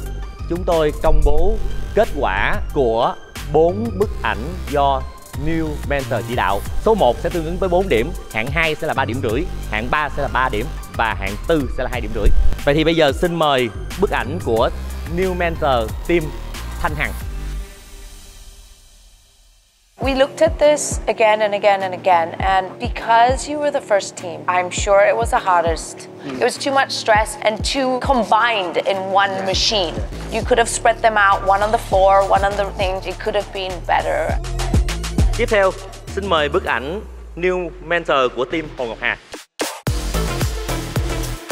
chúng tôi công bố kết quả của 4 bức ảnh do New Mentor chỉ đạo. Số 1 sẽ tương ứng với 4 điểm, hạng 2 sẽ là 3 điểm rưỡi, hạng 3 sẽ là 3 điểm và hạng 4 sẽ là 2 điểm rưỡi. Vậy thì bây giờ xin mời bức ảnh của New Mentor team Thanh Hằng. We looked at this again and again and again, and because you were the first team, I'm sure it was the hardest. It was too much stress and too combined in one machine. You could have spread them out, one on the floor, one on the thing. It could have been better. Tiếp theo, xin mời bức ảnh New Mentor của team Hồ Ngọc Hà.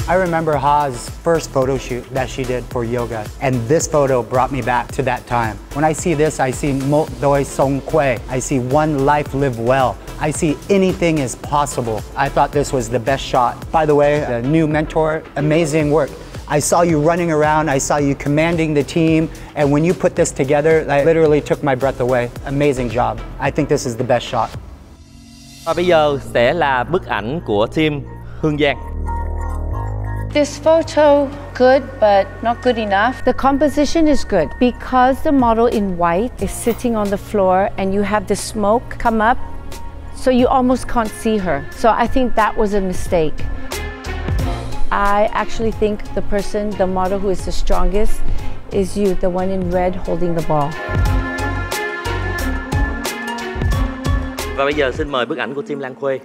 I remember Ha's first photo shoot that she did for yoga, and this photo brought me back to that time. When I see this, I see Một Đời Sống Khỏe. I see one life live well. I see anything is possible. I thought this was the best shot. By the way, the New Mentor, amazing work. I saw you running around, I saw you commanding the team, and when you put this together, I literally took my breath away. Amazing job. I think this is the best shot. Và bây giờ sẽ là bức ảnh của team Hương Giang. This photo, good but not good enough. The composition is good because the model in white is sitting on the floor and you have the smoke come up, so you almost can't see her. So I think that was a mistake. I actually think the person, the model who is the strongest is you, the one in red holding the ball. Và bây giờ xin mời bức ảnh của team Lan Khuê.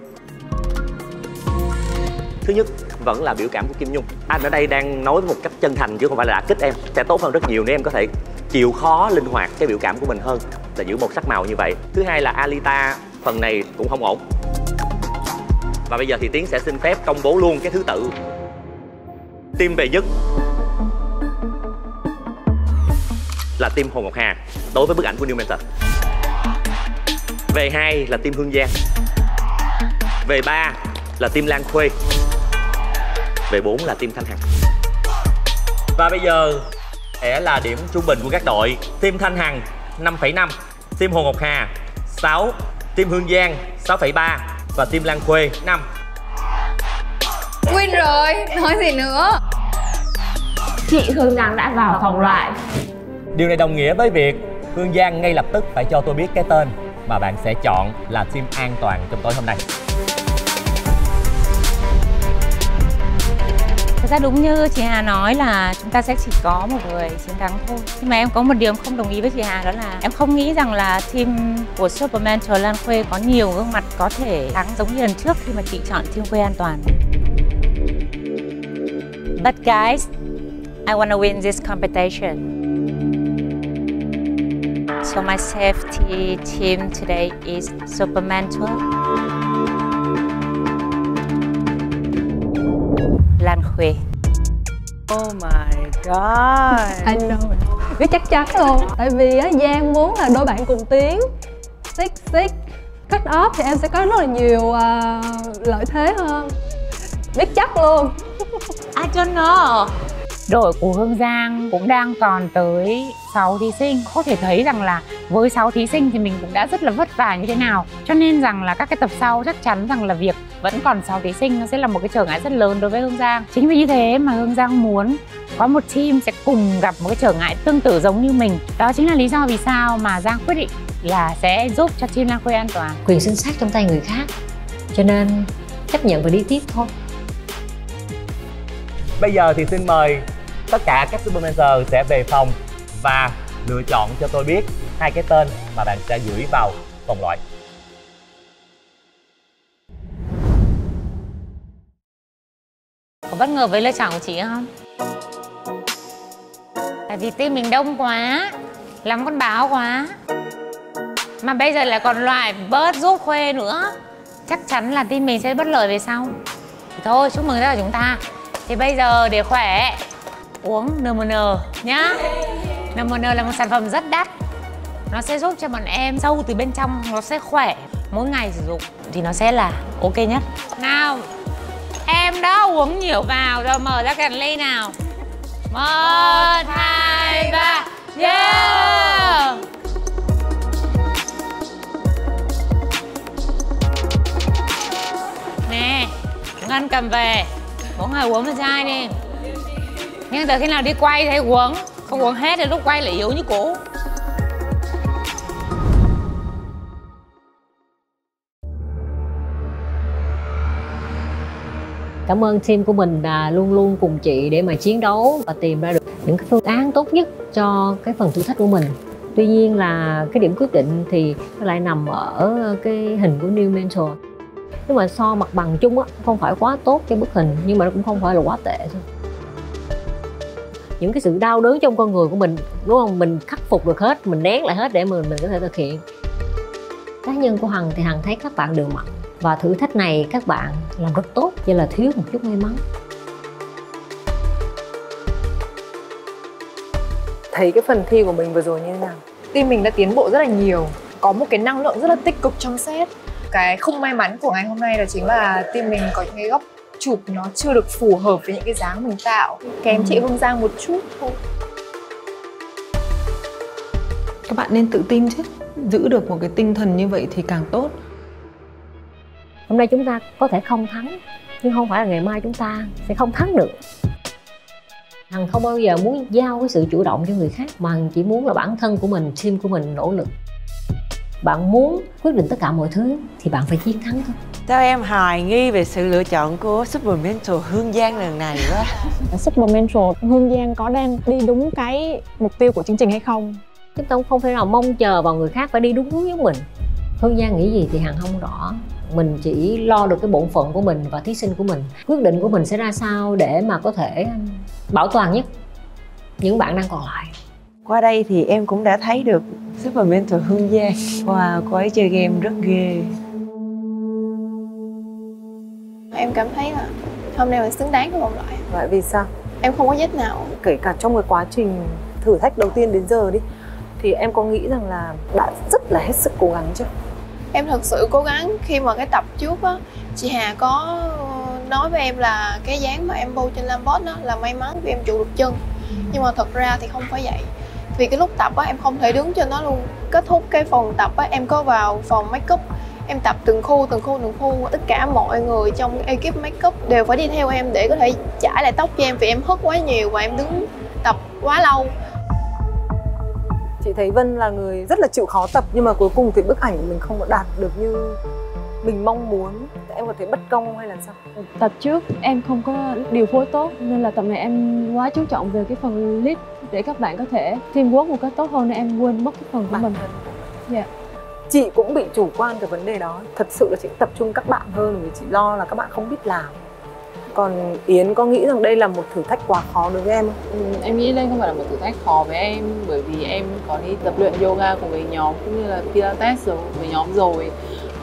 Thứ nhất vẫn là biểu cảm của Kim Nhung. Anh ở đây đang nói một cách chân thành chứ không phải là kích em. Sẽ tốt hơn rất nhiều nếu em có thể chịu khó linh hoạt cái biểu cảm của mình hơn là giữ một sắc màu như vậy. Thứ hai là Alita phần này cũng không ổn. Và bây giờ thì Tiến sẽ xin phép công bố luôn cái thứ tự team về nhất là team Hồ Ngọc Hà đối với bức ảnh của New Mentor. Về 2 là team Hương Giang. Về 3 là team Lan Khuê. Về 4 là team Thanh Hằng. Và bây giờ sẽ là điểm trung bình của các đội. Team Thanh Hằng 5,5, team Hồ Ngọc Hà 6, team Hương Giang 6,3 và team Lan Khuê 5. Win rồi, nói gì nữa. Chị Hương Giang đã vào vòng loại. Điều này đồng nghĩa với việc Hương Giang ngay lập tức phải cho tôi biết cái tên mà bạn sẽ chọn là team an toàn trong tối hôm nay. Thật ra đúng như chị Hà nói là chúng ta sẽ chỉ có một người chiến thắng thôi. Nhưng mà em có một điều em không đồng ý với chị Hà, đó là em không nghĩ rằng là team của Super Mentor Lan Khuê có nhiều gương mặt có thể thắng giống như lần trước khi mà chị chọn team Khuê an toàn. But guys, I wanna win this competition. So my safety team today is Super Mentor, Lan Khuê. Oh my god. I know it. Biết chắc chắn luôn. Tại vì á, Giang muốn là đôi bạn cùng tiếng. Six six cut off thì em sẽ có rất là nhiều lợi thế hơn. Biết chắc luôn. I don't know. Đội của Hương Giang cũng đang còn tới 6 thí sinh. Có thể thấy rằng là với 6 thí sinh thì mình cũng đã rất là vất vả như thế nào. Cho nên rằng là các cái tập sau chắc chắn rằng là việc vẫn còn 6 thí sinh nó sẽ là một cái trở ngại rất lớn đối với Hương Giang. Chính vì như thế mà Hương Giang muốn có một team sẽ cùng gặp một cái trở ngại tương tự giống như mình. Đó chính là lý do vì sao mà Giang quyết định là sẽ giúp cho team Lan Khuê an toàn. Quyền sinh sát trong tay người khác, cho nên chấp nhận và đi tiếp thôi. Bây giờ thì xin mời tất cả các Super Mentor sẽ về phòng và lựa chọn cho tôi biết hai cái tên mà bạn sẽ gửi vào vòng loại. Có bất ngờ với lựa chọn của chị không? Tại vì team mình đông quá, lắm con báo quá, mà bây giờ lại còn loại bớt giúp Khuê nữa, chắc chắn là team mình sẽ bất lợi về sau. Thôi chúc mừng tất cả chúng ta. Thì bây giờ để khỏe uống NMN nhá. NMN là một sản phẩm rất đắt. Nó sẽ giúp cho bọn em sâu từ bên trong, nó sẽ khỏe. Mỗi ngày sử dụng thì nó sẽ là ok nhất. Nào, em đó uống nhiều vào rồi, mở ra cái ly nào. 1, 2, 3, yeah! Nè, Ngân cầm về. Mỗi ngày uống một chai đi. Nhưng từ khi nào đi quay thấy uống. Không uống hết thì lúc quay lại yếu như cũ. Cảm ơn team của mình là luôn luôn cùng chị để mà chiến đấu và tìm ra được những cái phương án tốt nhất cho cái phần thử thách của mình. Tuy nhiên là cái điểm quyết định thì nó lại nằm ở cái hình của New Mentor. Nhưng mà so mặt bằng chung á, không phải quá tốt cái bức hình, nhưng mà nó cũng không phải là quá tệ thôi. Những cái sự đau đớn trong con người của mình, đúng không? Mình khắc phục được hết, mình nén lại hết để mình có thể thực hiện. Cá nhân của Hằng thì Hằng thấy các bạn đều mạnh. Và thử thách này các bạn làm rất tốt, chỉ là thiếu một chút may mắn. Thấy cái phần thi của mình vừa rồi như thế nào? Team mình đã tiến bộ rất là nhiều, có một cái năng lượng rất là tích cực trong set. Cái không may mắn của ngày hôm nay đó chính là team mình có những cái góc chụp nó chưa được phù hợp với những cái dáng mình tạo. Kém chị Hương Giang một chút thôi. Các bạn nên tự tin chứ. Giữ được một cái tinh thần như vậy thì càng tốt. Hôm nay chúng ta có thể không thắng, nhưng không phải là ngày mai chúng ta sẽ không thắng được. Hằng không bao giờ muốn giao cái sự chủ động cho người khác, mà Hằng chỉ muốn là bản thân của mình, team của mình nỗ lực. Bạn muốn quyết định tất cả mọi thứ thì bạn phải chiến thắng thôi. Sao em hoài nghi về sự lựa chọn của Super Mentor Hương Giang lần này quá. Super Mentor Hương Giang có đang đi đúng cái mục tiêu của chương trình hay không? Chúng ta không thể nào mong chờ vào người khác phải đi đúng với mình. Hương Giang nghĩ gì thì Hằng không rõ. Mình chỉ lo được cái bổn phận của mình và thí sinh của mình. Quyết định của mình sẽ ra sao để mà có thể bảo toàn nhất những bạn đang còn lại. Qua đây thì em cũng đã thấy được Super Mentor Hương Giang. Wow, cô ấy chơi game rất ghê. Em cảm thấy là hôm nay mình xứng đáng với vòng loại. Vậy vì sao? Em không có dết nào. Kể cả trong cái quá trình thử thách đầu tiên đến giờ đi, thì em có nghĩ rằng là đã rất là hết sức cố gắng chưa? Em thật sự cố gắng. Khi mà cái tập trước á, chị Hà có nói với em là cái dáng mà em bô trên lambot đó là may mắn vì em trụ được chân. Nhưng mà thật ra thì không phải vậy. Vì cái lúc tập á, em không thể đứng trên nó luôn. Kết thúc cái phòng tập á, em có vào phòng make up. Em tập từng khu. Tất cả mọi người trong ekip make up đều phải đi theo em để có thể chải lại tóc cho em. Vì em hất quá nhiều và em đứng tập quá lâu. Chị thấy Vân là người rất là chịu khó tập, nhưng mà cuối cùng thì bức ảnh mình không đạt được như mình mong muốn. Em có thấy bất công hay là sao? Tập trước em không có điều phối tốt, nên là tập này em quá chú trọng về cái phần lead để các bạn có thể teamwork một cách tốt hơn, nên em quên mất cái phần của mình. Dạ. Yeah. Chị cũng bị chủ quan cái vấn đề đó. Thật sự là chị tập trung các bạn hơn vì chị lo là các bạn không biết làm. Còn Yến có nghĩ rằng đây là một thử thách quá khó đối với em không? Em nghĩ đây không phải là một thử thách khó với em, bởi vì em có đi tập luyện yoga cùng với nhóm cũng như là Pilates rồi, với nhóm rồi.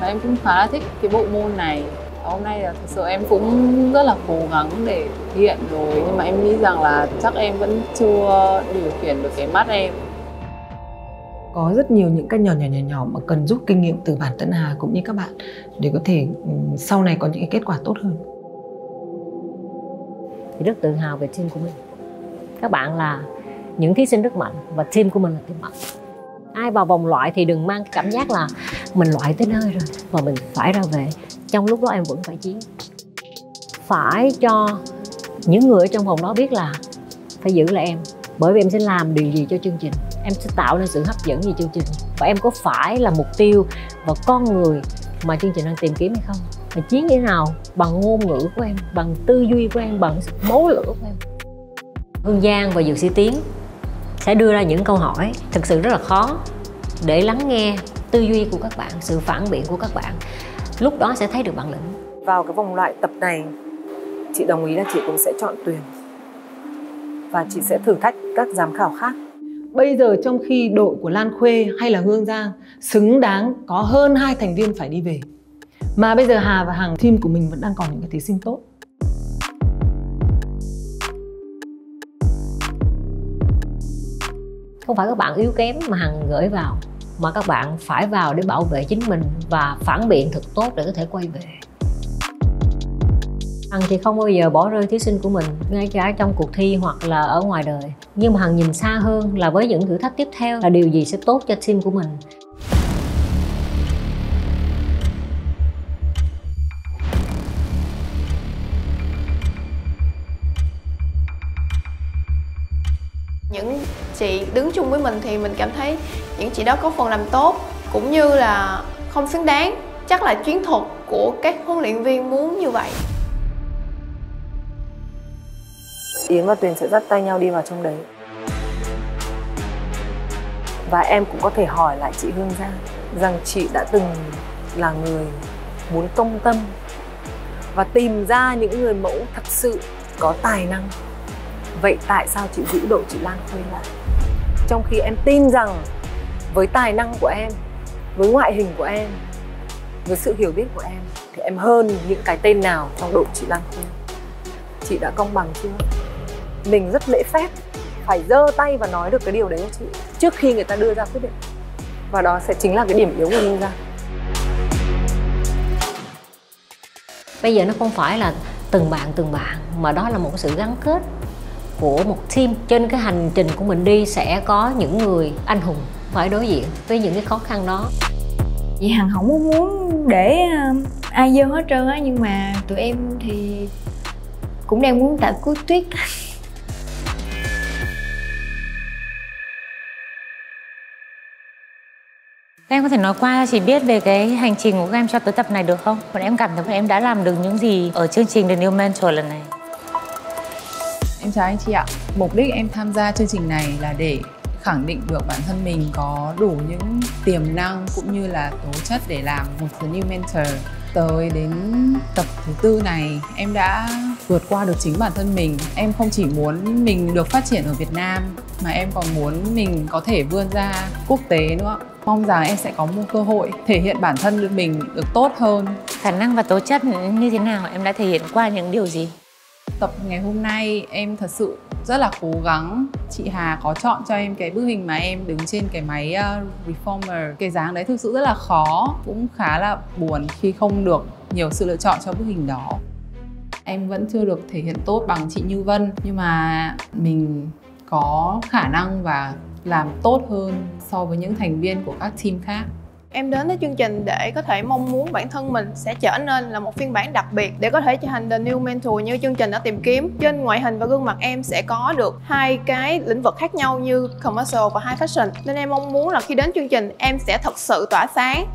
Và em cũng khá là thích cái bộ môn này. Và hôm nay là thật sự em cũng rất là cố gắng để thực hiện rồi, nhưng mà em nghĩ rằng là chắc em vẫn chưa điều khiển được cái mắt em. Có rất nhiều những cái nhỏ mà cần rút kinh nghiệm từ bản thân Hà cũng như các bạn để có thể sau này có những cái kết quả tốt hơn. Rất tự hào về team của mình. Các bạn là những thí sinh rất mạnh và team của mình là team mạnh. Ai vào vòng loại thì đừng mang cảm giác là mình loại tới nơi rồi và mình phải ra về. Trong lúc đó em vẫn phải chiến. Phải cho những người ở trong vòng đó biết là phải giữ lại em. Bởi vì em sẽ làm điều gì cho chương trình, em sẽ tạo nên sự hấp dẫn gì chương trình. Và em có phải là mục tiêu và con người mà chương trình đang tìm kiếm hay không? Mà chiến như thế nào bằng ngôn ngữ của em, bằng tư duy của em, bằng sự máu lửa của em. Hương Giang và Dược Sĩ Tiến sẽ đưa ra những câu hỏi thực sự rất là khó để lắng nghe tư duy của các bạn, sự phản biện của các bạn. Lúc đó sẽ thấy được bản lĩnh. Vào cái vòng loại tập này, chị đồng ý là chị cũng sẽ chọn Tuyền và chị sẽ thử thách các giám khảo khác. Bây giờ trong khi đội của Lan Khuê hay là Hương Giang xứng đáng có hơn 2 thành viên phải đi về, mà bây giờ Hà và Hằng team của mình vẫn đang còn những cái thí sinh tốt. Không phải các bạn yếu kém mà Hằng gửi vào, mà các bạn phải vào để bảo vệ chính mình và phản biện thật tốt để có thể quay về. Hằng thì không bao giờ bỏ rơi thí sinh của mình, ngay cả trong cuộc thi hoặc là ở ngoài đời. Nhưng mà Hằng nhìn xa hơn là với những thử thách tiếp theo là điều gì sẽ tốt cho team của mình. Những chị đứng chung với mình thì mình cảm thấy những chị đó có phần làm tốt, cũng như là không xứng đáng. Chắc là chiến thuật của các huấn luyện viên muốn như vậy. Yến và Tuyền sẽ dắt tay nhau đi vào trong đấy. Và em cũng có thể hỏi lại chị Hương Giang rằng chị đã từng là người muốn công tâm và tìm ra những người mẫu thật sự có tài năng. Vậy tại sao chị giữ đội chị Lan Khuê lại? Trong khi em tin rằng với tài năng của em, với ngoại hình của em, với sự hiểu biết của em thì em hơn những cái tên nào trong đội chị Lan Khuê. Chị đã công bằng chưa? Mình rất lễ phép, phải giơ tay và nói được cái điều đấy cho chị trước khi người ta đưa ra quyết định. Và đó sẽ chính là cái điểm yếu của Hương Giang. Bây giờ nó không phải là từng bạn, mà đó là một sự gắn kết của một team. Trên cái hành trình của mình đi sẽ có những người anh hùng phải đối diện với những cái khó khăn đó. Vậy Hằng không muốn để ai dơ hết trơn á, nhưng mà tụi em thì cũng đang muốn tạo cú tuyết. Em có thể nói qua chỉ biết về cái hành trình của các em cho tới tập này được không? Bọn em cảm thấy bọn em đã làm được những gì ở chương trình The New Mentor lần này? Em chào anh chị ạ. Mục đích em tham gia chương trình này là để khẳng định được bản thân mình có đủ những tiềm năng cũng như là tố chất để làm một The New Mentor. Tới đến tập thứ tư này, em đã vượt qua được chính bản thân mình. Em không chỉ muốn mình được phát triển ở Việt Nam mà em còn muốn mình có thể vươn ra quốc tế nữa. Mong rằng em sẽ có một cơ hội thể hiện bản thân mình được tốt hơn. Khả năng và tố chất như thế nào em đã thể hiện qua những điều gì? Tập ngày hôm nay em thật sự rất là cố gắng. Chị Hà có chọn cho em cái bức hình mà em đứng trên cái máy reformer. Cái dáng đấy thực sự rất là khó, cũng khá là buồn khi không được nhiều sự lựa chọn cho bức hình đó. Em vẫn chưa được thể hiện tốt bằng chị Như Vân, nhưng mà mình có khả năng và làm tốt hơn so với những thành viên của các team khác. Em đến với chương trình để có thể mong muốn bản thân mình sẽ trở nên là một phiên bản đặc biệt để có thể trở thành The New Mentor như chương trình đã tìm kiếm. Trên ngoại hình và gương mặt em sẽ có được hai cái lĩnh vực khác nhau như commercial và high fashion. Nên em mong muốn là khi đến chương trình em sẽ thật sự tỏa sáng.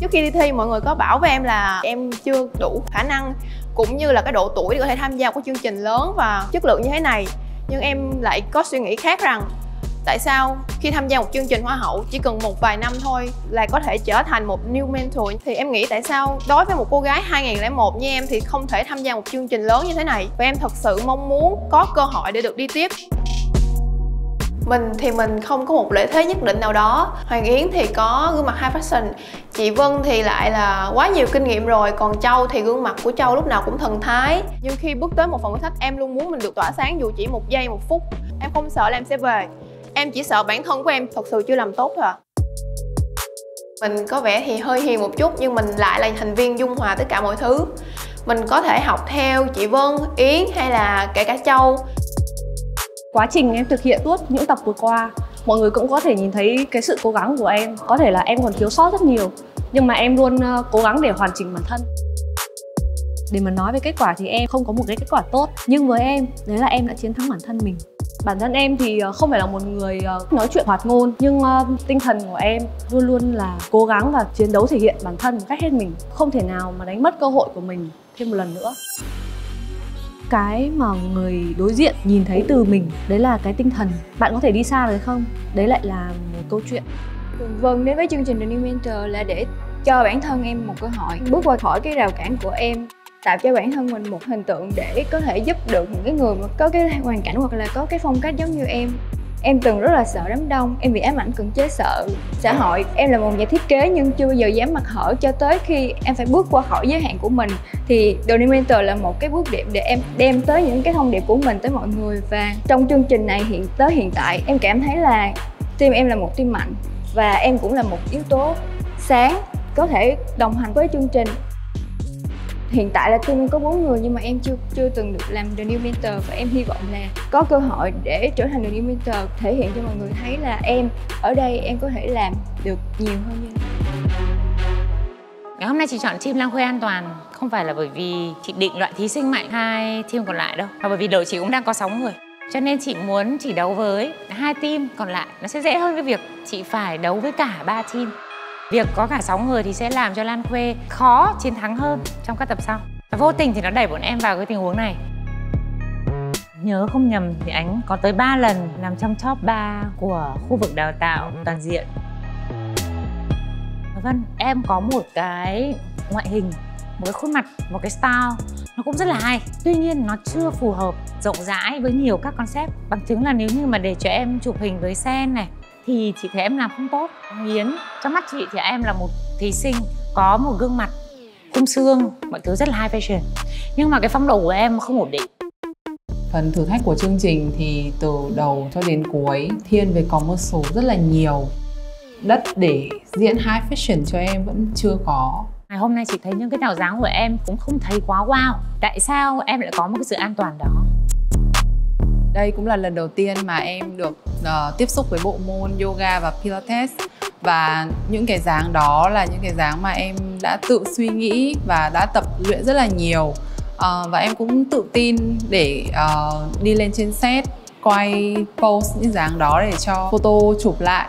Trước khi đi thi, mọi người có bảo với em là em chưa đủ khả năng cũng như là cái độ tuổi để có thể tham gia của chương trình lớn và chất lượng như thế này. Nhưng em lại có suy nghĩ khác rằng tại sao khi tham gia một chương trình Hoa hậu chỉ cần một vài năm thôi là có thể trở thành một New Mentor? Thì em nghĩ tại sao đối với một cô gái 2001 như em thì không thể tham gia một chương trình lớn như thế này. Và em thật sự mong muốn có cơ hội để được đi tiếp. Mình thì mình không có một lợi thế nhất định nào đó. Hoàng Yến thì có gương mặt high fashion, chị Vân thì lại là quá nhiều kinh nghiệm rồi, còn Châu thì gương mặt của Châu lúc nào cũng thần thái. Nhưng khi bước tới một phần thử thách, em luôn muốn mình được tỏa sáng dù chỉ một giây một phút. Em không sợ là em sẽ về. Em chỉ sợ bản thân của em thật sự chưa làm tốt thôi à. Mình có vẻ thì hơi hiền một chút nhưng mình lại là thành viên dung hòa tất cả mọi thứ. Mình có thể học theo chị Vân, Yến hay là kể cả Châu. Quá trình em thực hiện suốt những tập vừa qua, mọi người cũng có thể nhìn thấy cái sự cố gắng của em. Có thể là em còn thiếu sót rất nhiều, nhưng mà em luôn cố gắng để hoàn chỉnh bản thân. Để mà nói về kết quả thì em không có một cái kết quả tốt, nhưng với em, đấy là em đã chiến thắng bản thân mình. Bản thân em thì không phải là một người nói chuyện hoạt ngôn, nhưng tinh thần của em luôn luôn là cố gắng và chiến đấu thể hiện bản thân một cách hết mình. Không thể nào mà đánh mất cơ hội của mình thêm một lần nữa. Cái mà người đối diện nhìn thấy từ mình, đấy là cái tinh thần. Bạn có thể đi xa rồi không? Đấy lại là một câu chuyện. Vâng, đến với chương trình The New Mentor là để cho bản thân em một cơ hội bước qua khỏi cái rào cản của em, tạo cho bản thân mình một hình tượng để có thể giúp được những cái người mà có cái hoàn cảnh hoặc là có cái phong cách giống như em. Em từng rất là sợ đám đông, em bị ám ảnh cưỡng chế sợ xã hội. Em là một nhà thiết kế nhưng chưa bao giờ dám mặc hở cho tới khi em phải bước qua khỏi giới hạn của mình. Thì The New Mentor là một cái bước điểm để em đem tới những cái thông điệp của mình tới mọi người. Và trong chương trình này hiện tại em cảm thấy là team em là một team mạnh và em cũng là một yếu tố sáng có thể đồng hành với chương trình. Hiện tại là team em có 4 người nhưng mà em chưa từng được làm The New Mentor và em hy vọng là có cơ hội để trở thành The New Mentor, thể hiện cho mọi người thấy là em ở đây em có thể làm được nhiều hơn như thế. Ngày hôm nay chị chọn team Lan Khuê An Toàn không phải là bởi vì chị định loại thí sinh mạnh hai team còn lại đâu, mà bởi vì đội chị cũng đang có 6 người. Cho nên chị muốn chỉ đấu với 2 team còn lại, nó sẽ dễ hơn cái việc chị phải đấu với cả 3 team. Việc có cả 6 người thì sẽ làm cho Lan Khuê khó chiến thắng hơn trong các tập sau. Và vô tình thì nó đẩy bọn em vào cái tình huống này. Nhớ không nhầm thì Ánh có tới 3 lần nằm trong top 3 của khu vực đào tạo toàn diện. Vâng, em có một cái ngoại hình, một cái khuôn mặt, một cái style nó cũng rất là hay. Tuy nhiên nó chưa phù hợp rộng rãi với nhiều các concept. Bằng chứng là nếu như mà để cho em chụp hình với sen này thì chị thấy em làm không tốt. Yến, trong mắt chị thì em là một thí sinh có một gương mặt khung xương, mọi thứ rất là high fashion, nhưng mà cái phong độ của em không ổn định. Phần thử thách của chương trình thì từ đầu cho đến cuối thiên về commercial rất là nhiều. Đất để diễn high fashion cho em vẫn chưa có. Ngày hôm nay chị thấy những cái tạo dáng của em cũng không thấy quá wow. Tại sao em lại có một cái sự an toàn đó? Đây cũng là lần đầu tiên mà em được tiếp xúc với bộ môn yoga và Pilates. Và những cái dáng đó là những cái dáng mà em đã tự suy nghĩ và đã tập luyện rất là nhiều. Và em cũng tự tin để đi lên trên set, quay pose những dáng đó để cho photo chụp lại.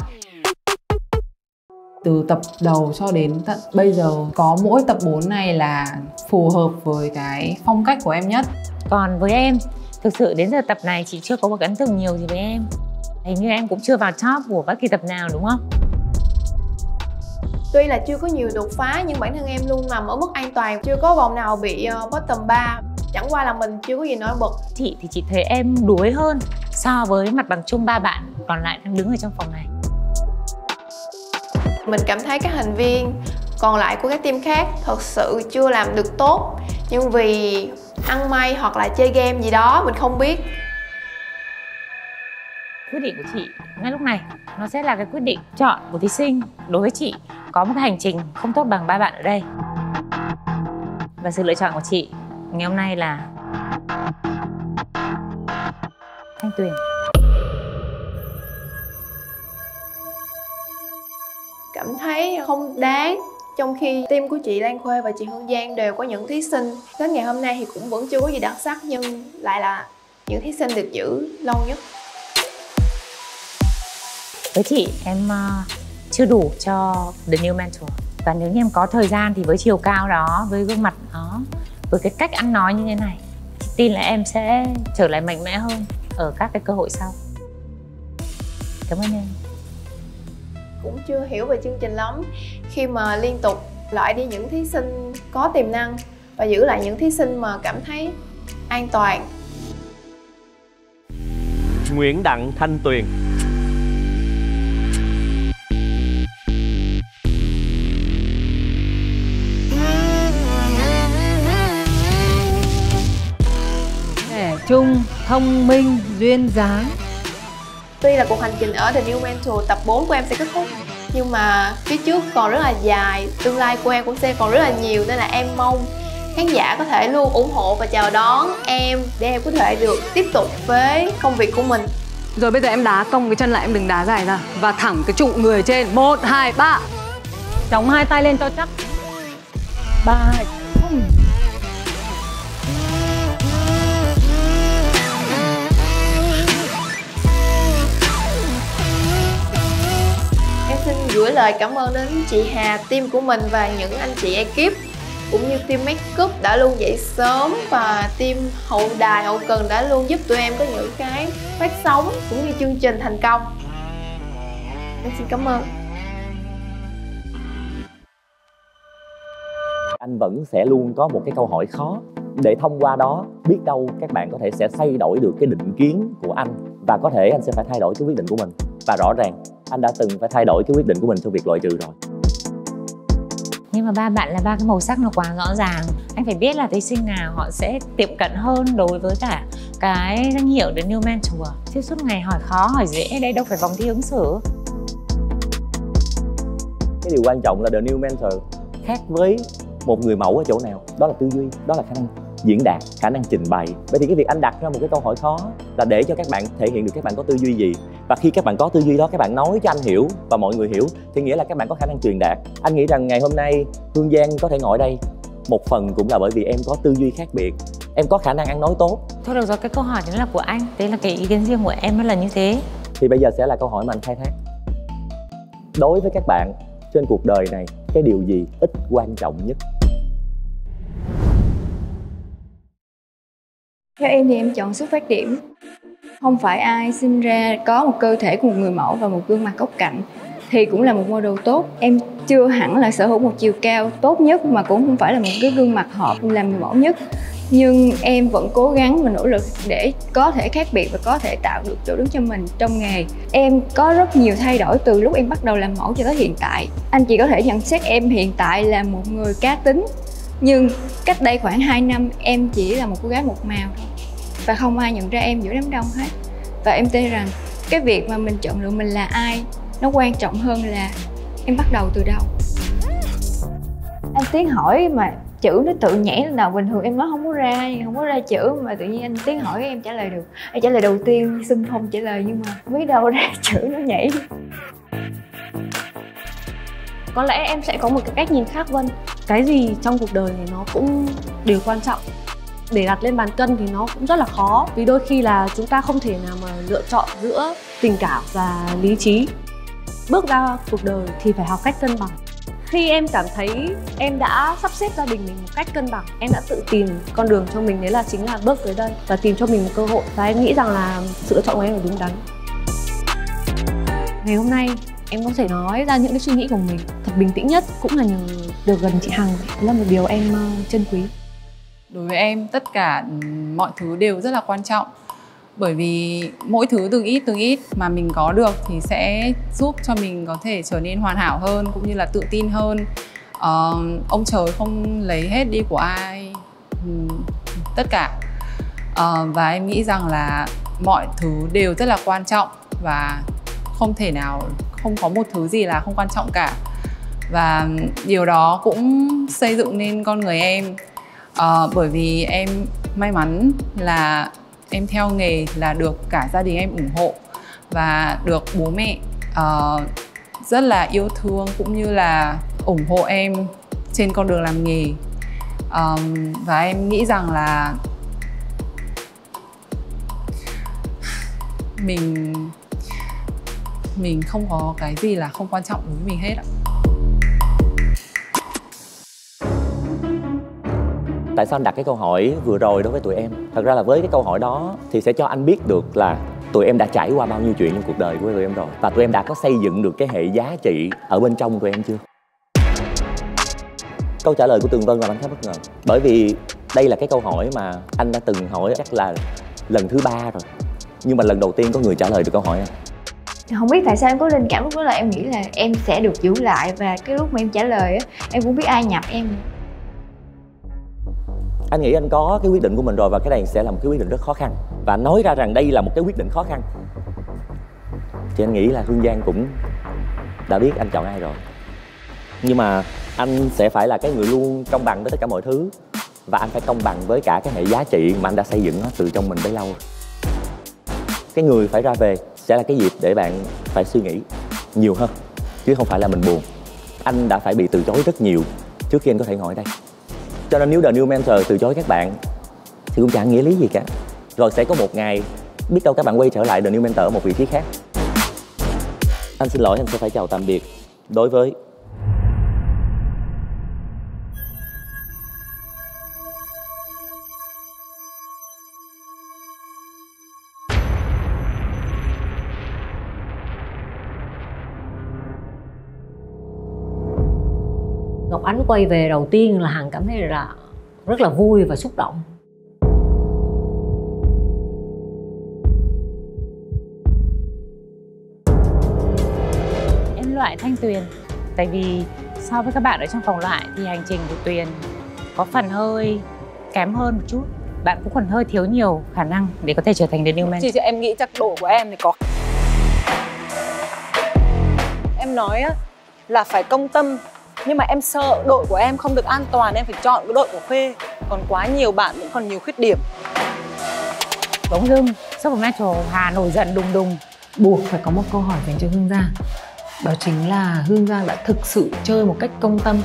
Từ tập đầu cho đến tận bây giờ, có mỗi tập 4 này là phù hợp với cái phong cách của em nhất. Còn với em, thực sự đến giờ tập này chị chưa có một ấn tượng nhiều gì với em. Hình như em cũng chưa vào top của các kỳ tập nào đúng không? Tuy là chưa có nhiều đột phá nhưng bản thân em luôn nằm ở mức an toàn, chưa có vòng nào bị bottom 3. Chẳng qua là mình chưa có gì nổi bật. Chị thì chị thấy em đuối hơn so với mặt bằng chung ba bạn còn lại đang đứng ở trong phòng này. Mình cảm thấy các thành viên còn lại của các team khác thật sự chưa làm được tốt. Nhưng vì ăn may hoặc là chơi game gì đó mình không biết. Quyết định của chị ngay lúc này nó sẽ là cái quyết định chọn của thí sinh. Đối với chị có một cái hành trình không tốt bằng ba bạn ở đây. Và sự lựa chọn của chị ngày hôm nay là Thanh Tuyền. Cảm thấy không đáng. Trong khi team của chị Lan Khuê và chị Hương Giang đều có những thí sinh đến ngày hôm nay thì cũng vẫn chưa có gì đặc sắc, nhưng lại là những thí sinh được giữ lâu nhất. Với chị, em chưa đủ cho The New Mentor. Và nếu như em có thời gian thì với chiều cao đó, với gương mặt đó, với cái cách ăn nói như thế này, chị tin là em sẽ trở lại mạnh mẽ hơn ở các cái cơ hội sau. Cảm ơn em. Cũng chưa hiểu về chương trình lắm, khi mà liên tục loại đi những thí sinh có tiềm năng và giữ lại những thí sinh mà cảm thấy an toàn. Nguyễn Đặng Thanh Tuyền. Trẻ trung, thông minh, duyên dáng. Tuy là cuộc hành trình ở The New Mentor tập 4 của em sẽ kết thúc, nhưng mà phía trước còn rất là dài, tương lai của em cũng sẽ còn rất là nhiều, nên là em mong khán giả có thể luôn ủng hộ và chào đón em để em có thể được tiếp tục với công việc của mình. Rồi bây giờ em đá cong cái chân lại, em đừng đá dài ra và thẳng cái trụ người trên. 1, 2, 3. Chống hai tay lên cho chắc. 3, 2, 0. Xin gửi lời cảm ơn đến chị Hà, team của mình và những anh chị ekip cũng như team make up đã luôn dậy sớm và team hậu đài, hậu cần đã luôn giúp tụi em có những cái phát sóng cũng như chương trình thành công. Em xin cảm ơn. Anh vẫn sẽ luôn có một cái câu hỏi khó để thông qua đó biết đâu các bạn có thể sẽ thay đổi được cái định kiến của anh và có thể anh sẽ phải thay đổi cái quyết định của mình. Và rõ ràng anh đã từng phải thay đổi cái quyết định của mình trong việc loại trừ rồi. Nhưng mà ba bạn là ba cái màu sắc nó quá rõ ràng. Anh phải biết là thí sinh nào họ sẽ tiệm cận hơn đối với cả cái danh hiệu The New Mentor. Chứ suốt ngày hỏi khó hỏi dễ, đây đâu phải vòng thi ứng xử. Cái điều quan trọng là The New Mentor khác với một người mẫu ở chỗ nào? Đó là tư duy, đó là khả năng diễn đạt, khả năng trình bày. Vậy thì cái việc anh đặt ra một cái câu hỏi khó là để cho các bạn thể hiện được các bạn có tư duy gì. Và khi các bạn có tư duy đó, các bạn nói cho anh hiểu và mọi người hiểu thì nghĩa là các bạn có khả năng truyền đạt. Anh nghĩ rằng ngày hôm nay Hương Giang có thể ngồi đây một phần cũng là bởi vì em có tư duy khác biệt, em có khả năng ăn nói tốt. Thôi được rồi, cái câu hỏi đó là của anh, đấy là cái ý kiến riêng của em, nó là như thế. Thì bây giờ sẽ là câu hỏi mà anh khai thác. Đối với các bạn trên cuộc đời này, cái điều gì ít quan trọng nhất? Theo em thì em chọn xuất phát điểm. Không phải ai sinh ra có một cơ thể của một người mẫu và một gương mặt góc cạnh thì cũng là một model tốt. Em chưa hẳn là sở hữu một chiều cao tốt nhất mà cũng không phải là một cái gương mặt hợp làm người mẫu nhất. Nhưng em vẫn cố gắng và nỗ lực để có thể khác biệt và có thể tạo được chỗ đứng cho mình trong nghề. Em có rất nhiều thay đổi từ lúc em bắt đầu làm mẫu cho tới hiện tại. Anh chị có thể nhận xét em hiện tại là một người cá tính. Nhưng cách đây khoảng 2 năm em chỉ là một cô gái một màu thôi. Và không ai nhận ra em giữa đám đông hết. Và em tin rằng cái việc mà mình chọn lựa mình là ai nó quan trọng hơn là em bắt đầu từ đâu. Anh Tiến hỏi mà chữ nó tự nhảy lên đầu, bình thường em nói không có ra chữ mà tự nhiên anh Tiến hỏi em trả lời được. Em trả lời đầu tiên xưng không trả lời nhưng mà không biết đâu ra chữ nó nhảy. Có lẽ em sẽ có một cái cách nhìn khác Vân. Cái gì trong cuộc đời thì nó cũng đều quan trọng. Để đặt lên bàn cân thì nó cũng rất là khó. Vì đôi khi là chúng ta không thể nào mà lựa chọn giữa tình cảm và lý trí. Bước ra cuộc đời thì phải học cách cân bằng. Khi em cảm thấy em đã sắp xếp gia đình mình một cách cân bằng, em đã tự tìm con đường cho mình, đấy là chính là bước tới đây và tìm cho mình một cơ hội. Và em nghĩ rằng là sự lựa chọn của em là đúng đắn. Ngày hôm nay em có thể nói ra những cái suy nghĩ của mình thật bình tĩnh nhất cũng là nhờ được gần chị Hằng. Đó là một điều em trân quý. Đối với em, tất cả mọi thứ đều rất là quan trọng. Bởi vì mỗi thứ từng ít mà mình có được thì sẽ giúp cho mình có thể trở nên hoàn hảo hơn, cũng như là tự tin hơn. Ông trời không lấy hết đi của ai tất cả. Và em nghĩ rằng là mọi thứ đều rất là quan trọng và không thể nào không có một thứ gì là không quan trọng cả. Và điều đó cũng xây dựng nên con người em. Bởi vì em may mắn là em theo nghề là được cả gia đình em ủng hộ và được bố mẹ rất là yêu thương cũng như là ủng hộ em trên con đường làm nghề. Và em nghĩ rằng là mình không có cái gì là không quan trọng đối với mình hết ạ. Tại sao anh đặt cái câu hỏi vừa rồi đối với tụi em? Thật ra là với cái câu hỏi đó thì sẽ cho anh biết được là tụi em đã trải qua bao nhiêu chuyện trong cuộc đời của tụi em rồi, và tụi em đã có xây dựng được cái hệ giá trị ở bên trong tụi em chưa? Câu trả lời của Tường Vân là anh khá bất ngờ, bởi vì đây là cái câu hỏi mà anh đã từng hỏi chắc là lần thứ 3 rồi, nhưng mà lần đầu tiên có người trả lời được câu hỏi này. Không biết tại sao em có linh cảm lúc đó là em nghĩ là em sẽ được giữ lại, và cái lúc mà em trả lời em cũng biết ai nhập em. Anh nghĩ anh có cái quyết định của mình rồi, và cái này sẽ là một cái quyết định rất khó khăn. Và nói ra rằng đây là một cái quyết định khó khăn thì anh nghĩ là Hương Giang cũng đã biết anh chọn ai rồi. Nhưng mà anh sẽ phải là cái người luôn công bằng với tất cả mọi thứ, và anh phải công bằng với cả cái hệ giá trị mà anh đã xây dựng nó từ trong mình bấy lâu. Cái người phải ra về sẽ là cái dịp để bạn phải suy nghĩ nhiều hơn, chứ không phải là mình buồn. Anh đã phải bị từ chối rất nhiều trước khi anh có thể ngồi ở đây. Cho nên nếu The New Mentor từ chối các bạn thì cũng chẳng nghĩa lý gì cả. Rồi sẽ có một ngày biết đâu các bạn quay trở lại The New Mentor ở một vị trí khác. Anh xin lỗi, anh sẽ phải chào tạm biệt. Đối với Ngọc Ánh quay về đầu tiên là Hằng cảm thấy là rất là vui và xúc động. Em loại Thanh Tuyền, tại vì so với các bạn ở trong phòng loại thì hành trình của Tuyền có phần hơi kém hơn một chút. Bạn cũng còn hơi thiếu nhiều khả năng để có thể trở thành The New Mentor. Chị em nghĩ chắc độ của em thì có. Em nói là phải công tâm, nhưng mà em sợ đội của em không được an toàn, em phải chọn cái đội của Khuê. Còn quá nhiều bạn cũng còn nhiều khuyết điểm. Bỗng dưng sau một match Hà nổi giận đùng đùng. Buộc phải có một câu hỏi dành cho Hương Giang. Đó chính là Hương Giang đã thực sự chơi một cách công tâm,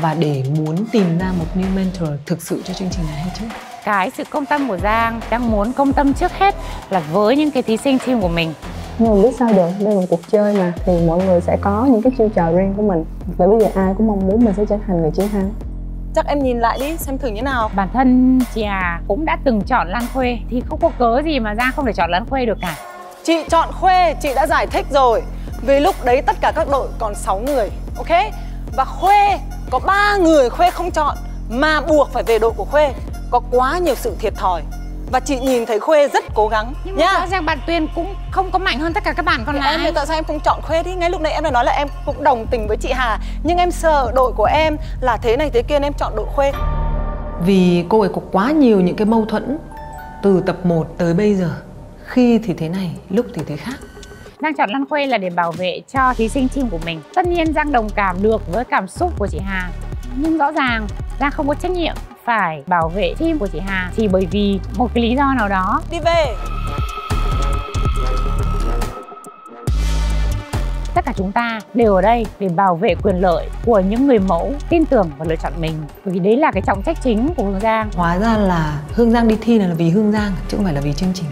và để muốn tìm ra một new mentor thực sự cho chương trình này hay chưa? Cái sự công tâm của Giang đang muốn công tâm trước hết là với những cái thí sinh team của mình. Nhưng mà biết sao được, đây là một cuộc chơi mà, thì mọi người sẽ có những cái chiêu trò riêng của mình. Và bây giờ ai cũng mong muốn mình sẽ trở thành người chiến thắng. Chắc em nhìn lại đi, xem thử như nào. Bản thân chị Hà cũng đã từng chọn Lan Khuê, thì không có cớ gì mà Giang không thể chọn Lan Khuê được cả. Chị chọn Khuê, chị đã giải thích rồi. Vì lúc đấy tất cả các đội còn 6 người, ok? Và Khuê, có 3 người Khuê không chọn mà buộc phải về đội của Khuê. Có quá nhiều sự thiệt thòi. Và chị nhìn thấy Khuê rất cố gắng. Nhưng mà rõ ràng bạn Tuyền cũng không có mạnh hơn tất cả các bạn còn lại. Em thì tại sao em không chọn Khuê đi? Ngay lúc nãy em đã nói là em cũng đồng tình với chị Hà, nhưng em sợ đội của em là thế này thế kia nên em chọn đội Khuê. Vì cô ấy có quá nhiều những cái mâu thuẫn từ tập 1 tới bây giờ. Khi thì thế này, lúc thì thế khác. Giang chọn Lan Khuê là để bảo vệ cho thí sinh team của mình. Tất nhiên Giang đồng cảm được với cảm xúc của chị Hà, nhưng rõ ràng Giang không có trách nhiệm phải bảo vệ team của chị Hà thì bởi vì một cái lý do nào đó. Đi về. Tất cả chúng ta đều ở đây để bảo vệ quyền lợi của những người mẫu tin tưởng và lựa chọn mình. Bởi vì đấy là cái trọng trách chính của Hương Giang. Hóa ra là Hương Giang đi thi này là vì Hương Giang chứ không phải là vì chương trình.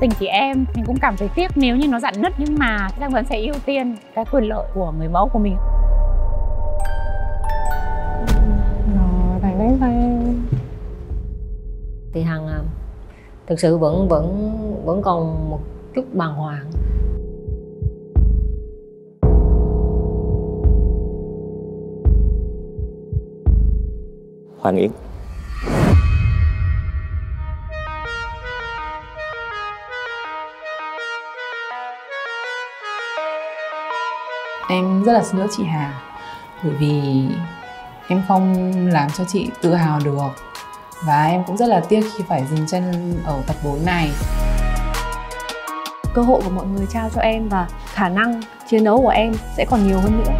Tình chị em mình cũng cảm thấy tiếc nếu như nó dạn nứt, nhưng mà Giang vẫn sẽ ưu tiên cái quyền lợi của người mẫu của mình. Thì Hằng thực sự vẫn còn một chút bàng hoàng. Hoàng Yến. Em rất là xin lỗi chị Hà, bởi vì em không làm cho chị tự hào được. Và em cũng rất là tiếc khi phải dừng chân ở tập 4 này. Cơ hội của mọi người trao cho em và khả năng chiến đấu của em sẽ còn nhiều hơn nữa.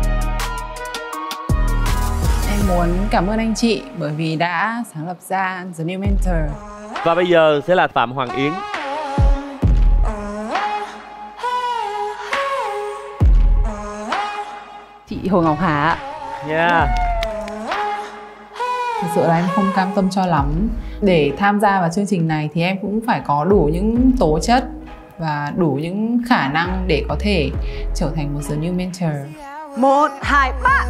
Em muốn cảm ơn anh chị bởi vì đã sáng lập ra The New Mentor. Và bây giờ sẽ là Phạm Hoàng Yến. Chị Hồ Ngọc Hà. Yeah. Thực sự là em không cam tâm cho lắm. Để tham gia vào chương trình này thì em cũng phải có đủ những tố chất và đủ những khả năng để có thể trở thành một The New Mentor. 1, 2, 3.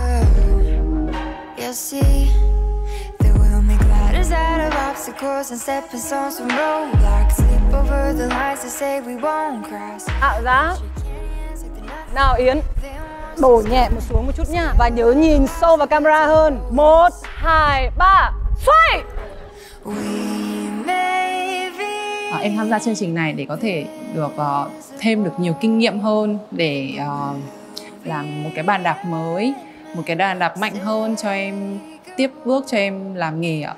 Tạo dáng. Nào Yến, đổ nhẹ một xuống một chút nha. Và nhớ nhìn sâu vào camera hơn. 1, 2, 3, xoay. Em tham gia chương trình này để có thể được thêm được nhiều kinh nghiệm hơn, để làm một cái bàn đạp mới, một cái bàn đạp mạnh hơn cho em tiếp bước, cho em làm nghề ạ.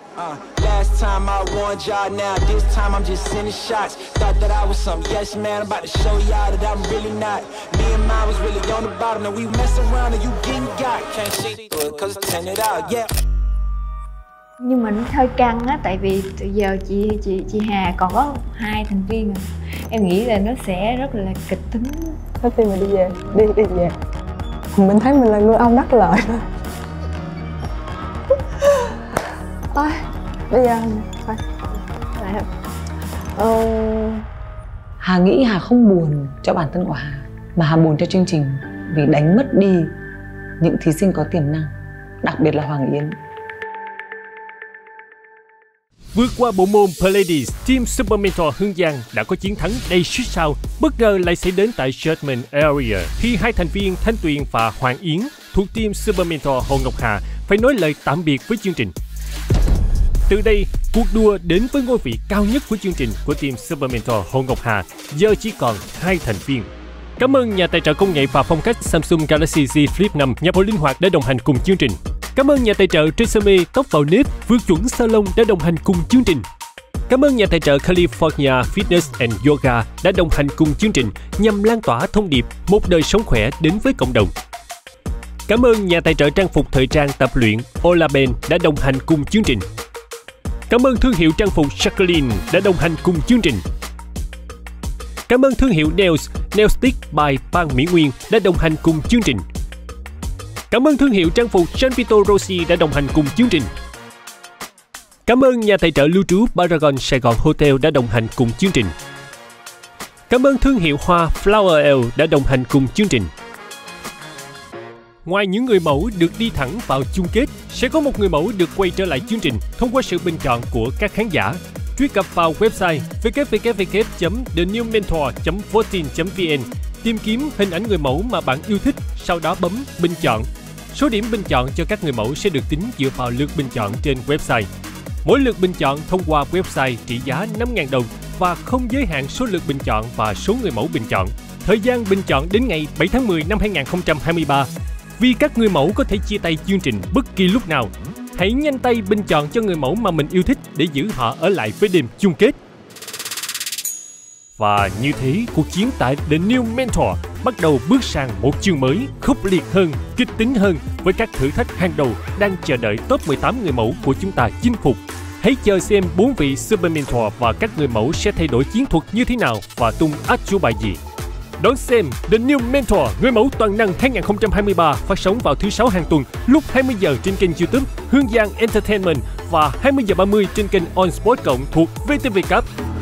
Nhưng mà nó hơi căng á, tại vì từ giờ chị Hà còn có 2 thành viên rồi. Em nghĩ là nó sẽ rất là kịch tính. Thế khi mà đi về mình thấy mình là người ông đắc lợi thôi. Thôi, bây giờ thôi. Hà nghĩ Hà không buồn cho bản thân của Hà, mà Hà buồn cho chương trình vì đánh mất đi những thí sinh có tiềm năng, đặc biệt là Hoàng Yến. Vượt qua bộ môn Pilates, team Super Mentor Hương Giang đã có chiến thắng đầy sút sao. Bất ngờ lại xảy đến tại Judgment Area khi 2 thành viên Thanh Tuyền và Hoàng Yến thuộc team Super Mentor Hồ Ngọc Hà phải nói lời tạm biệt với chương trình. Từ đây, cuộc đua đến với ngôi vị cao nhất của chương trình của team Super Mentor Hồ Ngọc Hà giờ chỉ còn 2 thành viên. Cảm ơn nhà tài trợ công nghệ và phong cách Samsung Galaxy Z Flip 5, nhà bộ linh hoạt đã đồng hành cùng chương trình. Cảm ơn nhà tài trợ Trésumé, tóc vào nếp, vượt chuẩn salon đã đồng hành cùng chương trình. Cảm ơn nhà tài trợ California Fitness and Yoga đã đồng hành cùng chương trình nhằm lan tỏa thông điệp một đời sống khỏe đến với cộng đồng. Cảm ơn nhà tài trợ trang phục thời trang tập luyện Olaben đã đồng hành cùng chương trình. Cảm ơn thương hiệu trang phục Jacqueline đã đồng hành cùng chương trình. Cảm ơn thương hiệu Nailstik by Pang Mỹ Nguyên đã đồng hành cùng chương trình. Cảm ơn thương hiệu trang phục Gianvito Rossi đã đồng hành cùng chương trình. Cảm ơn nhà tài trợ lưu trú Paragon Sài Gòn Hotel đã đồng hành cùng chương trình. Cảm ơn thương hiệu hoa Flower L đã đồng hành cùng chương trình. Ngoài những người mẫu được đi thẳng vào chung kết, sẽ có một người mẫu được quay trở lại chương trình thông qua sự bình chọn của các khán giả. Truy cập vào website www.thenewmentor.voting.vn, tìm kiếm hình ảnh người mẫu mà bạn yêu thích, sau đó bấm bình chọn. Số điểm bình chọn cho các người mẫu sẽ được tính dựa vào lượt bình chọn trên website. Mỗi lượt bình chọn thông qua website trị giá 5.000 đồng và không giới hạn số lượt bình chọn và số người mẫu bình chọn. Thời gian bình chọn đến ngày 7 tháng 10 năm 2023. Vì các người mẫu có thể chia tay chương trình bất kỳ lúc nào. Hãy nhanh tay bình chọn cho người mẫu mà mình yêu thích để giữ họ ở lại với đêm chung kết. Và như thế, cuộc chiến tại The New Mentor bắt đầu bước sang một chương mới khốc liệt hơn, kịch tính hơn với các thử thách hàng đầu đang chờ đợi top 18 người mẫu của chúng ta chinh phục. Hãy chờ xem 4 vị Super Mentor và các người mẫu sẽ thay đổi chiến thuật như thế nào và tung át chủ bài gì. Đón xem The New Mentor người mẫu toàn năng 2023 phát sóng vào thứ 6 hàng tuần lúc 20 giờ trên kênh YouTube Hương Giang Entertainment và 20 giờ 30 trên kênh Onsport cộng thuộc VTV Cup.